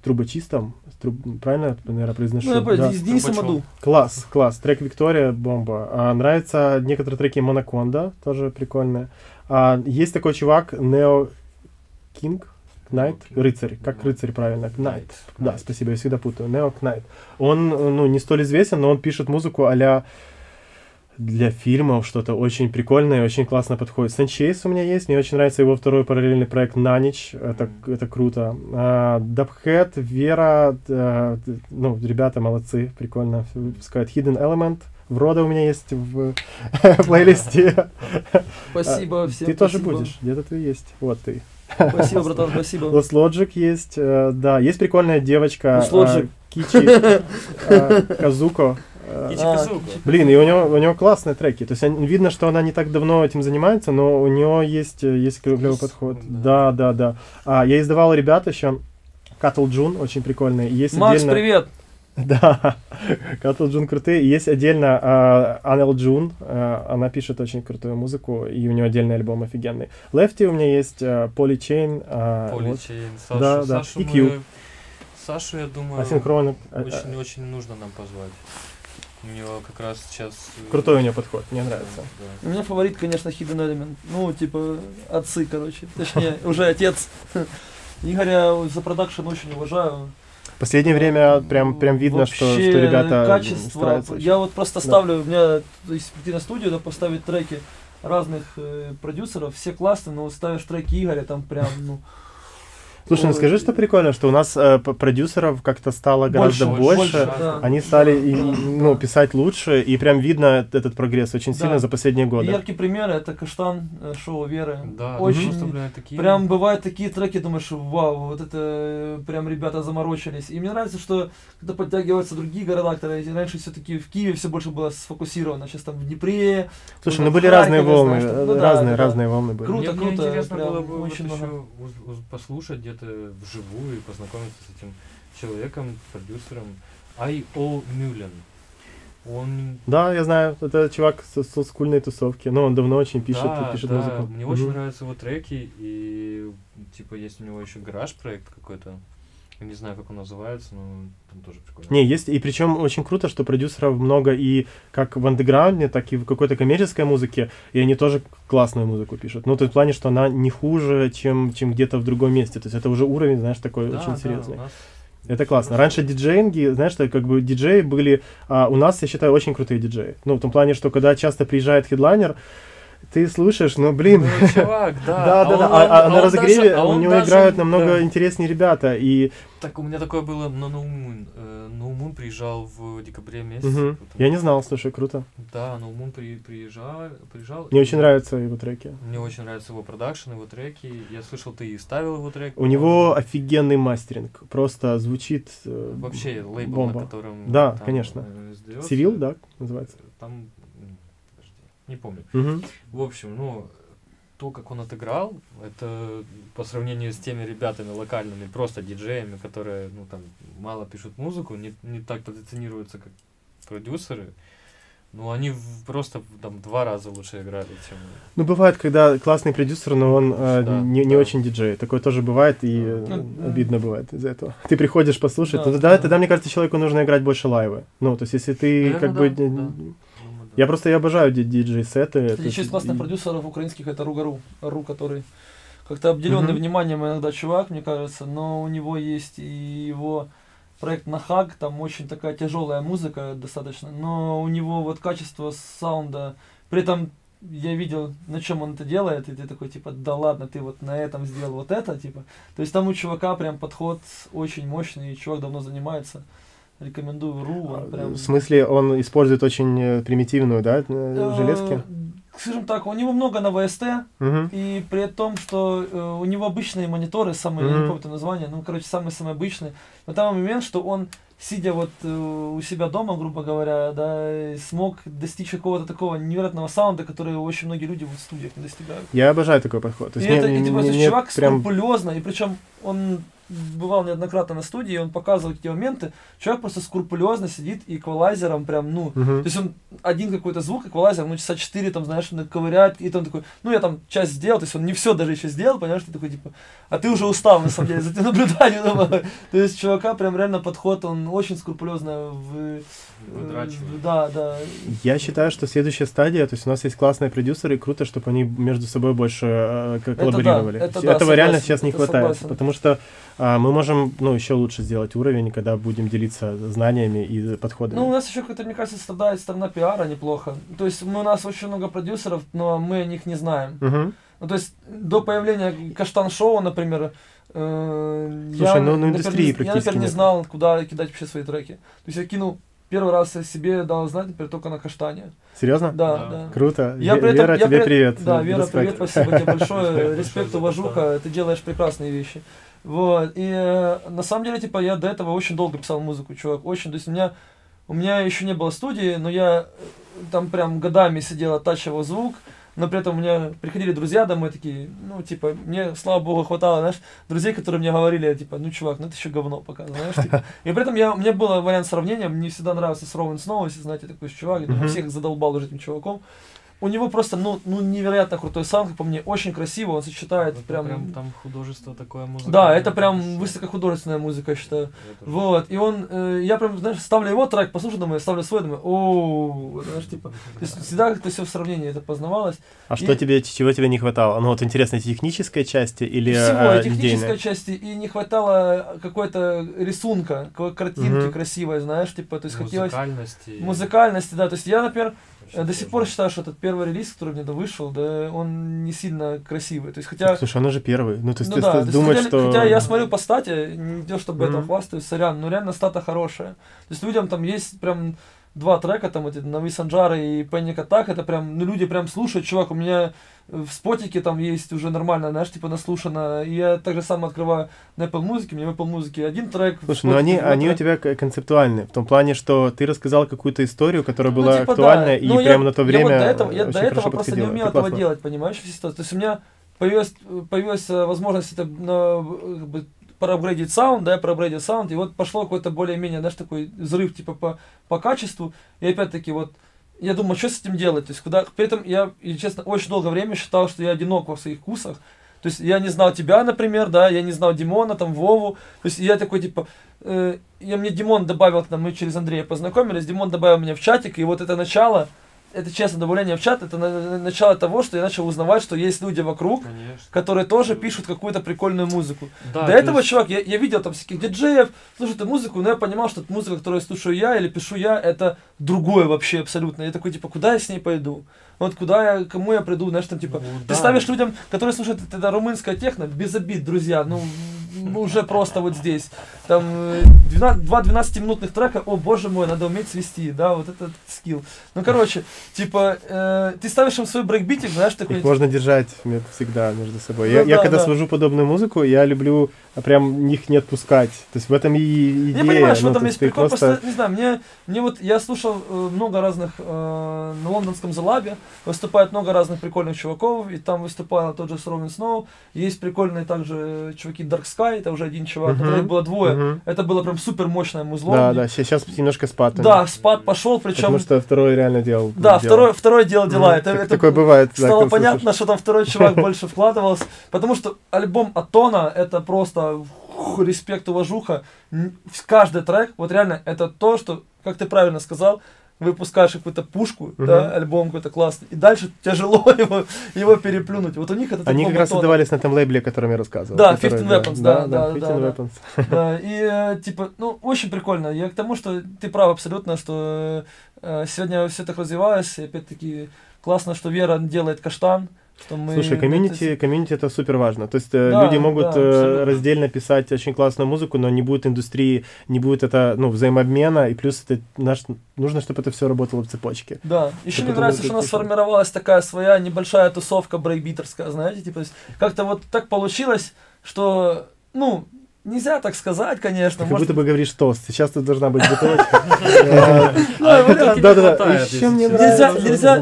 Трубочистом, правильно, наверное, произношу? Да. Дениса Маду. Класс. Трек «Виктория» — бомба. Нравятся некоторые треки «Монаконда», тоже прикольные. Есть такой чувак, Нео Кинг, Найт, рыцарь, как рыцарь правильно, Найт, да, спасибо, я всегда путаю, Нео Найт. Он, не столь известен, но он пишет музыку а-ля для фильмов, что-то очень прикольное, очень классно подходит. Санчейс у меня есть, мне очень нравится его второй параллельный проект «На ночь», это круто. Дабхэт, Вера, ребята молодцы, прикольно все выпускают. Hidden Element, Врода у меня есть в плейлисте. Спасибо всем. Ты тоже будешь, где-то ты есть, вот ты. Спасибо, братан, спасибо. Lost Logic есть, да, есть прикольная девочка Кичи Казуко. Блин, и у него классные треки. То есть видно, что она не так давно этим занимается, но у нее есть клевый подход. Да. Я издавал ребят еще. Катл Джун очень прикольные. Есть Макс, отдельно... привет! Да, Катл Джун крутые. Есть отдельно Анел Джун. Она пишет очень крутую музыку, и у нее отдельный альбом офигенный. Лефти у меня есть, Поличейн. Да. И Кью. Сашу, я думаю, очень нужно нам позвать. У него как раз сейчас... Крутой у него подход, мне нравится. Да. У меня фаворит, конечно, Hidden Element. Отцы, короче. Точнее, уже отец. Игоря за продакшн очень уважаю. В последнее время прям видно, что ребята качество стараются. Я вот просто ставлю, у меня есть на студию, поставить треки разных продюсеров, все классные, но ставишь треки Игоря, там прям, Слушай, скажи, что прикольно, что у нас продюсеров как-то стало гораздо больше. Да. Они стали писать лучше, и прям видно этот прогресс очень сильно за последние годы. И яркий пример — это Каштан, шоу Веры. Да, очень, такие... Прям бывают такие треки, думаешь, вау, вот это прям ребята заморочились. И мне нравится, что когда подтягиваются другие города, которые раньше все-таки в Киеве все больше было сфокусировано, сейчас там в Днепре. Слушай, были разные волны, разные волны были. Круто. Интересно было бы очень много послушать где-то вживую и познакомиться с этим человеком, продюсером I.O. Mullen. Он... Да, я знаю, это чувак с олдскульной тусовки, но он давно очень пишет, пишет музыку. Мне очень нравятся его треки, и типа есть у него еще гараж-проект какой-то, я не знаю, как он называется, но там тоже прикольно. Не, есть, и причем очень круто, что продюсеров много и как в андеграунде, так и в какой-то коммерческой музыке, и они тоже классную музыку пишут. Ну, то есть в плане, что она не хуже, чем где-то в другом месте, то есть это уже уровень, знаешь, такой очень серьезный. Это классно. Раньше диджеинги, знаешь, что как бы диджеи были, у нас, я считаю, очень крутые диджеи. Ну, в том плане, что когда часто приезжает хедлайнер, ты слышишь, ну, блин. Ну, чувак, да. А на разогреве у него играют намного интереснее ребята. Так, у меня такое было на No Moon. No Moon приезжал в декабре месяце. Я не знал, слушай, круто. Да, No Moon приезжал. Мне очень нравятся его треки. Мне очень нравится его продакшн, его треки. Я слышал, ты и ставил его трек. У него офигенный мастеринг. Просто звучит вообще лейбл, на котором... Да, конечно. Сивил, да, называется? Там... Не помню. В общем, ну, то, как он отыграл, это по сравнению с теми ребятами локальными, просто диджеями, которые, ну, там, мало пишут музыку, не так позиционируются, как продюсеры. Ну, они просто там 2 раза лучше играли, чем... Ну, бывает, когда классный продюсер, но он не очень диджей. Такое тоже бывает, и обидно бывает из-за этого. Ты приходишь послушать, тогда, мне кажется, человеку нужно играть больше лайвы. Ну, то есть, если ты Я просто обожаю диджей-сеты. Еще из классных продюсеров украинских это Ругару, который как-то обделенный вниманием иногда чувак, мне кажется, но у него есть и его проект Нахаг, там очень такая тяжелая музыка достаточно, но у него вот качество саунда, при этом я видел, на чем он это делает, и ты такой, типа, да ладно, ты вот на этом сделал вот это, типа. То есть там у чувака прям подход очень мощный, и чувак давно занимается. Рекомендую Ру. Прям... В смысле, он использует очень примитивную, да, железки? Скажем так, у него много на ВСТ, и при том, что у него обычные мониторы, самые, я не помню название, ну, короче, самые-самые обычные. Но там момент, что он, сидя вот у себя дома, грубо говоря, да, смог достичь какого-то такого невероятного саунда, который очень многие люди в студиях не достигают. Я обожаю такой подход. То есть это чувак прям... скрупулезно, и причем он... Бывал неоднократно на студии, он показывал эти моменты. Человек просто скрупулезно сидит и эквалайзером прям, ну... То есть он один какой-то звук, эквалайзер, ну, часа 4, там, знаешь, ковырять, и там такой, ну, я там часть сделал, то есть он не все даже еще сделал, понимаешь, ты такой, типа, а ты уже устал, на самом деле, за этим наблюданием. То есть чувака прям реально подход, он очень скрупулезно выдрачивает. Да. Я считаю, что следующая стадия, то есть у нас есть классные продюсеры, и круто, чтобы они между собой больше коллаборировали. Этого реально сейчас не хватает, потому что... Мы можем, ну, еще лучше сделать уровень, когда будем делиться знаниями и подходами. Ну, у нас еще какая-то, мне кажется, страдает сторона пиара неплохо. То есть у нас очень много продюсеров, но мы о них не знаем. Ну, то есть до появления Каштан-шоу, например, слушай, индустрии практически я, например, не знал, куда кидать вообще свои треки. То есть я кинул... Первый раз я себе дал знать, например, только на Каштане. Серьезно? Да. Круто. Вера, тебе привет. Да, Вера, привет, спасибо тебе большое. Респект, уважуха, ты делаешь прекрасные вещи. Вот, и на самом деле, типа, я до этого очень долго писал музыку, чувак, очень, то есть у меня еще не было студии, но я там прям годами сидел, оттачивал звук, но при этом у меня приходили друзья домой такие, ну, типа, мне, слава богу, хватало, знаешь, друзей, которые мне говорили, типа, ну, чувак, ну, это еще говно пока, знаешь, типа. И при этом у меня был вариант сравнения, мне всегда нравился с Роуэн Сноу, если знаете, такой чувак, я всех задолбал уже этим чуваком. У него просто, ну, невероятно крутой саунд, как по мне, очень красиво, он сочетает это прям... Там художество такое, музыка. Да, это прям высокохудожественная музыка, я считаю. Вот, и он, я прям, знаешь, ставлю его трек, послушаю, думаю, ставлю свой, думаю, оу, знаешь, типа, то есть всегда как-то все в сравнении это познавалось. А что тебе, чего тебе не хватало? Ну, вот интересно, технической части или всего, и технической части, и не хватало какой-то рисунка, картинки красивой, знаешь, типа, то есть хотелось... Музыкальности, да, то есть я, например, до сих пор считаю, что этот первый релиз, который мне вышел, да, он не сильно красивый. То есть, хотя... Слушай, он же первый. Ну, то есть, ну, ты да, думаешь, хотя, что... Хотя я смотрю по стате, не то чтобы это хвастаюсь, сорян, но реально стата хорошая. То есть людям там есть прям 2 трека, там эти Нави Санджара и Panic Attack, это прям, ну, люди прям слушают, чувак, у меня в спотике там есть уже нормально, знаешь, типа наслушано, и я так же сам открываю на Apple Music, у меня в Apple Music 1 трек. Слушай, но они у тебя концептуальны, в том плане, что ты рассказал какую-то историю, которая была актуальна, и прямо на то время очень хорошо подходила. Я до этого просто не умел этого делать, понимаешь, то есть у меня появилась возможность это проапгрейдить саунд, да, проапгрейдить саунд, и вот пошло какой-то более-менее, знаешь, такой взрыв типа по качеству, и опять-таки вот я думаю, что с этим делать, то есть куда, при этом я, честно, очень долгое время считал, что я одинок во своих вкусах, то есть я не знал тебя, например, да, я не знал Димона, там, Вову, то есть я такой, типа, мне Димон добавил, там, мы через Андрея познакомились, Димон добавил меня в чатик, и вот это начало, это, честно, добавление в чат, это начало того, что я начал узнавать, что есть люди вокруг, конечно, которые тоже пишут какую-то прикольную музыку. Да, до этого, есть... чувак, я видел там всяких диджеев, слушаю эту музыку, но я понимал, что музыка, которую слушаю я или пишу я, это другое вообще абсолютно. Я такой, типа, куда я с ней пойду? Вот куда я, кому я приду, знаешь, там, типа, ну, да, ты ставишь людям, которые слушают это румынское техно, без обид, друзья, ну... уже просто вот здесь, там, два 12-минутных трека, о боже мой, надо уметь свести, да, вот этот скилл. Ну, короче, типа, ты ставишь им свой брейкбитик, знаешь, такой... Их можно держать всегда между собой. Ну, я да, когда да, свожу подобную музыку, я люблю прям их не отпускать, то есть в этом и идея. Не понимаешь, ну, в этом есть прикол, просто, не знаю, мне вот, я слушал много разных, на лондонском залабе выступает много разных прикольных чуваков, и там выступал тот же Robin Snow, есть прикольные также чуваки Dark Sky, это уже один чувак, тогда их было двое, это было прям супер мощное музло. Да, да, сейчас немножко спад. Да, спад пошел, причем... Потому что второй реально делал. Да, второй делал дела. Это такое бывает. Стало понятно, что там второй чувак больше вкладывался, потому что альбом Атона, это просто респект, уважуха. Каждый трек, вот реально, это то, что, как ты правильно сказал, выпускаешь какую-то пушку, да, альбом какой-то классный, и дальше тяжело его переплюнуть. Вот у них это... Они как раз отдавались на этом лейбле, о котором я рассказывал. Да, 15 Weapons, да. И, типа, ну, очень прикольно. Я к тому, что ты прав абсолютно, что сегодня все так развивалось, и опять-таки классно, что Вера делает Каштан. Мы... Слушай, комьюнити это супер важно. То есть да, люди могут да, раздельно писать очень классную музыку, но не будет индустрии, не будет это, ну, взаимообмена, и плюс это нужно, чтобы это все работало в цепочке. Да. Еще мне нравится, что у нас сформировалась такая своя небольшая тусовка брейкбитерская, знаете, типа как-то вот так получилось, что, ну, нельзя так сказать, конечно. Как будто бы говоришь тост. Сейчас тут должна быть бутылочка.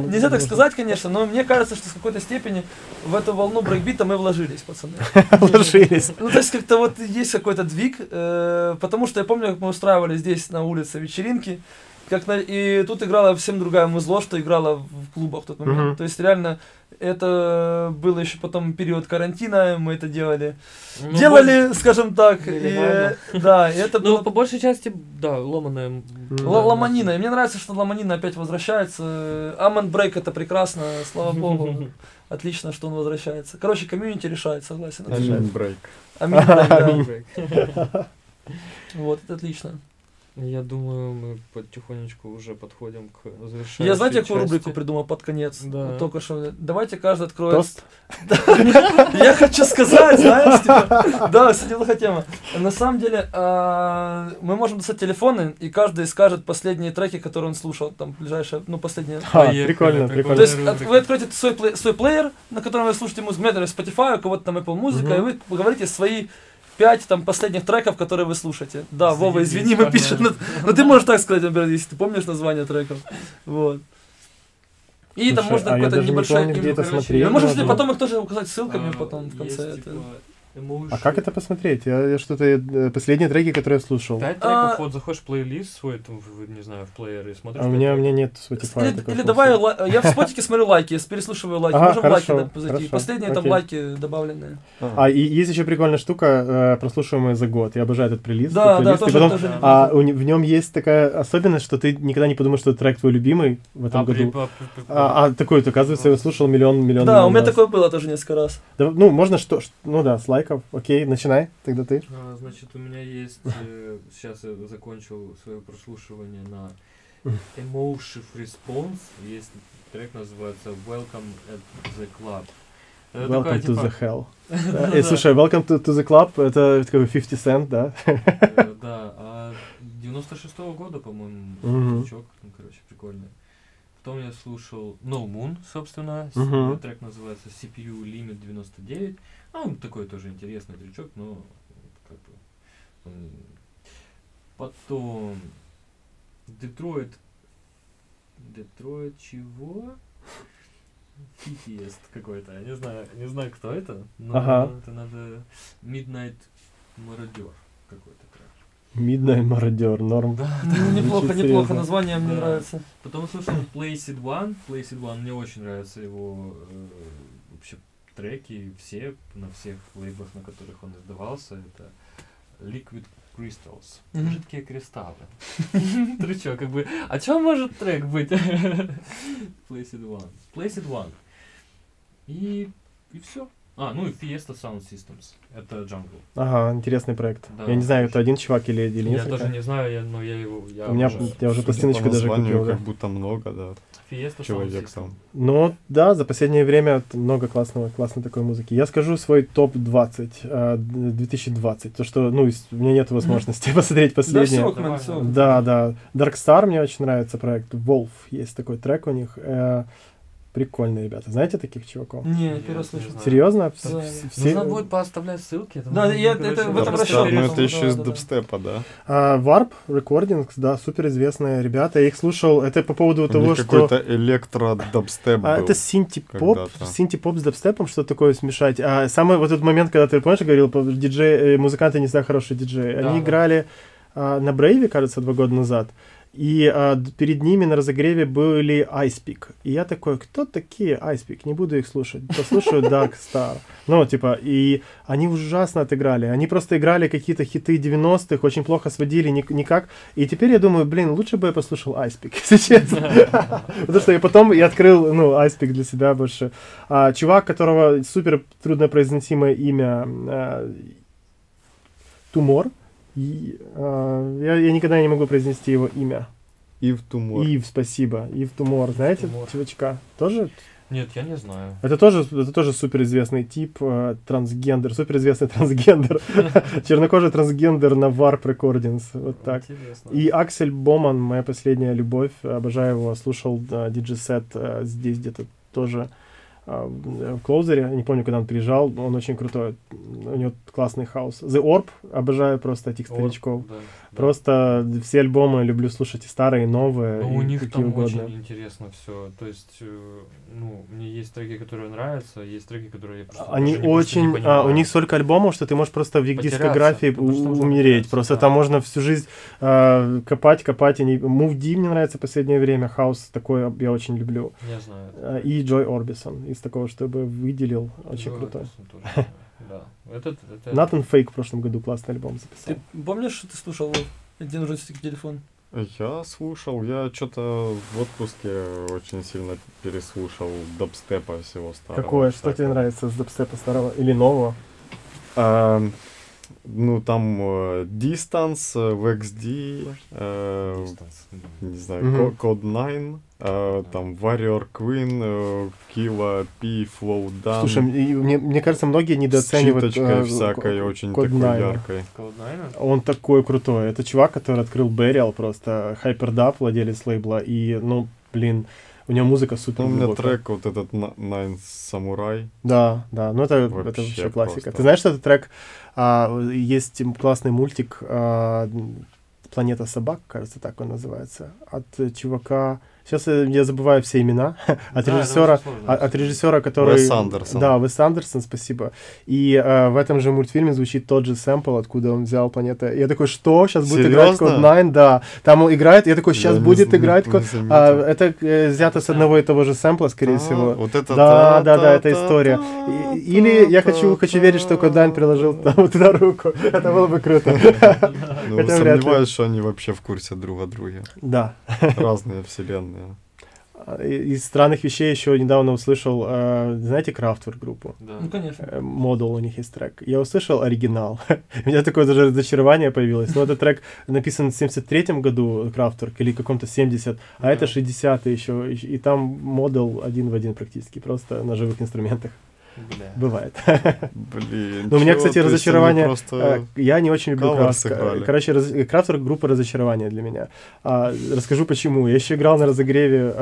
Нельзя так сказать, конечно, но мне кажется, что с какой-то степени в эту волну брейкбита мы вложились, пацаны. Вложились. Ну, то есть как-то вот есть какой-то двиг, потому что я помню, как мы устраивали здесь на улице вечеринки, и тут играла совсем другая музло, что играла в клубах в тот момент. То есть реально... Это был еще потом период карантина, мы это делали. Ну, скажем так. Да, это было... Ну, по большей части, да, ломаная. Ломанина. И мне нравится, что ломанина опять возвращается. Амон Брейк это прекрасно, слава богу. Отлично, что он возвращается. Короче, комьюнити решает, согласен. Амон Брейк. Амон Брейк, да. Вот, это отлично. Я думаю, мы потихонечку уже подходим к завершению. Я, знаете, какую рубрику придумал под конец? Да. Только что. Давайте каждый откроет... Тост? Я хочу сказать, знаешь, типа... Да, кстати, плохая тема. На самом деле, мы можем достать телефоны, и каждый скажет последние треки, которые он слушал. Там ближайшие, ну, последние. Прикольно, прикольно. То есть вы откроете свой плеер, на котором вы слушаете музыку. У меня, например, Spotify, у кого-то там Apple Music, и вы говорите свои... 5 там последних треков, которые вы слушаете. Да, Вова, извини, мы пишем. Но ты можешь так сказать, например, если ты помнишь название треков. Вот. И слушай, там можно какой-то небольшой... Мы можем себе потом их тоже указать ссылками потом в конце. Есть, типа... А как это посмотреть? Я что-то... Последние треки, которые я слушал. 5 треков, вот заходишь в плейлист свой, там, не знаю, в плеер и смотришь. А у меня нет Spotify. Или давай, я в Spotify смотрю лайки, переслушиваю лайки. Можем лайки зайти. Последние там лайки добавленные. А, и есть еще прикольная штука, прослушиваемая за год. Я обожаю этот плейлист. Да, тоже. А в нем есть такая особенность, что ты никогда не подумаешь, что трек твой любимый в этом году. А такой, оказывается, его слушал миллион. Да, у меня такое было тоже несколько раз. Ну, можно что... Ну да, слайк. Окей, начинай, тогда ты. Значит, у меня есть... сейчас я закончил свое прослушивание на Emotive Response. Есть трек, называется Welcome at the Club. Это welcome такая, to the hell. Слушай, Welcome to the Club, это такой 50 Cent, да? Да, 96-го года, по-моему, чувак, ну, короче, прикольный. Потом я слушал No Moon, собственно, трек называется CPU Limit 99. Он такой тоже интересный трючок, но как бы... Потом... Детройт чего? Фитиест какой-то, я не знаю, кто это, но это надо... Midnight Мародер какой-то трек. Midnight Marauder, норм. Да, да. Ну, неплохо, название мне нравится. Потом слышал Placid One. Placid One, мне очень нравятся его вообще треки, все, на всех лейблах, на которых он издавался. Это Liquid Crystals. Жидкие кристаллы. Трючок, как бы, о чем может трек быть? Placid One. Placid One. И все. А, ну и Fiesta Sound Systems. Это Jungle. Ага, интересный проект. Да, я не знаю, это один чувак или несколько. Я даже не знаю, но я его... Я уже пластиночку даже купил. Как будто много, да. Fiesta Sound Systems. Ну да, за последнее время много классной такой музыки. Я скажу свой топ-20 2020. То, что, ну, у меня нет возможности посмотреть последнее. Да. Dark Star мне очень нравится проект. Wolf. Есть такой трек у них. Прикольные ребята. Знаете таких чуваков? Не, я первый слышу. Серьезно? Да. Нужно будет пооставлять ссылки. Да, я это в этом расчёте. Ну, это еще из дабстепа, да. Warp Recordings, да, суперизвестные ребята. Я их слушал. Это по поводу того, что... какой-то электро-дабстеп был. Это синти-поп с дабстепом, что такое смешать. А самый вот этот момент, когда ты, помнишь, говорил, музыканты не всегда хорошие диджеи. Они играли на Брейве, кажется, 2 года назад. И перед ними на разогреве были Ice Peak. И я такой, кто такие Ice Peak? Не буду их слушать. Послушаю Dark Star. Ну, типа, и они ужасно отыграли. Они просто играли какие-то хиты 90-х, очень плохо сводили никак. И теперь я думаю, блин, лучше бы я послушал Ice Peak, если честно. Потому что я потом открыл, ну, Ice Peak для себя больше. Чувак, которого супер труднопроизносимое имя Тумор. Я никогда не могу произнести его имя. Ив Тумор. Ив, спасибо. Ив Тумор, знаете, чувачка? Тоже? Нет, я не знаю. Это тоже суперизвестный тип, трансгендер, суперизвестный трансгендер. Чернокожий трансгендер на Warp Recordings. Вот так. Интересно. И Аксель Боман, моя последняя любовь. Обожаю его. Слушал диджей-сет здесь где-то тоже. В Клоузере, не помню, когда он приезжал, он очень крутой, у него классный хаус. The Orb, обожаю просто этих старичков. Да, просто да. Все альбомы люблю слушать, и старые, и новые. Но и у них там угодно. Очень интересно все. То есть, ну, мне есть треки, которые нравятся, есть треки, которые я просто не понимаю. У них столько альбомов, что ты можешь просто в их дискографии умереть. Просто там можно всю жизнь копать. Move D мне нравится в последнее время, хаус такой я очень люблю. Я знаю. И Джой Орбисон. Из такого, чтобы выделил. Очень круто. Nathan Fake в прошлом году классный альбом записал. Ты помнишь, что ты слушал «Один ручный телефон»? Я слушал. Я что-то в отпуске очень сильно переслушал дабстепа всего старого. Какое? Что тебе нравится с дабстепа старого или нового? Ну, там Distance, VXD, не знаю, Code 9, там Warrior Queen, Killa, P, Flow Down. Слушай, мне кажется, многие недооценивают... С всякой, очень такой яркой. Он такой крутой. Это чувак, который открыл Burial просто, HyperDub, владелец лейбла, и, ну, блин... У него музыка супер глубокая. У меня трек вот этот Nine Samurai. Да, ну это вообще классика. Просто. Ты знаешь, что этот трек... есть классный мультик «Планета собак», кажется, так он называется, от чувака... Сейчас я забываю все имена. От режиссера, который... Уэс Андерсон. Да, Уэс Андерсон, спасибо. И в этом же мультфильме звучит тот же сэмпл, откуда он взял «Планета». Я такой, что? Сейчас будет играть Code 9? Да. Там он играет, я такой, сейчас будет играть... это взято с одного и того же сэмпла, скорее всего. Вот это... Да, это история. Или я хочу верить, что Code 9 приложил вот туда руку. Это было бы круто. Сомневаюсь, что они вообще в курсе друг о друге. Да. Разные вселенные. Из странных вещей еще недавно услышал, знаете, Kraftwerk группу? Да. Ну, конечно. Модул у них есть трек. Я услышал оригинал. У меня такое даже разочарование появилось. Но этот трек написан в 73-м году, Kraftwerk, или каком-то 70, а это 60-е еще. И там модул 1 в 1 практически, просто на живых инструментах. Бля. Бывает. Блин. Но у меня, кстати, разочарование... Я не очень люблю Kraftwerk. Короче, Kraftwerk — группа разочарования для меня. Расскажу, почему. Я еще играл на разогреве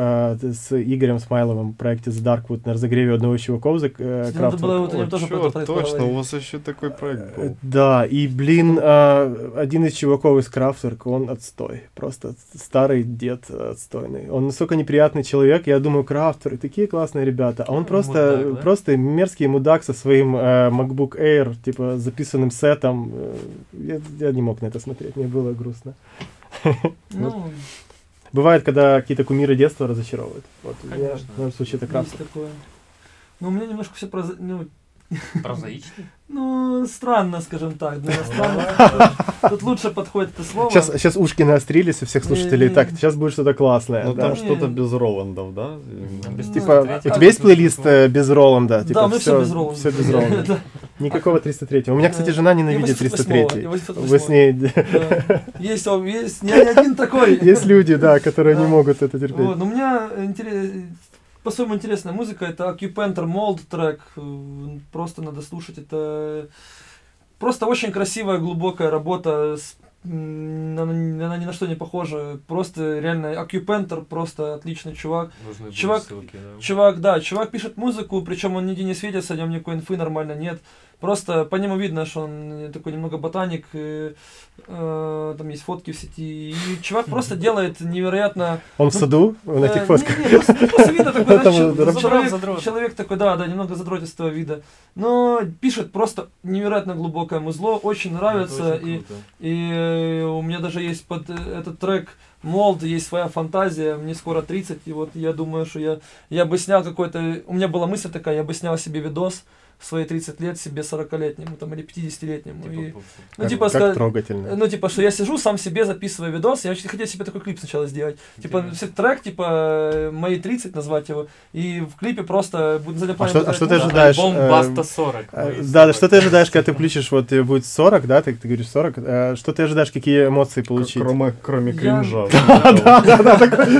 с Игорем Смайловым в проекте The Darkwood, на разогреве одного из чуваков за Kraftwerk. Точно, у вас еще такой проект был. Да, и, блин, один из чуваков из Kraftwerk, он отстой. Просто старый дед отстойный. Он настолько неприятный человек. Я думаю, Kraftwerk, такие классные ребята. А он просто мерзкий мудак со своим MacBook Air, типа, записанным сетом. Я не мог на это смотреть, мне было грустно. Ну, бывает, когда какие-то кумиры детства разочаровывают. Вот, конечно. В моем случае это красота. Ну, у меня немножко все прозаично? Ну, странно, скажем так. Тут лучше подходит это слово. Сейчас ушки наострились у всех слушателей. Так, сейчас будет что-то классное. Ну, там что-то без Роландов, да? Типа, у тебя есть плейлист без Роланда? Да, мы все без Роланда. Все без Роланда. Никакого 303-го. У меня, кстати, жена ненавидит 303-й. Вы с ней... Есть не один такой. Есть люди, да, которые не могут это терпеть. У меня интересно... По-своему интересная музыка, это Acupuncture Mold трек, просто надо слушать, это просто очень красивая, глубокая работа, она ни на что не похожа, просто реально Acupuncture просто отличный чувак. Чувак пишет музыку, причем он нигде не светится, у него никакой инфы нормально нет, просто по нему видно, что он такой немного ботаник, там есть фотки в сети, и чувак просто делает невероятно... Он в саду на этих фотках? Нет, человек такой, да, немного задротистого вида, но пишет просто невероятно глубокое музло, очень нравится, и у меня даже есть под этот трек Mold, есть своя фантазия, мне скоро 30, и вот я думаю, что я бы снял какой-то... У меня была мысль такая, я бы снял себе видос, в свои 30 лет себе 40-летнему там, или 50-летнему. Как трогательно. Ну, типа, что я сижу, сам себе записываю видос. Я хотел себе такой клип сначала сделать. Типа, трек, типа, мои 30 назвать его. И в клипе просто буду залипать. А что ты ожидаешь? Баста 40. Да, что ты ожидаешь, когда ты включишь, вот будет 40, да, ты говоришь 40. Что ты ожидаешь, какие эмоции получить? Кроме кринжа. Да.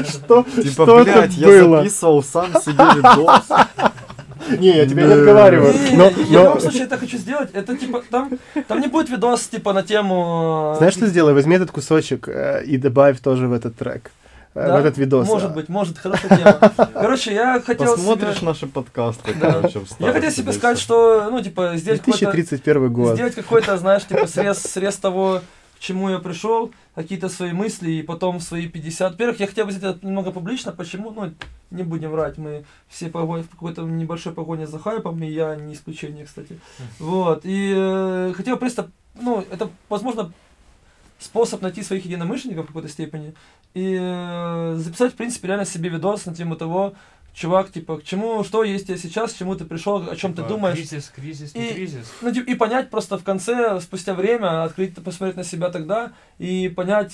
Что это было? Типа, блядь, я записывал сам себе видос. Не, я тебя не отговариваю. Я в любом случае это хочу сделать. Это типа там не будет видос типа на тему. Знаешь, что сделай? Возьми этот кусочек и добавь тоже в этот трек. Да? В этот видос. Может быть, хорошая тема. Короче, я хотел. Посмотришь наши подкасты, короче, в Я хотел себе сказать, что, ну, типа, сделать какой-то. 2031 год. Сделать какой-то, знаешь, типа, срез того, к чему я пришел, какие-то свои мысли, и потом в свои 50. Во-первых, я хотел бы сделать это немного публично. Почему? Ну, не будем врать, мы все в какой-то небольшой погоне за хайпом, и я не исключение, кстати. Вот, и хотел просто, ну, это, возможно, способ найти своих единомышленников в какой-то степени, и записать, в принципе, реально себе видос на тему того, чувак, типа, к чему, что есть тебе сейчас, к чему ты пришел, о чем ты думаешь. Кризис. Ну, типа, и понять просто в конце, спустя время, открыть, посмотреть на себя тогда и понять,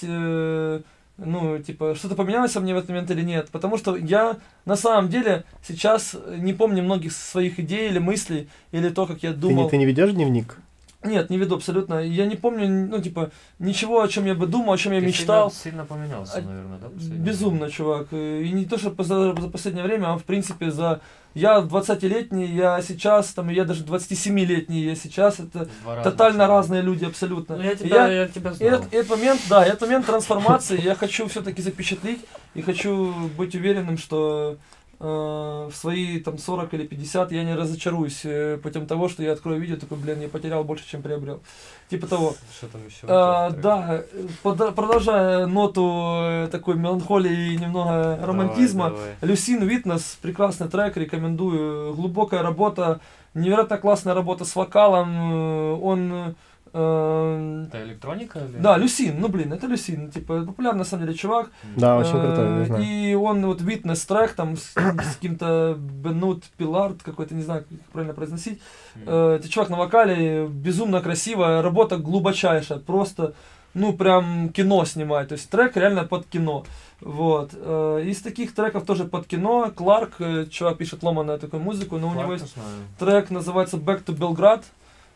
ну, типа, что-то поменялось во мне в этот момент или нет. Потому что я на самом деле сейчас не помню многих своих идей или мыслей, или то, как я думал. Ты не ведешь дневник? Нет, не веду абсолютно. Я не помню, ну, типа, ничего, о чем я бы думал, о чем я мечтал. Сильно поменялся, наверное, да? Безумно, чувак. И не то, что за последнее время, а, в принципе, за... Я 20-летний, я сейчас, там, я даже 27-летний, я сейчас. Это тотально разные люди, абсолютно. Я тебя знал. И этот момент трансформации я хочу все-таки запечатлеть и хочу быть уверенным, что... в свои там 40 или 50 я не разочаруюсь путем того, что я открою видео, такой, блин, я потерял больше, чем приобрел. Типа того. Что там еще? Да, продолжая ноту такой меланхолии и немного романтизма, Люсин Витнес, прекрасный трек, рекомендую. Глубокая работа, невероятно классная работа с вокалом, он... Это электроника? Или? Да, Люсин, ну блин, это Люсин, типа популярный на самом деле чувак. Да, очень крутой, не знаю. И он вот Witness трек там с каким-то Бенут Пилард какой-то, не знаю, как правильно произносить. Это чувак на вокале, безумно красивая, работа глубочайшая, просто, ну прям кино снимает, то есть трек реально под кино. Вот. Из таких треков тоже под кино, Кларк, чувак пишет ломаную такую музыку, но Clark, у него есть трек, называется Back to Belgrade.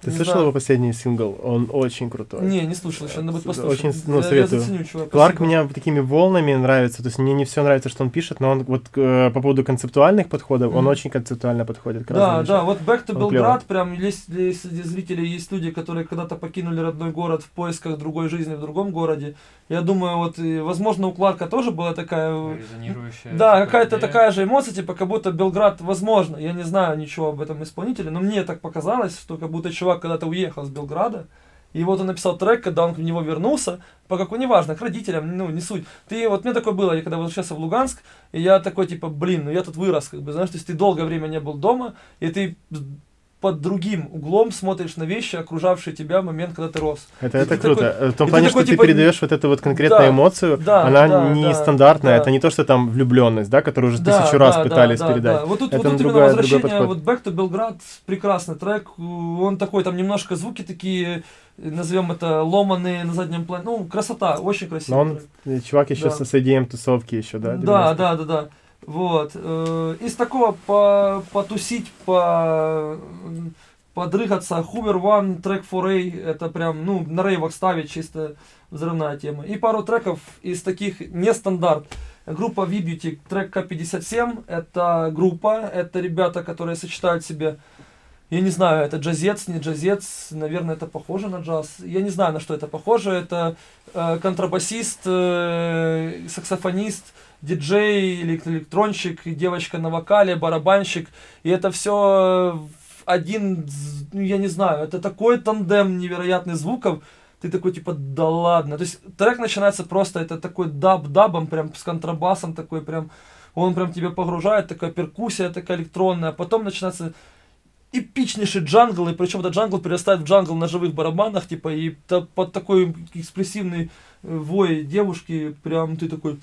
Ты слышал его последний сингл? Он очень крутой. Не слушал еще, надо будет послушать. Очень, ну, советую. Я заценю, чувак. Кларк меня такими волнами нравится, то есть мне не все нравится, что он пишет, но он вот по поводу концептуальных подходов, он очень концептуально подходит. Да, вот Back to Belgrade, прям если зрители, есть люди, которые когда-то покинули родной город в поисках другой жизни в другом городе. Я думаю, вот, возможно, у Кларка тоже была такая... Резонирующая. Да, какая-то такая же эмоция, типа, как будто Белград, возможно, я не знаю ничего об этом исполнителе, но мне так показалось, что как будто чувак когда-то уехал с Белграда, И вот он написал трек, когда он к него вернулся, по какой, неважно, к родителям, ну, не суть. Ты, вот мне такое было, я когда возвращался в Луганск, и я такой, типа, блин, ну я тут вырос, как бы, знаешь, то есть ты долгое время не был дома, и ты под другим углом смотришь на вещи, окружавшие тебя в момент, когда ты рос. Это ты круто. Такой, в том плане, что такой, типа, ты передаешь вот эту вот конкретную эмоцию, она нестандартная, это не то, что там влюбленность, да, которую уже тысячу раз пытались передать. Вот тут именно возвращение, вот Back to Belgrade, прекрасный трек, он такой, там немножко звуки такие, назовем это, ломаные на заднем плане, ну, красота, очень красивый. Но он, чувак еще с IDM тусовки еще, да? Да. Вот, из такого потусить, подрыгаться, Hoover One, Track 4A, это прям, ну, на рейвах ставить, чисто взрывная тема. И пару треков из таких нестандарт. Группа V-Beauty, трек К57, это группа, это ребята, которые сочетают себе, я не знаю, это джазец, не джазец, наверное, это похоже на джаз, я не знаю, на что это похоже, это контрабасист, саксофонист, диджей, электронщик, девочка на вокале, барабанщик, и это все один, ну, я не знаю, это такой тандем невероятных звуков, ты такой, типа, да ладно, то есть трек начинается просто, это такой даб-дабом, прям с контрабасом такой, прям, он прям тебя погружает, такая перкуссия такая электронная, потом начинается эпичнейший джангл, и причем этот джангл перерастает в джангл на живых барабанах, типа, и под такой экспрессивный вой девушки, прям ты такой,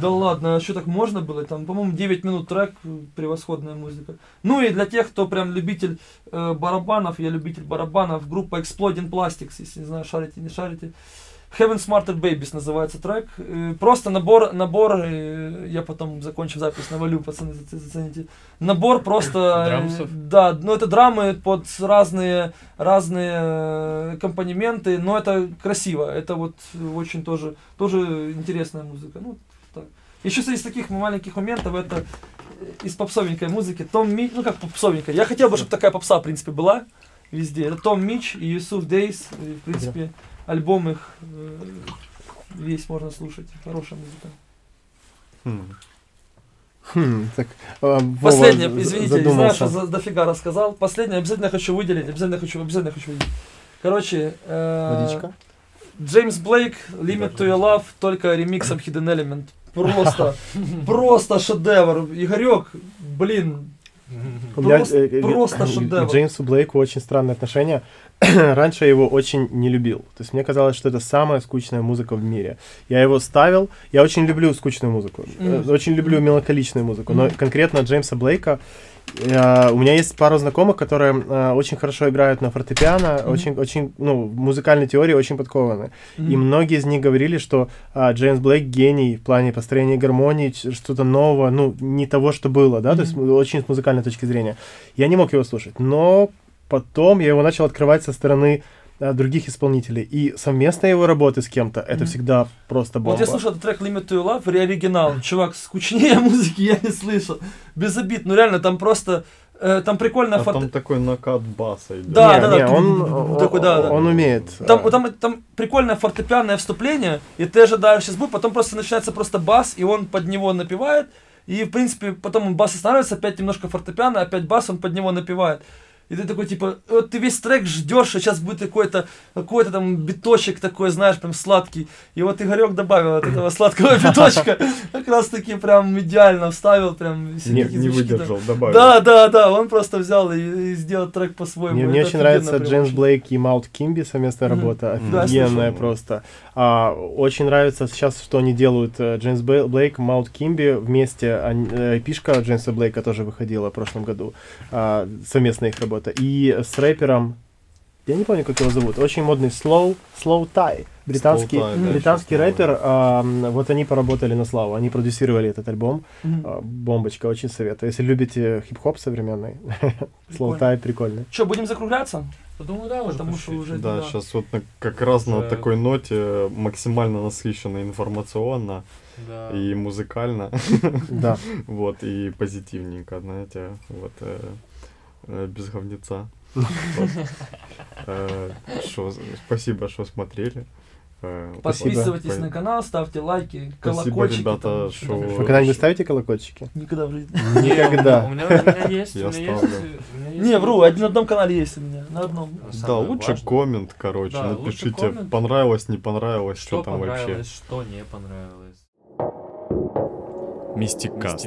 да ладно, а что так можно было? Там, по-моему, 9 минут трек, превосходная музыка. Ну и для тех, кто прям любитель барабанов, я любитель барабанов, группа Exploding Plastics, если не знаю, шарите, не шарите. Heaven Smarter Babies называется трек. Просто набор, я потом закончу запись, навалю, пацаны, зацените. Набор просто... Драмсов? Да, ну это драмы под разные аккомпанементы, но это красиво, это вот очень тоже интересная музыка. Ну, так. Еще из таких маленьких моментов, это из попсовенькой музыки, ну как попсовенькая, я хотел бы, чтобы такая попса, в принципе, была везде. Это Том Митч и Yusuf Days, в принципе... Альбом их весь можно слушать. Хорошая музыка. Так, последнее, извините, не знаю, что дофига рассказал. Последнее обязательно хочу выделить. Обязательно хочу выделить. Короче, Джеймс Блейк, Limit to Your Love, только ремиксом Hidden Element. Просто шедевр. Игорек, блин. Просто шедевр. К Джеймсу Блейку очень странное отношение. Раньше я его очень не любил. То есть мне казалось, что это самая скучная музыка в мире. Я его ставил. Я очень люблю скучную музыку. Очень люблю меланхоличную музыку. Но конкретно Джеймса Блейка... У меня есть пару знакомых, которые очень хорошо играют на фортепиано, очень, ну, в музыкальной теории очень подкованы. И многие из них говорили, что Джеймс Блейк гений в плане построения гармонии, что-то нового, ну, не того, что было, да, то есть очень с музыкальной точки зрения. Я не мог его слушать, но потом я его начал открывать со стороны других исполнителей, и совместные его работы с кем-то, это всегда просто бомба. Вот я слушал этот трек Limit to Your Love, оригинал, чувак, скучнее музыки я не слышал, без обид, ну реально, там просто, там прикольная фото... там такой накат баса идет. Да, он умеет. Там прикольное фортепианное вступление, и ты ожидаешь сейчас будет, потом просто начинается просто бас, и он под него напевает, и в принципе, потом бас останавливается, опять немножко фортепиано, опять бас, он под него напевает. И ты такой, типа, вот ты весь трек ждешь, а сейчас будет какой-то там биточек такой, знаешь, прям сладкий. И вот Игорек добавил от этого сладкого биточка, как раз таки прям идеально вставил, прям... Нет, не выдержал, добавил. Да, он просто взял и сделал трек по-своему. Мне очень нравится Джеймс Блейк и Маут Кимби, совместная работа, офигенная просто. Очень нравится сейчас, что они делают, Джеймс Блейк, Маут Кимби вместе, пишка Джеймса Блейка тоже выходила в прошлом году, совместная их работа. И с рэпером, я не помню, как его зовут, очень модный Slow Tie, британский рэпер, вот они поработали на славу, они продюсировали этот альбом, бомбочка, очень советую, если любите хип-хоп современный, Slow Tie прикольный. Что, будем закругляться? Думаю, да, уже потому что уже... Да, сейчас вот как раз на такой ноте максимально насыщенно информационно и музыкально, вот, и позитивненько, знаете, вот... без говнеца. Спасибо, что смотрели. Подписывайтесь на канал, ставьте лайки, колокольчики. Ребята, вы когда-нибудь ставите колокольчики? Никогда в жизни. Никогда. У меня есть. Не, вру, один на одном канале есть у меня. на одном. Да, лучше важное. Коммент, короче, да, напишите, понравилось, не понравилось, что там вообще. Что не понравилось. Мистикаст.